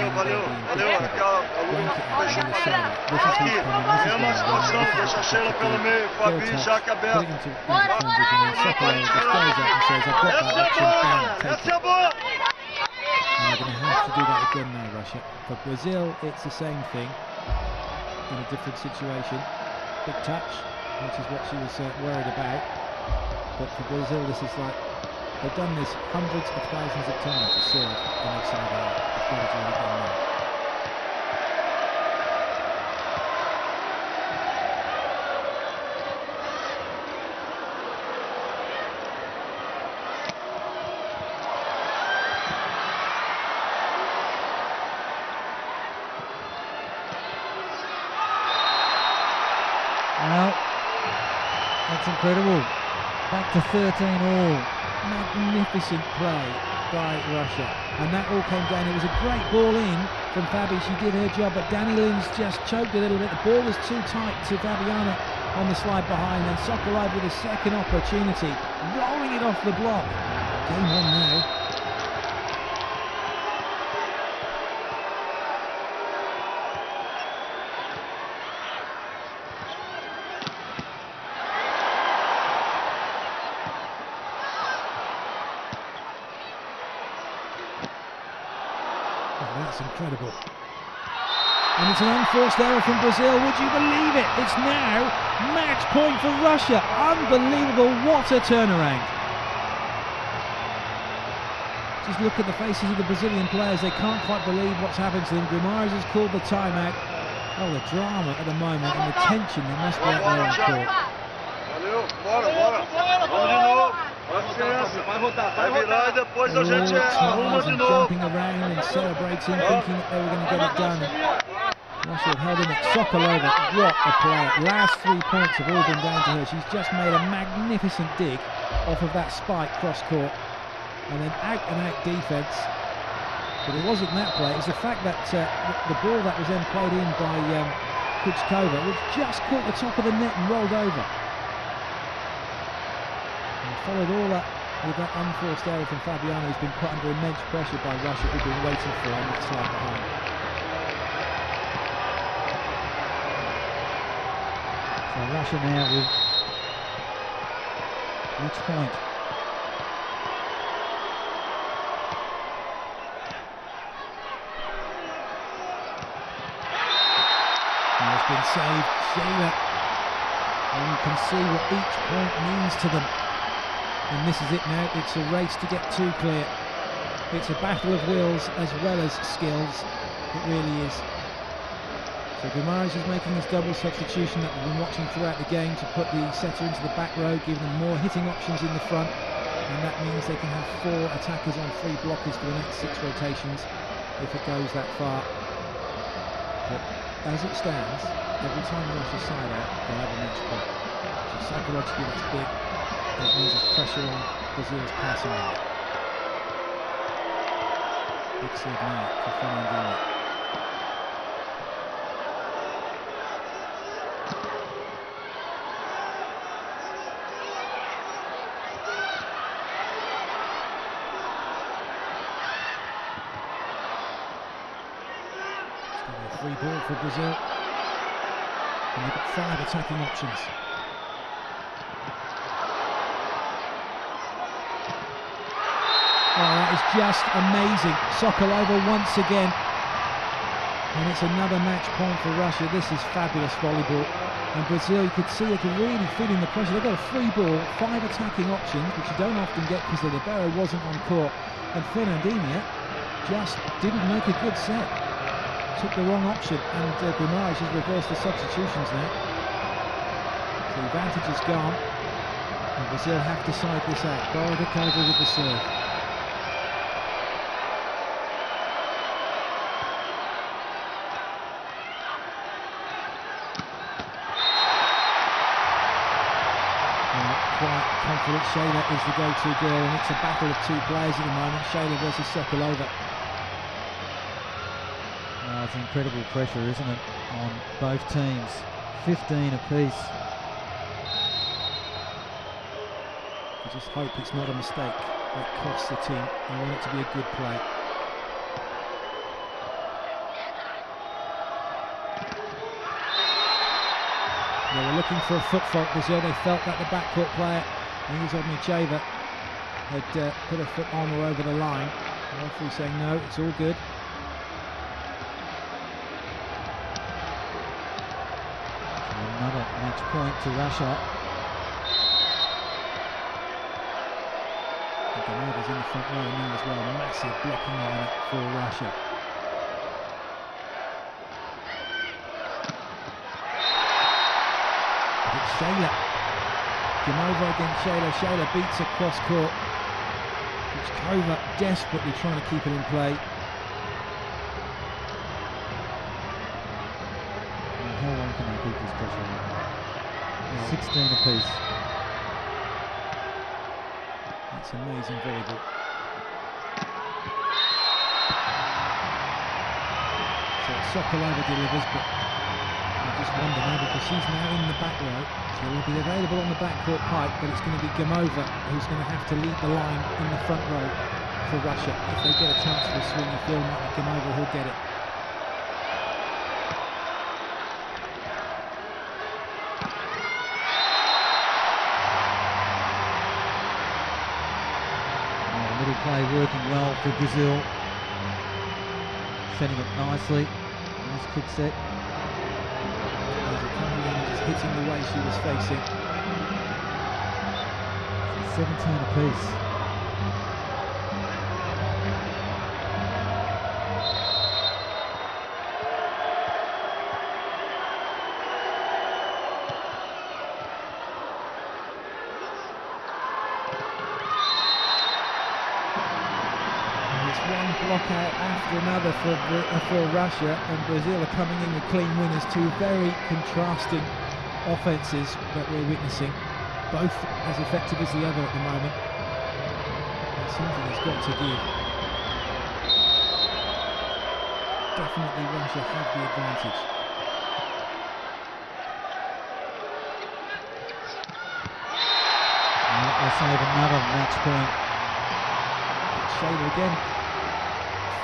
to do that again now, Russia. For Brazil, it's the same thing in a different situation. Big touch, which is what she was worried about. But for Brazil, this is like, they've done this hundreds of thousands of times to serve the next side out. They've got to do it again now. Well, that's incredible. Back to 13 all. Magnificent play by Russia, and that all came down. It was a great ball in from Fabi. She did her job, but Dani Lins just choked a little bit. The ball was too tight to Fabiana on the slide behind, and Sokolova with a second opportunity, rolling it off the block. Game on now. Incredible. And it's an unforced error from Brazil. Would you believe it? It's now match point for Russia. Unbelievable. What a turnaround. Just look at the faces of the Brazilian players. They can't quite believe what's happened to them. Grimaris has called the timeout. Oh, the drama at the moment and the tension. They must be out there on court. Vai rotar, vai rotar, vai virar e depois a gente arruma de novo. Once you've heard him at Sokolova, what a player. Last 3 points have all been down to her. She's just made a magnificent dig off of that spike cross-court. And then out-and-out defence. But it wasn't that play, it's the fact that the ball that was then played in by Kuchkova was just caught the top of the net and rolled over. And followed all that with that unforced error from Fabiana, who's been put under immense pressure by Russia, who've been waiting for on that side behind. Russia now with each point. And it's been saved. Shayla. And you can see what each point means to them. And this is it now. It's a race to get two clear. It's a battle of wills as well as skills. It really is. So Guimarães is making this double substitution that we've been watching throughout the game to put the setter into the back row, giving them more hitting options in the front, and that means they can have 4 attackers on 3 blockers for the next 6 rotations if it goes that far. But as it stands, every time Russia side out, they have an edge point. So psychologically that's big, that means there's pressure on Brazil's passing out. Big save now for Fernandinha. Free ball for Brazil, and they've got 5 attacking options. Oh, that is just amazing. Sokolova once again, and it's another match point for Russia. This is fabulous volleyball, and Brazil, you could see it really feeling the pressure. They've got a free ball, 5 attacking options, which you don't often get because the libero wasn't on court, and Fernandinha just didn't make a good set. Took the wrong option, and Guimarães has reversed the substitutions now. So the advantage is gone, and Brazil have to side this out. Borodakova with the serve. Quite confident. Shayla is the go-to girl, and it's a battle of 2 players at the moment. Shayla versus Sokolova. It's incredible pressure, isn't it, on both teams, 15 apiece. I just hope it's not a mistake that costs the team. I want it to be a good play. They were looking for a foot fault, Brazil. They felt that the backcourt player, I think it was Ognocheva, had put a foot on or over the line. The referee saying no, it's all good. Another match point to Russia. And Gamova's in the front row now as well. A massive blocking line for Russia. But it's Shayla. Gamova against Shayla. Shayla beats her cross court. Kuchkova desperately trying to keep it in play. How long can they keep this pressure on? 16 apiece. That's amazing volleyball. So Sokolova delivers, but I just wonder now because she's now in the back row. So it'll be available on the backcourt pipe, but it's going to be Gamova who's going to have to lead the line in the front row for Russia. If they get a chance for a swing, I feel like Gamova will get it. Play working well for Brazil, setting it nicely. Nice quick set. As it coming in, just hitting the way she was facing. 17 apiece. one blockout after another for Russia, and Brazil are coming in with clean winners. Two very contrasting offences that we're witnessing, both as effective as the other at the moment. And something has got to give. Definitely Russia have the advantage. Will save another match point. Shayla again.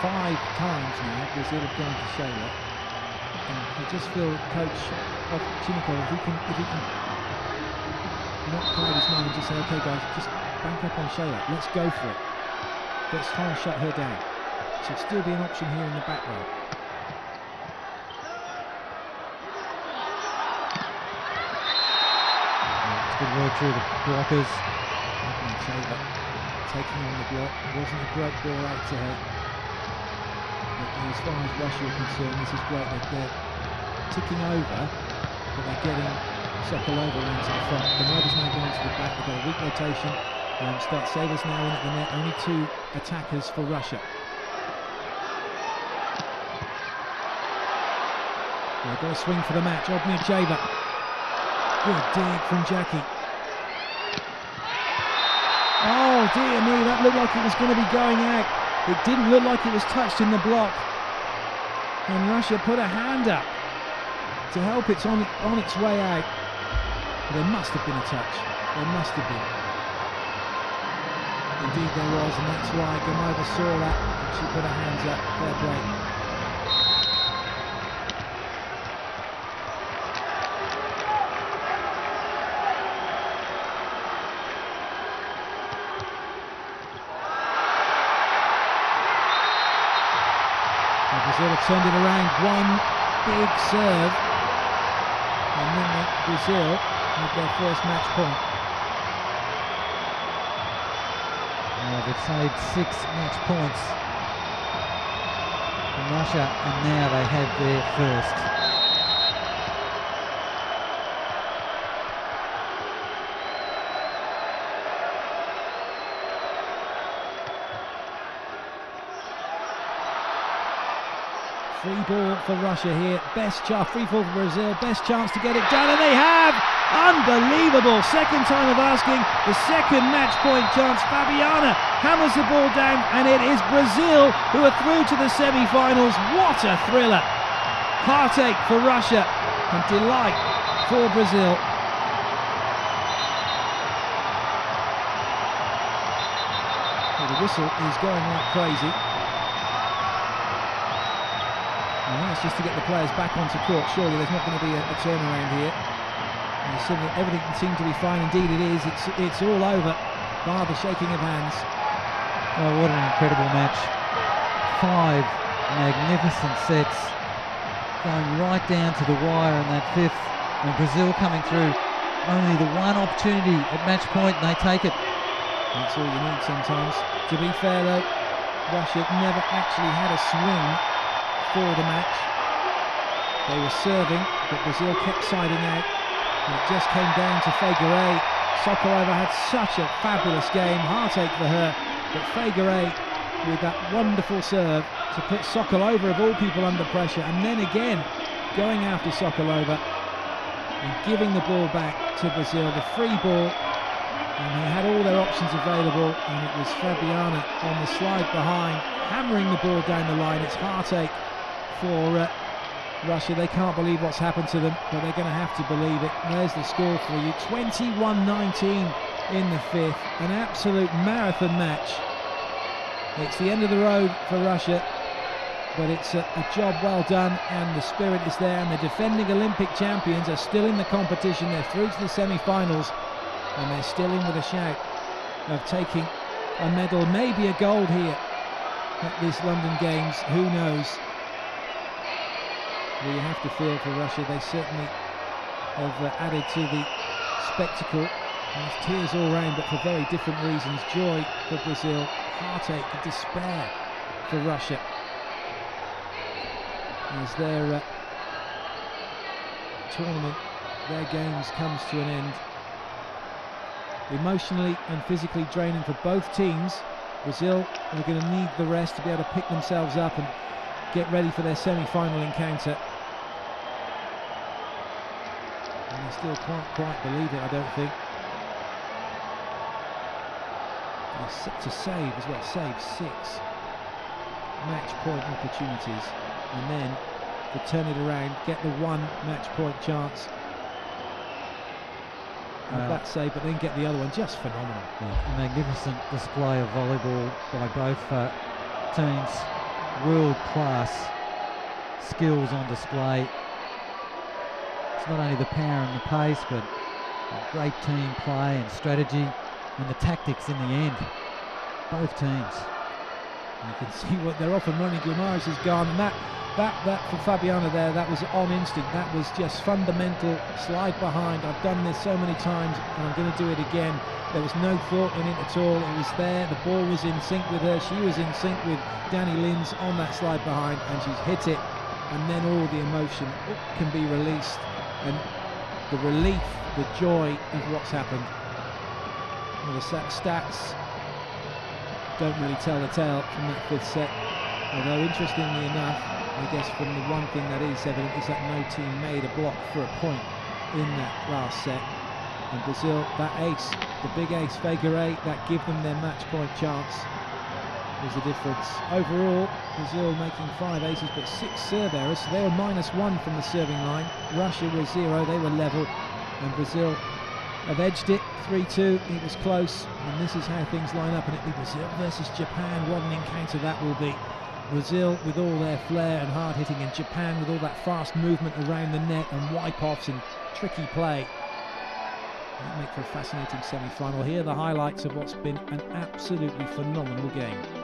5 times now Brazil have gone to Shayla, and I just feel coach Ovchinnikov, if he can not cloud his mind and just say, okay guys, just bank up on Shayla, let's go for it, let's try and shut her down. She'll still be an option here in the back row. It's good work through the blockers. Ognocheva taking on the block, wasn't a great ball out to her, but as far as Russia are concerned, this is great. They're ticking over, but they're getting Sokolova into the front. Gamava's now going to the back. They've got a weak rotation, and Startseva's now in at the net. Only 2 attackers for Russia. They've got a swing for the match. Ognocheva, good dig from Jackie. Oh dear me, that looked like it was going to be going out. It didn't look like it was touched in the block, and Russia put a hand up to help it on its way out. But there must have been a touch. There must have been. Indeed there was, and that's why Gamova saw that and she put her hands up. Fair play. Brazil have turned it around. One big serve, and then Brazil have their first match point. Well, they've saved 6 match points from Russia, and now they have their first. Free ball for Russia here, best chance, free ball for Brazil, best chance to get it done, and they have! Unbelievable, second time of asking, the second match point chance. Fabiana hammers the ball down, and it is Brazil who are through to the semi-finals. What a thriller! Heartache for Russia, and delight for Brazil. Well, the whistle is going like crazy. That's just to get the players back onto court. Surely there's not going to be a turnaround here. And suddenly everything seemed to be fine. Indeed it is. It's all over, bar the shaking of hands. Oh, what an incredible match. 5 magnificent sets, going right down to the wire in that 5th. And Brazil coming through. Only the one opportunity at match point, and they take it. That's all you need sometimes. To be fair though, Russia never actually had a swing for the match. They were serving, but Brazil kept siding out, and it just came down to Fay. Sokolova had such a fabulous game, heartache for her, but Fay with that wonderful serve to put Sokolova of all people under pressure, and then again going after Sokolova and giving the ball back to Brazil, the free ball, and they had all their options available, and it was Fabiana on the slide behind, hammering the ball down the line. It's heartache for Russia. They can't believe what's happened to them, but they're going to have to believe it. And there's the score for you, 21-19 in the 5th. An absolute marathon match. It's the end of the road for Russia, but it's a job well done, and the spirit is there, and the defending Olympic champions are still in the competition. They're through to the semi-finals, and they're still in with a shout of taking a medal, maybe a gold here at these London Games. Who knows? Well, you have to feel for Russia. They certainly have added to the spectacle. There's tears all round, but for very different reasons. Joy for Brazil, heartache and despair for Russia, as their tournament, their games, comes to an end. Emotionally and physically draining for both teams, Brazil are going to need the rest to be able to pick themselves up and get ready for their semi-final encounter. And they still can't quite believe it, I don't think. It's a save as well, save six match point opportunities, and then to turn it around, get the one match point chance. That save, but then get the other one, just phenomenal. Yeah, a magnificent display of volleyball by both teams, world-class skills on display. It's not only the power and the pace, but great team play and strategy and the tactics in the end, both teams. And you can see what they're off and running. Guimarães has gone, and that for Fabiana there, that was on instinct, that was just fundamental, slide behind, I've done this so many times and I'm going to do it again. There was no thought in it at all, it was there, the ball was in sync with her, she was in sync with Dani Lins on that slide behind, and she's hit it, and then all the emotion can be released, and the relief, the joy of what's happened. The stats don't really tell the tale from that fifth set, although interestingly enough, I guess from the one thing that is evident is that no team made a block for a point in that last set. And Brazil, that ace, the big ace, Figueiredo, that give them their match point chance, was the difference. Overall, Brazil making five aces but six serve errors, so they were -1 from the serving line. Russia was 0, they were level, and Brazil have edged it 3-2. It was close, and this is how things line up, and it'll be Brazil versus Japan. What an encounter that will be. Brazil with all their flair and hard hitting, and Japan with all that fast movement around the net and wipe offs and tricky play. That'll make for a fascinating semi-final. Here are the highlights of what's been an absolutely phenomenal game.